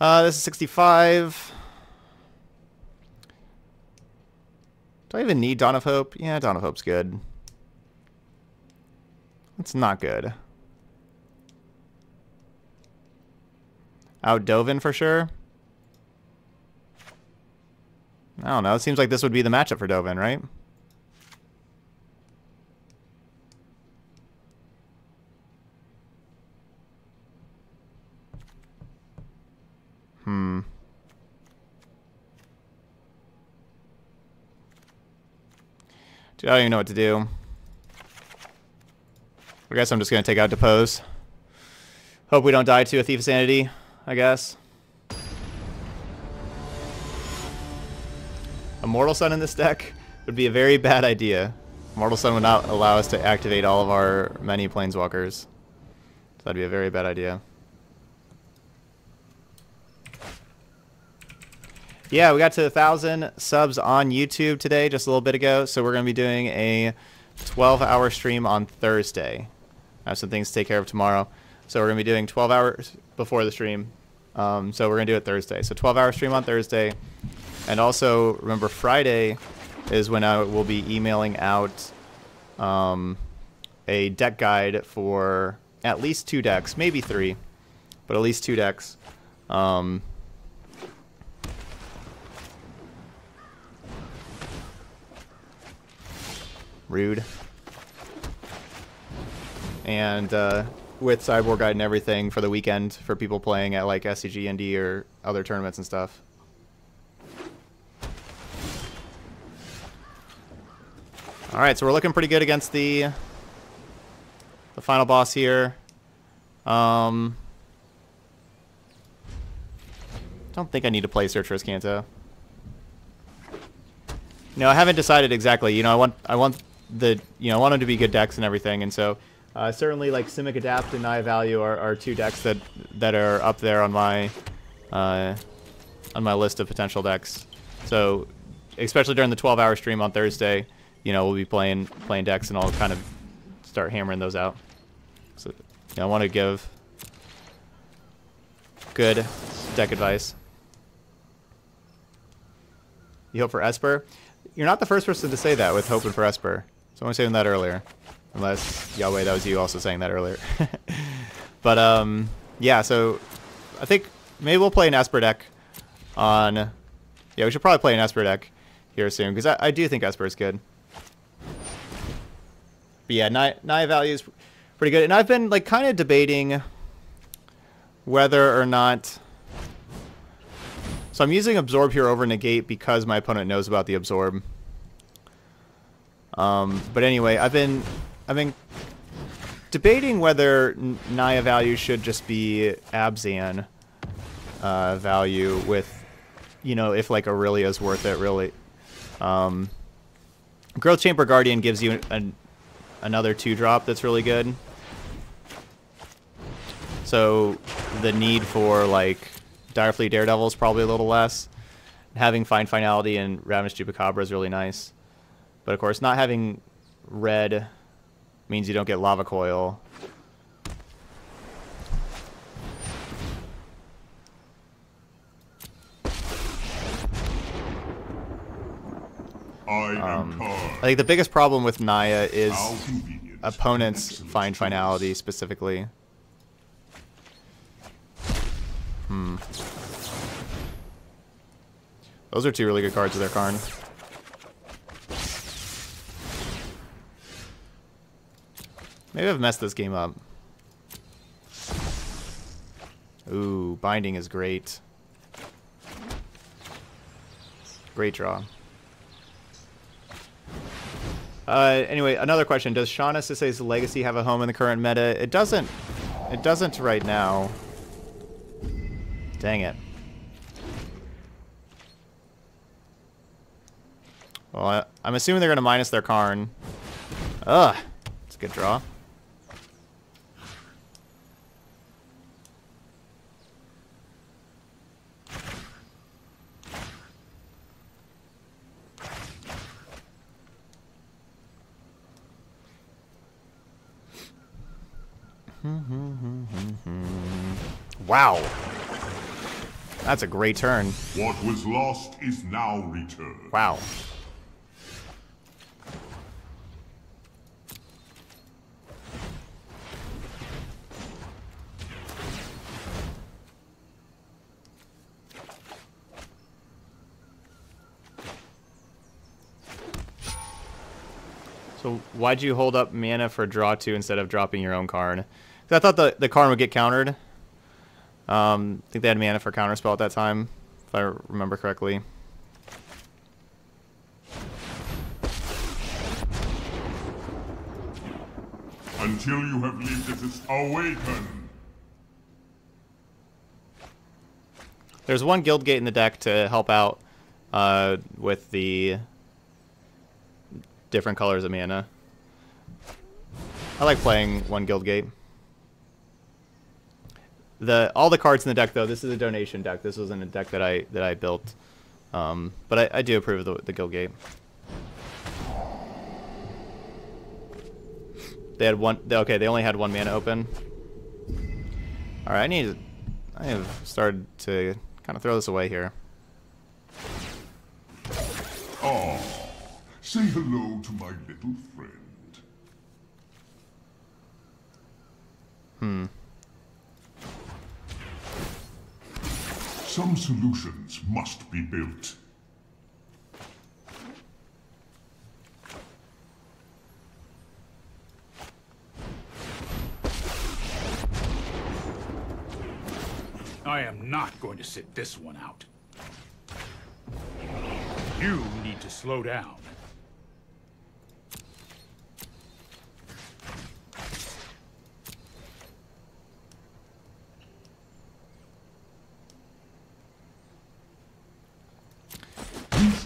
This is 65. Do I even need Dawn of Hope? Yeah, Dawn of Hope's good. It's not good. Out Dovin for sure. I don't know. It seems like this would be the matchup for Dovin, right? Dude, I don't even know what to do. I guess I'm just going to take out Depose. Hope we don't die to a Thief of Sanity, I guess. A Mortal Sun in this deck would be a very bad idea. Mortal Sun would not allow us to activate all of our many Planeswalkers. So that'd be a very bad idea. Yeah, we got to 1,000 subs on YouTube today, just a little bit ago. So we're going to be doing a 12-hour stream on Thursday. I have some things to take care of tomorrow. So we're going to be doing 12 hours before the stream. So we're going to do it Thursday. So 12-hour stream on Thursday. And also, remember, Friday is when I will be emailing out a deck guide for at least 2 decks. Maybe 3. But at least 2 decks. Rude. And... with Cyborg Guide and everything for the weekend for people playing at like SCG Indy or other tournaments and stuff. Alright, so we're looking pretty good against the final boss here. Don't think I need to play Search for Azcanta. No, I haven't decided exactly. You know, I want them to be good decks and everything, and so certainly like Simic Adapt and Naya Value are two decks that are up there on my list of potential decks. So especially during the 12-hour stream on Thursday, you know, we'll be playing decks and I'll kind of start hammering those out. So you know, I want to give good deck advice. You hope for Esper? You're not the first person to say that with hoping for Esper. Someone was saying that earlier. Unless, Yahweh, that was you also saying that earlier. But, yeah, so I think maybe we'll play an Esper deck on... Yeah, we should probably play an Esper deck here soon, because I do think Esper is good. But yeah, Naya Value is pretty good. And I've been, like, kind of debating whether or not... So I'm using Absorb here over Negate because my opponent knows about the Absorb. But anyway, I've been debating whether Naya Value should just be Abzan value with, you know, if like Aurelia's worth it really. Growth Chamber Guardian gives you another 2-drop that's really good. So the need for like Direfleet Daredevil is probably a little less. Having Find Finality and Ravenous Chupacabra is really nice. But of course, not having red means you don't get Lava Coil. I think the biggest problem with Naya is opponents' Find Finality specifically. Those are two really good cards with their Karn. Maybe I've messed this game up. Ooh, Binding is great. Great draw. Anyway, another question. Does Shauna Sisse's Legacy have a home in the current meta? It doesn't. It doesn't right now. Dang it. Well, I'm assuming they're going to minus their Karn. Ugh. It's a good draw. Wow. That's a great turn. What was lost is now returned. Wow. So why'd you hold up mana for draw 2 instead of dropping your own Karn? Because I thought the Karn would get countered. I think they had mana for Counterspell at that time, if I remember correctly. Until you have lived as it's awakened. There's one Guild Gate in the deck to help out with the different colors of mana. I like playing one Guild Gate. All the cards in the deck, though, this is a donation deck. This wasn't a deck that I built, but I do approve of the Guild Gate. They had one. Okay, they only had one mana open. All right, I have started to kind of throw this away here. Oh, say hello to my little friend. Some solutions must be built. I am not going to sit this one out. You need to slow down.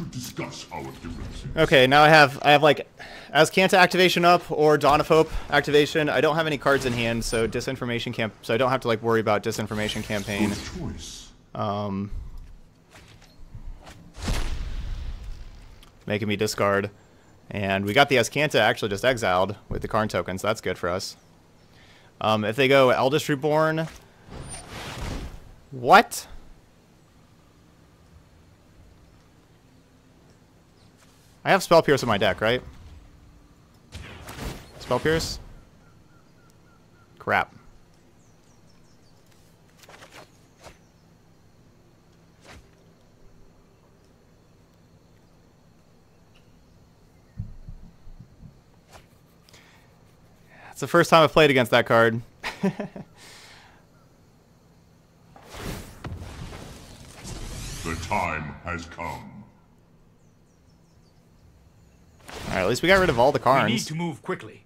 to discuss our differences. Okay, now I have like Azcanta activation up or Dawn of Hope activation. I don't have any cards in hand, so disinformation camp. So I don't have to like worry about disinformation campaign. Good choice. Making me discard, and we got the Azcanta actually just exiled with the Karn tokens. That's good for us. If they go Eldest Reborn, what? I have Spell Pierce in my deck, right? Spell Pierce? Crap. It's the first time I've played against that card. The time has come. All right, at least we got rid of all the Karns. We need to move quickly.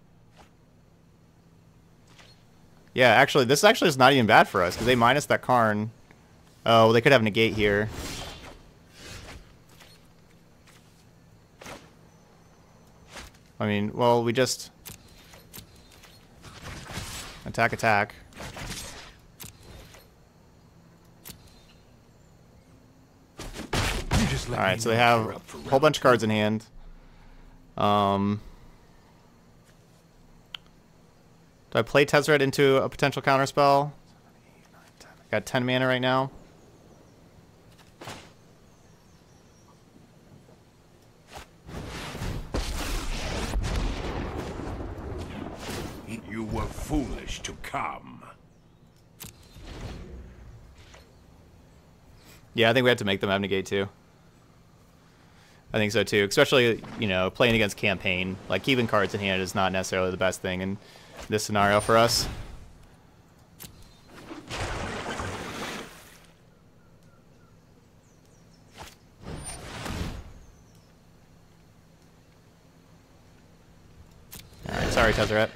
Yeah, actually, this actually is not even bad for us because they minus that Karn. Oh, well, they could have Negate here. I mean, well, we just attack, attack. All right, so they have a whole bunch of cards in hand. Do I play Tezzeret into a potential counterspell? I got 10 mana right now. You were foolish to come. Yeah, I think we have to make them abnegate too. I think so too, especially, you know, playing against campaign. Like, keeping cards in hand is not necessarily the best thing in this scenario for us. All right, sorry, Tezzeret.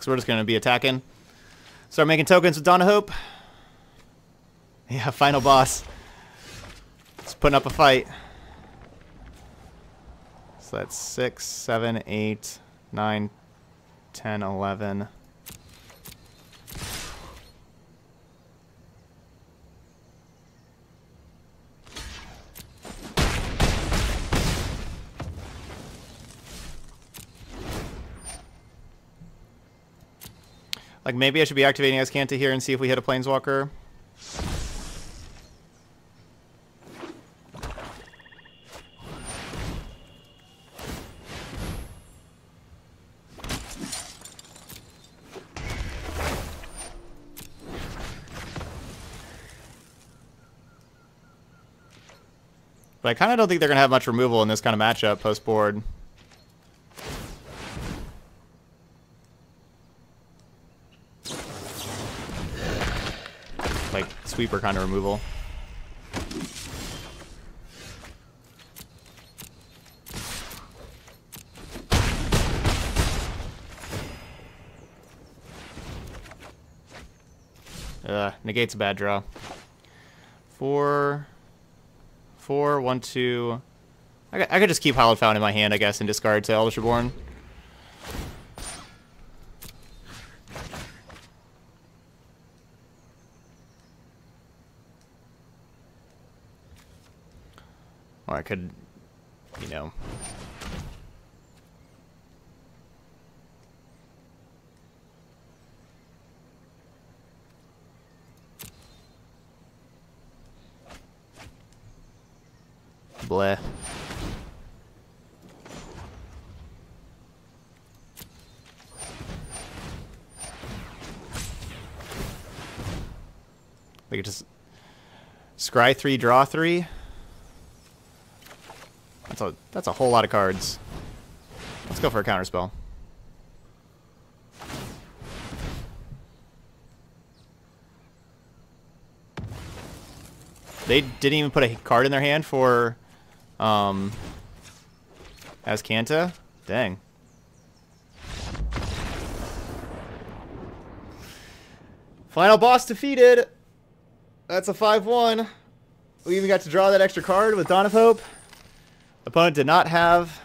So we're just going to be attacking. Start making tokens with Dawn of Hope. Yeah, final boss. It's putting up a fight. So that's 6, 7, 8, 9, 10, 11. Like, maybe I should be activating Azcanta here and see if we hit a Planeswalker. But I kind of don't think they're going to have much removal in this kind of matchup post-board. Sweeper kind of removal. Negate's a bad draw. 4, 4, 1, 2. I could just keep Hallowed Fountain in my hand, I guess, and discard to Eldritch Reborn. Or I could, you know. Bleh. We could just scry 3, draw 3. That's a whole lot of cards. Let's go for a counterspell. They didn't even put a card in their hand for Azcanta? Dang. Final boss defeated. That's a 5-1. We even got to draw that extra card with Dawn of Hope. Opponent did not have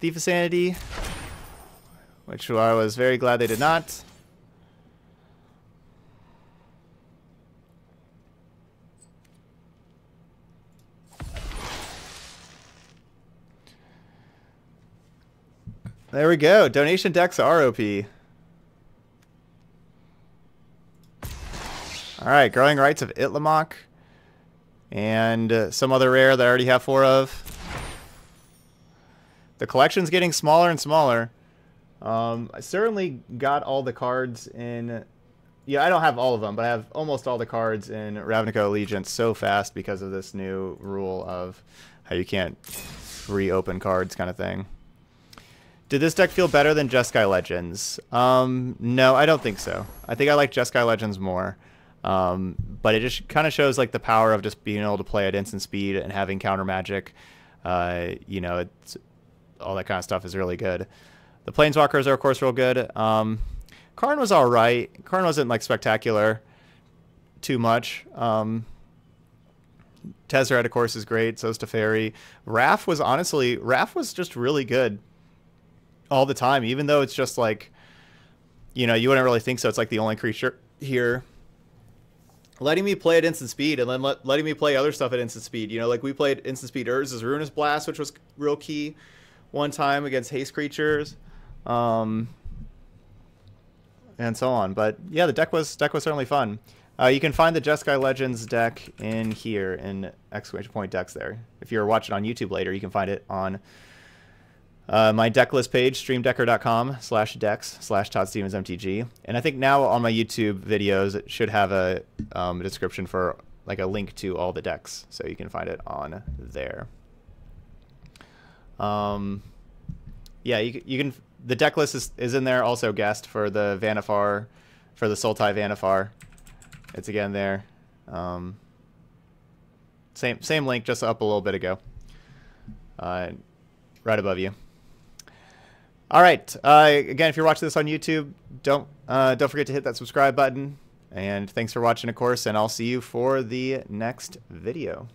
Thief of Sanity, which I was very glad they did not. There we go. Donation decks are OP. Alright, Growing Rights of Itlamok. And some other rare that I already have 4 of. The collection's getting smaller and smaller. I certainly got all the cards in... Yeah, I don't have all of them, but I have almost all the cards in Ravnica Allegiance so fast because of this new rule of how you can't reopen cards kind of thing. Did this deck feel better than Jeskai Legends? No, I don't think so. I think I like Jeskai Legends more. But it just kind of shows like the power of just being able to play at instant speed and having counter magic. You know, it's, all that kind of stuff is really good. The Planeswalkers are, of course, real good. Karn was all right. Karn wasn't like spectacular too much. Tezzeret, of course, is great. So is Teferi. Raff was honestly, Raff was just really good all the time, even though it's just like, you know, you wouldn't really think so. It's like the only creature here. Letting me play at instant speed and then letting me play other stuff at instant speed. You know, like we played instant speed Urza's Ruinous Blast, which was real key one time against haste creatures, and so on. But yeah, the deck was certainly fun. You can find the Jeskai Legends deck in here in exclamation point decks there. If you're watching on YouTube later, you can find it on my deck list page, streamdecker.com/decks/ToddStevensMTG. And I think now on my YouTube videos, it should have a description for like a link to all the decks. So you can find it on there. Yeah, you can, the deck list is in there. Also guest for the Vanifar, for the Sultai Vanifar. It's again there. Same link, just up a little bit ago. Right above you. All right. Again, if you're watching this on YouTube, don't forget to hit that subscribe button. And thanks for watching, of course, and I'll see you for the next video.